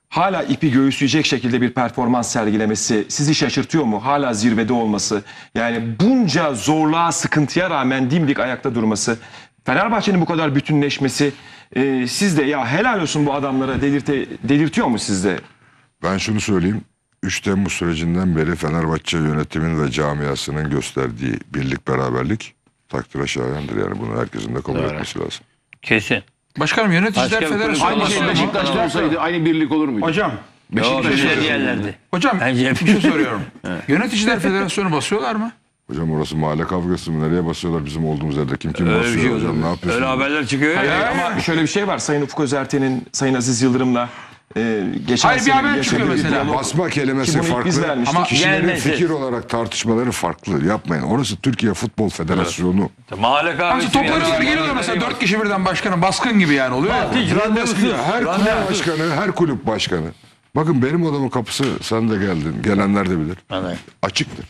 hala ipi göğüsleyecek şekilde bir performans sergilemesi sizi şaşırtıyor mu? Hala zirvede olması, yani bunca zorluğa, sıkıntıya rağmen dimdik ayakta durması, Fenerbahçe'nin bu kadar bütünleşmesi e, sizde ya helal olsun bu adamlara delirte, delirtiyor mu sizde? Ben şunu söyleyeyim, üç Temmuz sürecinden beri Fenerbahçe yönetimin ve camiasının gösterdiği birlik, beraberlik takdire şayandır. Yani bunu herkesin de kabul Doğru. etmesi lazım. Kesin. Başkanım yöneticiler federasyonu aynı şey Beşiktaş'ta olsaydı aynı birlik olur muydu? Hocam Beşiktaş'ta diğerlerdi. Hocam bir şey soruyorum. Evet. Yöneticiler federasyonu basıyorlar mı? Hocam orası mahalle kavgası mı? Nereye basıyorlar bizim olduğumuz yerde? Kim kim öyle basıyor şey hocam? Ne yapıyorsunuz? Öyle haberler çıkıyor. Hayır, ya. Ama şöyle bir şey var. Sayın Ufuk Özerte'nin Sayın Aziz Yıldırım'la Ee, geçen Hayır bir haber çıkıyor mesela. Basma kelimesi ki farklı ama kişilerin yani fikir olarak tartışmaları farklı. Yapmayın. Orası Türkiye Futbol Federasyonu. Evet. Mahalle kahvesi. Toplanıyorlar geliyorlar mesela dört kişi birden başkanın baskın gibi yani oluyor. Bak, yani. Her kulüp başkanı, her kulüp başkanı. Bakın benim odamın kapısı sen de geldin. Gelenler de bilir. Evet. Açıktır.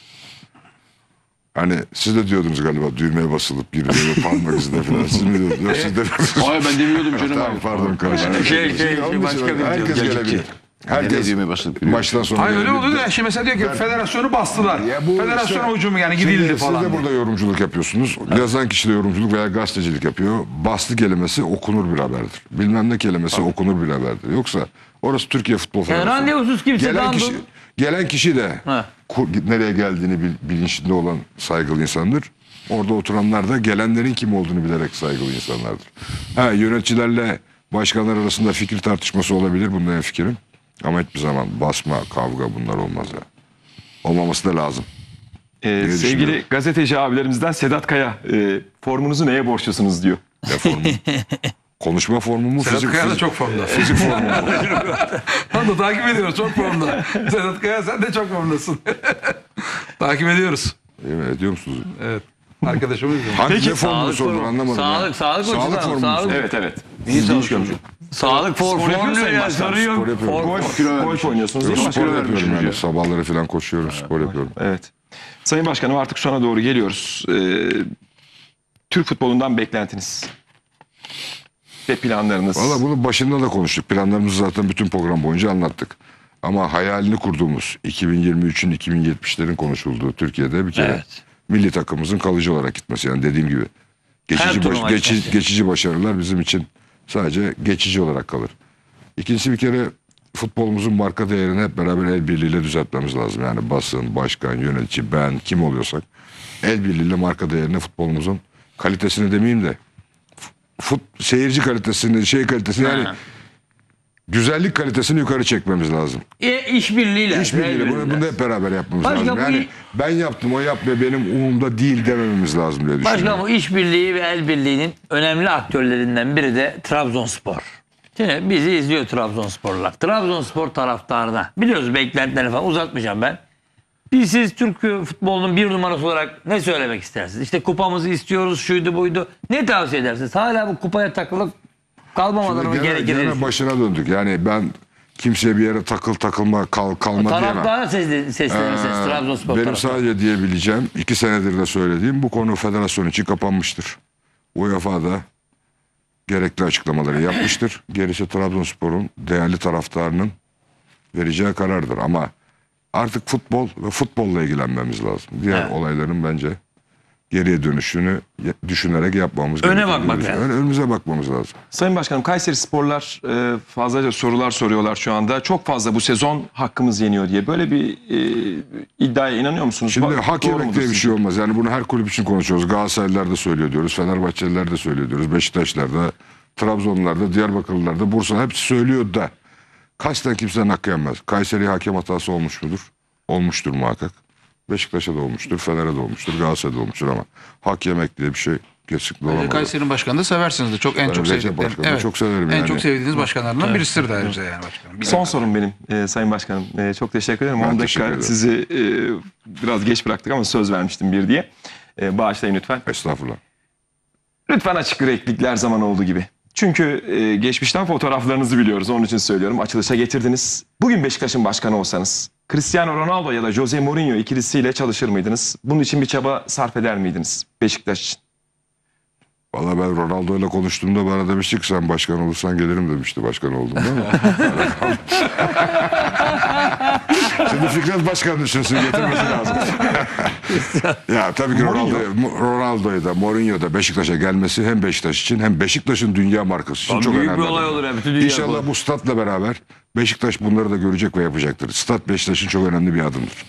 Hani siz de diyordunuz galiba düğmeye basılıp gibi böyle parmak izine falan. Siz mi diyordunuz? Siz de... Hayır ben demiyordum canım. Tamam pardon kardeşim. Şey şey başka bir herkes gelebilir. Herkes düğmeye basılıp maçtan sonra. Hayır öyle oluyor da şimdi mesela diyor ki ben... federasyonu bastılar. Ya bu federasyona işte... ucumu yani gidildi şimdi falan. Siz de burada yorumculuk yapıyorsunuz. Evet. Yazan kişi de yorumculuk veya gazetecilik yapıyor. Bastı kelimesi okunur bir haberdir. Bilmem ne kelimesi Tabii. okunur bir haberdir. Yoksa orası Türkiye Futbol Federasyonu. Randevusuz kimse dandı. Gelen kişi de kur, nereye geldiğini bil, bilinçli olan saygılı insandır. Orada oturanlar da gelenlerin kim olduğunu bilerek saygılı insanlardır. Ha, yöneticilerle başkanlar arasında fikir tartışması olabilir. Bunda en fikrim. Ama hiçbir zaman basma, kavga bunlar olmaz ya. Olmaması da lazım. Ee, sevgili gazeteci abilerimizden Sedat Kaya, e, formunuzu neye borçlusunuz diyor. Ne formu? Konuşma formu mu? Sedat fizik, Kaya da çok formda. Fizik formu mu? Ben de takip ediyoruz. Çok formda. Sedat Kaya sen de çok formdasın. Takip ediyoruz. Evet, ediyor musunuz? Evet. Arkadaşımız. Hangi ne formunu sordun anlamadım. Sağlık, ya. sağlık, sağlık, sağlık formu. Sağlık. Evet, evet. İyi sağlık formu. Sağlık formu. Spor yapıyorum. Golf oynuyorsunuz değil mi? Spor yapıyorum yani. Sabahları falan koşuyorum. Spor yapıyorum. Evet. Sayın Başkanım artık sona doğru geliyoruz. Türk futbolundan beklentiniz ve planlarınız. Valla bunun başında da konuştuk. Planlarımızı zaten bütün program boyunca anlattık. Ama hayalini kurduğumuz iki bin yirmi üçün iki bin yetmişlerin konuşulduğu Türkiye'de bir kere evet. milli takımımızın kalıcı olarak gitmesi. Yani dediğim gibi geçici, baş, geçici, geçici başarılar bizim için sadece geçici olarak kalır. İkincisi bir kere futbolumuzun marka değerini hep beraber el birliğiyle düzeltmemiz lazım. Yani basın, başkan, yönetici, ben kim oluyorsak el birliğiyle marka değerini futbolumuzun kalitesini demeyeyim de Fut, seyirci kalitesini, şey kalitesini yani güzellik kalitesini yukarı çekmemiz lazım. E, İşbirliğiyle. İşbirliğiyle. Bunu, bunu hep beraber yapmamız Başka lazım. Yani bu... ben yaptım, o yapmıyor, benim umurumda değil demememiz lazım diye düşünüyorum. Başka bu işbirliği ve el birliğinin önemli aktörlerinden biri de Trabzonspor. Şimdi bizi izliyor Trabzonsporlar. Trabzonspor taraftarına. Biliyoruz beklentileri falan uzatmayacağım ben. Bir siz Türk futbolunun bir numarası olarak ne söylemek istersiniz? İşte kupamızı istiyoruz, şuydu buydu. Ne tavsiye edersiniz? Hala bu kupaya takılıp kalmamaları mı gerekir? Gene başına döndük. Yani ben kimseye bir yere takıl takılma kal, kalma diyemem. Taraftara seslenirseniz ee, Trabzonspor Benim taraftan. Sadece diyebileceğim, iki senedir de söylediğim bu konu federasyon için kapanmıştır. U E F A'da gerekli açıklamaları yapmıştır. Gerisi Trabzonspor'un değerli taraftarının vereceği karardır ama... Artık futbol ve futbolla ilgilenmemiz lazım. Diğer evet. olayların bence geriye dönüşünü düşünerek yapmamız Öne gerekiyor. Bakmak yani. Önümüze bakmamız lazım. Sayın Başkanım, Kayseri Sporlar fazlaca sorular soruyorlar şu anda. Çok fazla bu sezon hakkımız yeniyor diye. Böyle bir e, iddiaya inanıyor musunuz? Şimdi Bak, hak yemek diye bir şey olmaz. Yani bunu her kulüp için konuşuyoruz. Galatasaraylılar da söylüyor diyoruz. Fenerbahçeliler de söylüyor diyoruz. Beşiktaşlar da Trabzonlularda, Diyarbakırlılarda, Bursa'da hepsi söylüyor da kasten kimsenin hakkı yenmez. Kayseri hakem hatası olmuş mudur? Olmuştur muhakkak. Beşiktaş'a da olmuştur, Fener'e de olmuştur, Galatasaray'a da olmuştur ama hak yemek diye bir şey kesinlikle olamaz. Kayseri'nin başkanı da seversiniz de. Çok en çok sevdiğiniz. Evet. Çok severim en yani. çok sevdiğiniz başkanlarından evet. birisidir de ayrıca yani başkanım. Bir Son dakika. sorum benim e, Sayın Başkanım. E, çok teşekkür ederim. on dakika sizi e, biraz geç bıraktık ama söz vermiştim bir diye. E, bağışlayın lütfen. Estağfurullah. Lütfen açık yüreklikler zaman olduğu gibi. Çünkü e, geçmişten fotoğraflarınızı biliyoruz. Onun için söylüyorum. Açılışa getirdiniz. Bugün Beşiktaş'ın başkanı olsanız Cristiano Ronaldo ya da Jose Mourinho ikilisiyle çalışır mıydınız? Bunun için bir çaba sarf eder miydiniz Beşiktaş için? Valla ben Ronaldo'yla konuştuğumda bana demişti ki sen başkan olursan gelirim demişti başkan olduğumda. Şimdi Fikret Başkan düşünsün, getirmesi lazım. Ya tabii ki Ronaldo'ya, Ronaldo'ya da Mourinho'da Beşiktaş'a gelmesi hem Beşiktaş için hem Beşiktaş'ın dünya markası için Abi çok büyük önemli. Büyük bir olay olur hem dünya. İnşallah bu statla beraber Beşiktaş bunları da görecek ve yapacaktır. Stat Beşiktaş'ın çok önemli bir adımdır.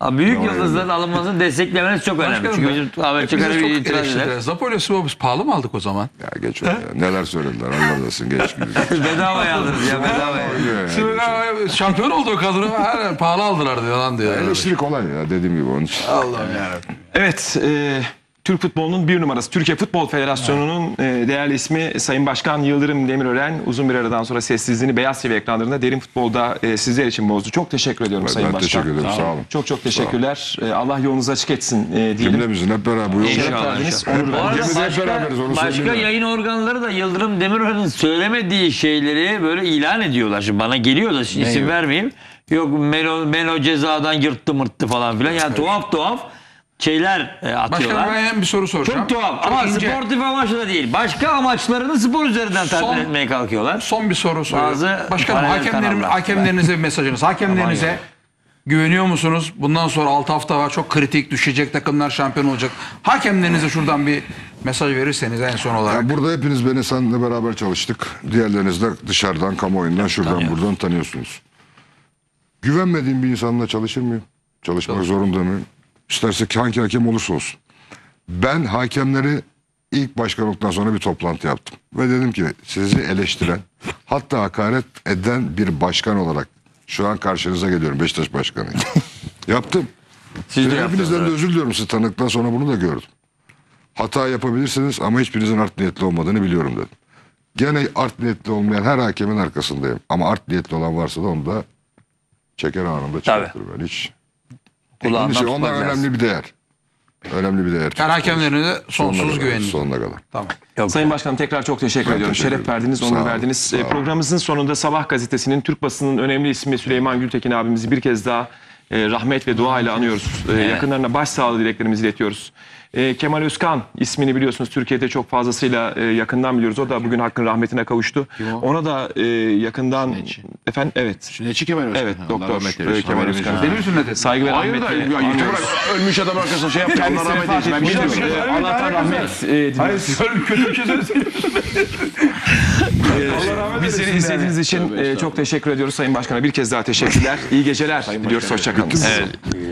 Abi büyük yıldızların alınmasını desteklemeniz çok önemli. Çünkü Ahmet Çakar'a bir itiraz eder. Zapolya'sı pahalı mı aldık o zaman? Ya geç ya. Neler söylediler Allah olsun geç gündüz. Bedavaya aldınız ya bedavaya. Şampiyon oldu o kadro. Pahalı aldılar diyor lan diyor. Eleştiri kolay ya dediğim gibi onun için. Allah'ım yarabbim. Evet. Türk futbolunun bir numarası. Türkiye Futbol Federasyonu'nun değerli ismi Sayın Başkan Yıldırım Demirören uzun bir aradan sonra sessizliğini Beyaz T V ekranlarında Derin Futbol'da sizler için bozdu. Çok teşekkür ediyorum ben Sayın ben Başkan. Teşekkür ederim. Sağ olun. Çok çok teşekkürler. Allah yolunuzu açık etsin diyelim. Cümlemizin hep beraber bu yolda. Başka yayın organları da Yıldırım Demirören'in söylemediği şeyleri böyle ilan ediyorlar. Şimdi bana geliyor da şimdi isim vermeyeyim. Yok Melo, Melo cezadan yırttı mırttı falan filan. Yani tuhaf tuhaf şeyler atıyorlar. Başkanım ben bir soru soracağım. Çok tuhaf ama sportif amaçlı da değil. Başka amaçlarını spor üzerinden tatmin etmeye kalkıyorlar. Son bir soru soruyorum. Başkanım hakemlerim, hakemlerinize bir mesajınız. Hakemlerinize tamam güveniyor musunuz? Bundan sonra altı hafta var. Çok kritik düşecek takımlar şampiyon olacak. Hakemlerinize şuradan bir mesaj verirseniz en son olarak. Yani burada hepiniz beni seninle beraber çalıştık. Diğerleriniz de dışarıdan, kamuoyundan, şuradan Tanıyor. buradan tanıyorsunuz. Güvenmediğim bir insanla çalışır mıyım? Çalışmak Doğru. zorunda mıyım? İsterse hangi hakem olursa olsun. Ben hakemleri ilk başkanlıktan sonra bir toplantı yaptım. Ve dedim ki sizi eleştiren hatta hakaret eden bir başkan olarak şu an karşınıza geliyorum Beşiktaş Başkanı'yım. Yaptım. Siz de hepinizden de özür diliyorum. Siz tanıktan sonra bunu da gördüm. Hata yapabilirsiniz ama hiçbirinizin art niyetli olmadığını biliyorum dedim. Gene art niyetli olmayan her hakemin arkasındayım. Ama art niyetli olan varsa da onu da çeker anında çıkartır ben hiç. Şey, onlar önemli bir değer. Önemli bir değer. Her hakemlerine sonsuz güvenilir. Sonuna kadar. Tamam. Yok. Sayın Başkanım tekrar çok teşekkür ben ediyorum. Teşekkür Şeref ederim. verdiniz, onur verdiniz. E, programımızın sonunda Sabah gazetesinin Türk basının önemli ismi Süleyman Gültekin abimizi bir kez daha e, rahmet ve dua ile anıyoruz. E, yakınlarına başsağlığı dileklerimizi iletiyoruz. E, Kemal Özkan ismini biliyorsunuz Türkiye'de çok fazlasıyla e, yakından biliyoruz. O da bugün hakkın rahmetine kavuştu. Ona da e, yakından Neçi. efendim evet. Neçi Kemal Özkan. Evet doktor e, Kemal Özkan. Saygı ve rahmetle. Ölmüş adam arkasına şey yaptı. Allah'tan rahmet. Ben bilmiyorum. Allah'tan rahmet. Hayır kötü bir şey Biz seni izlediğiniz için çok teşekkür ediyoruz Sayın Başkan'a. Bir kez daha teşekkürler. İyi geceler diliyoruz. Hoşçakalın.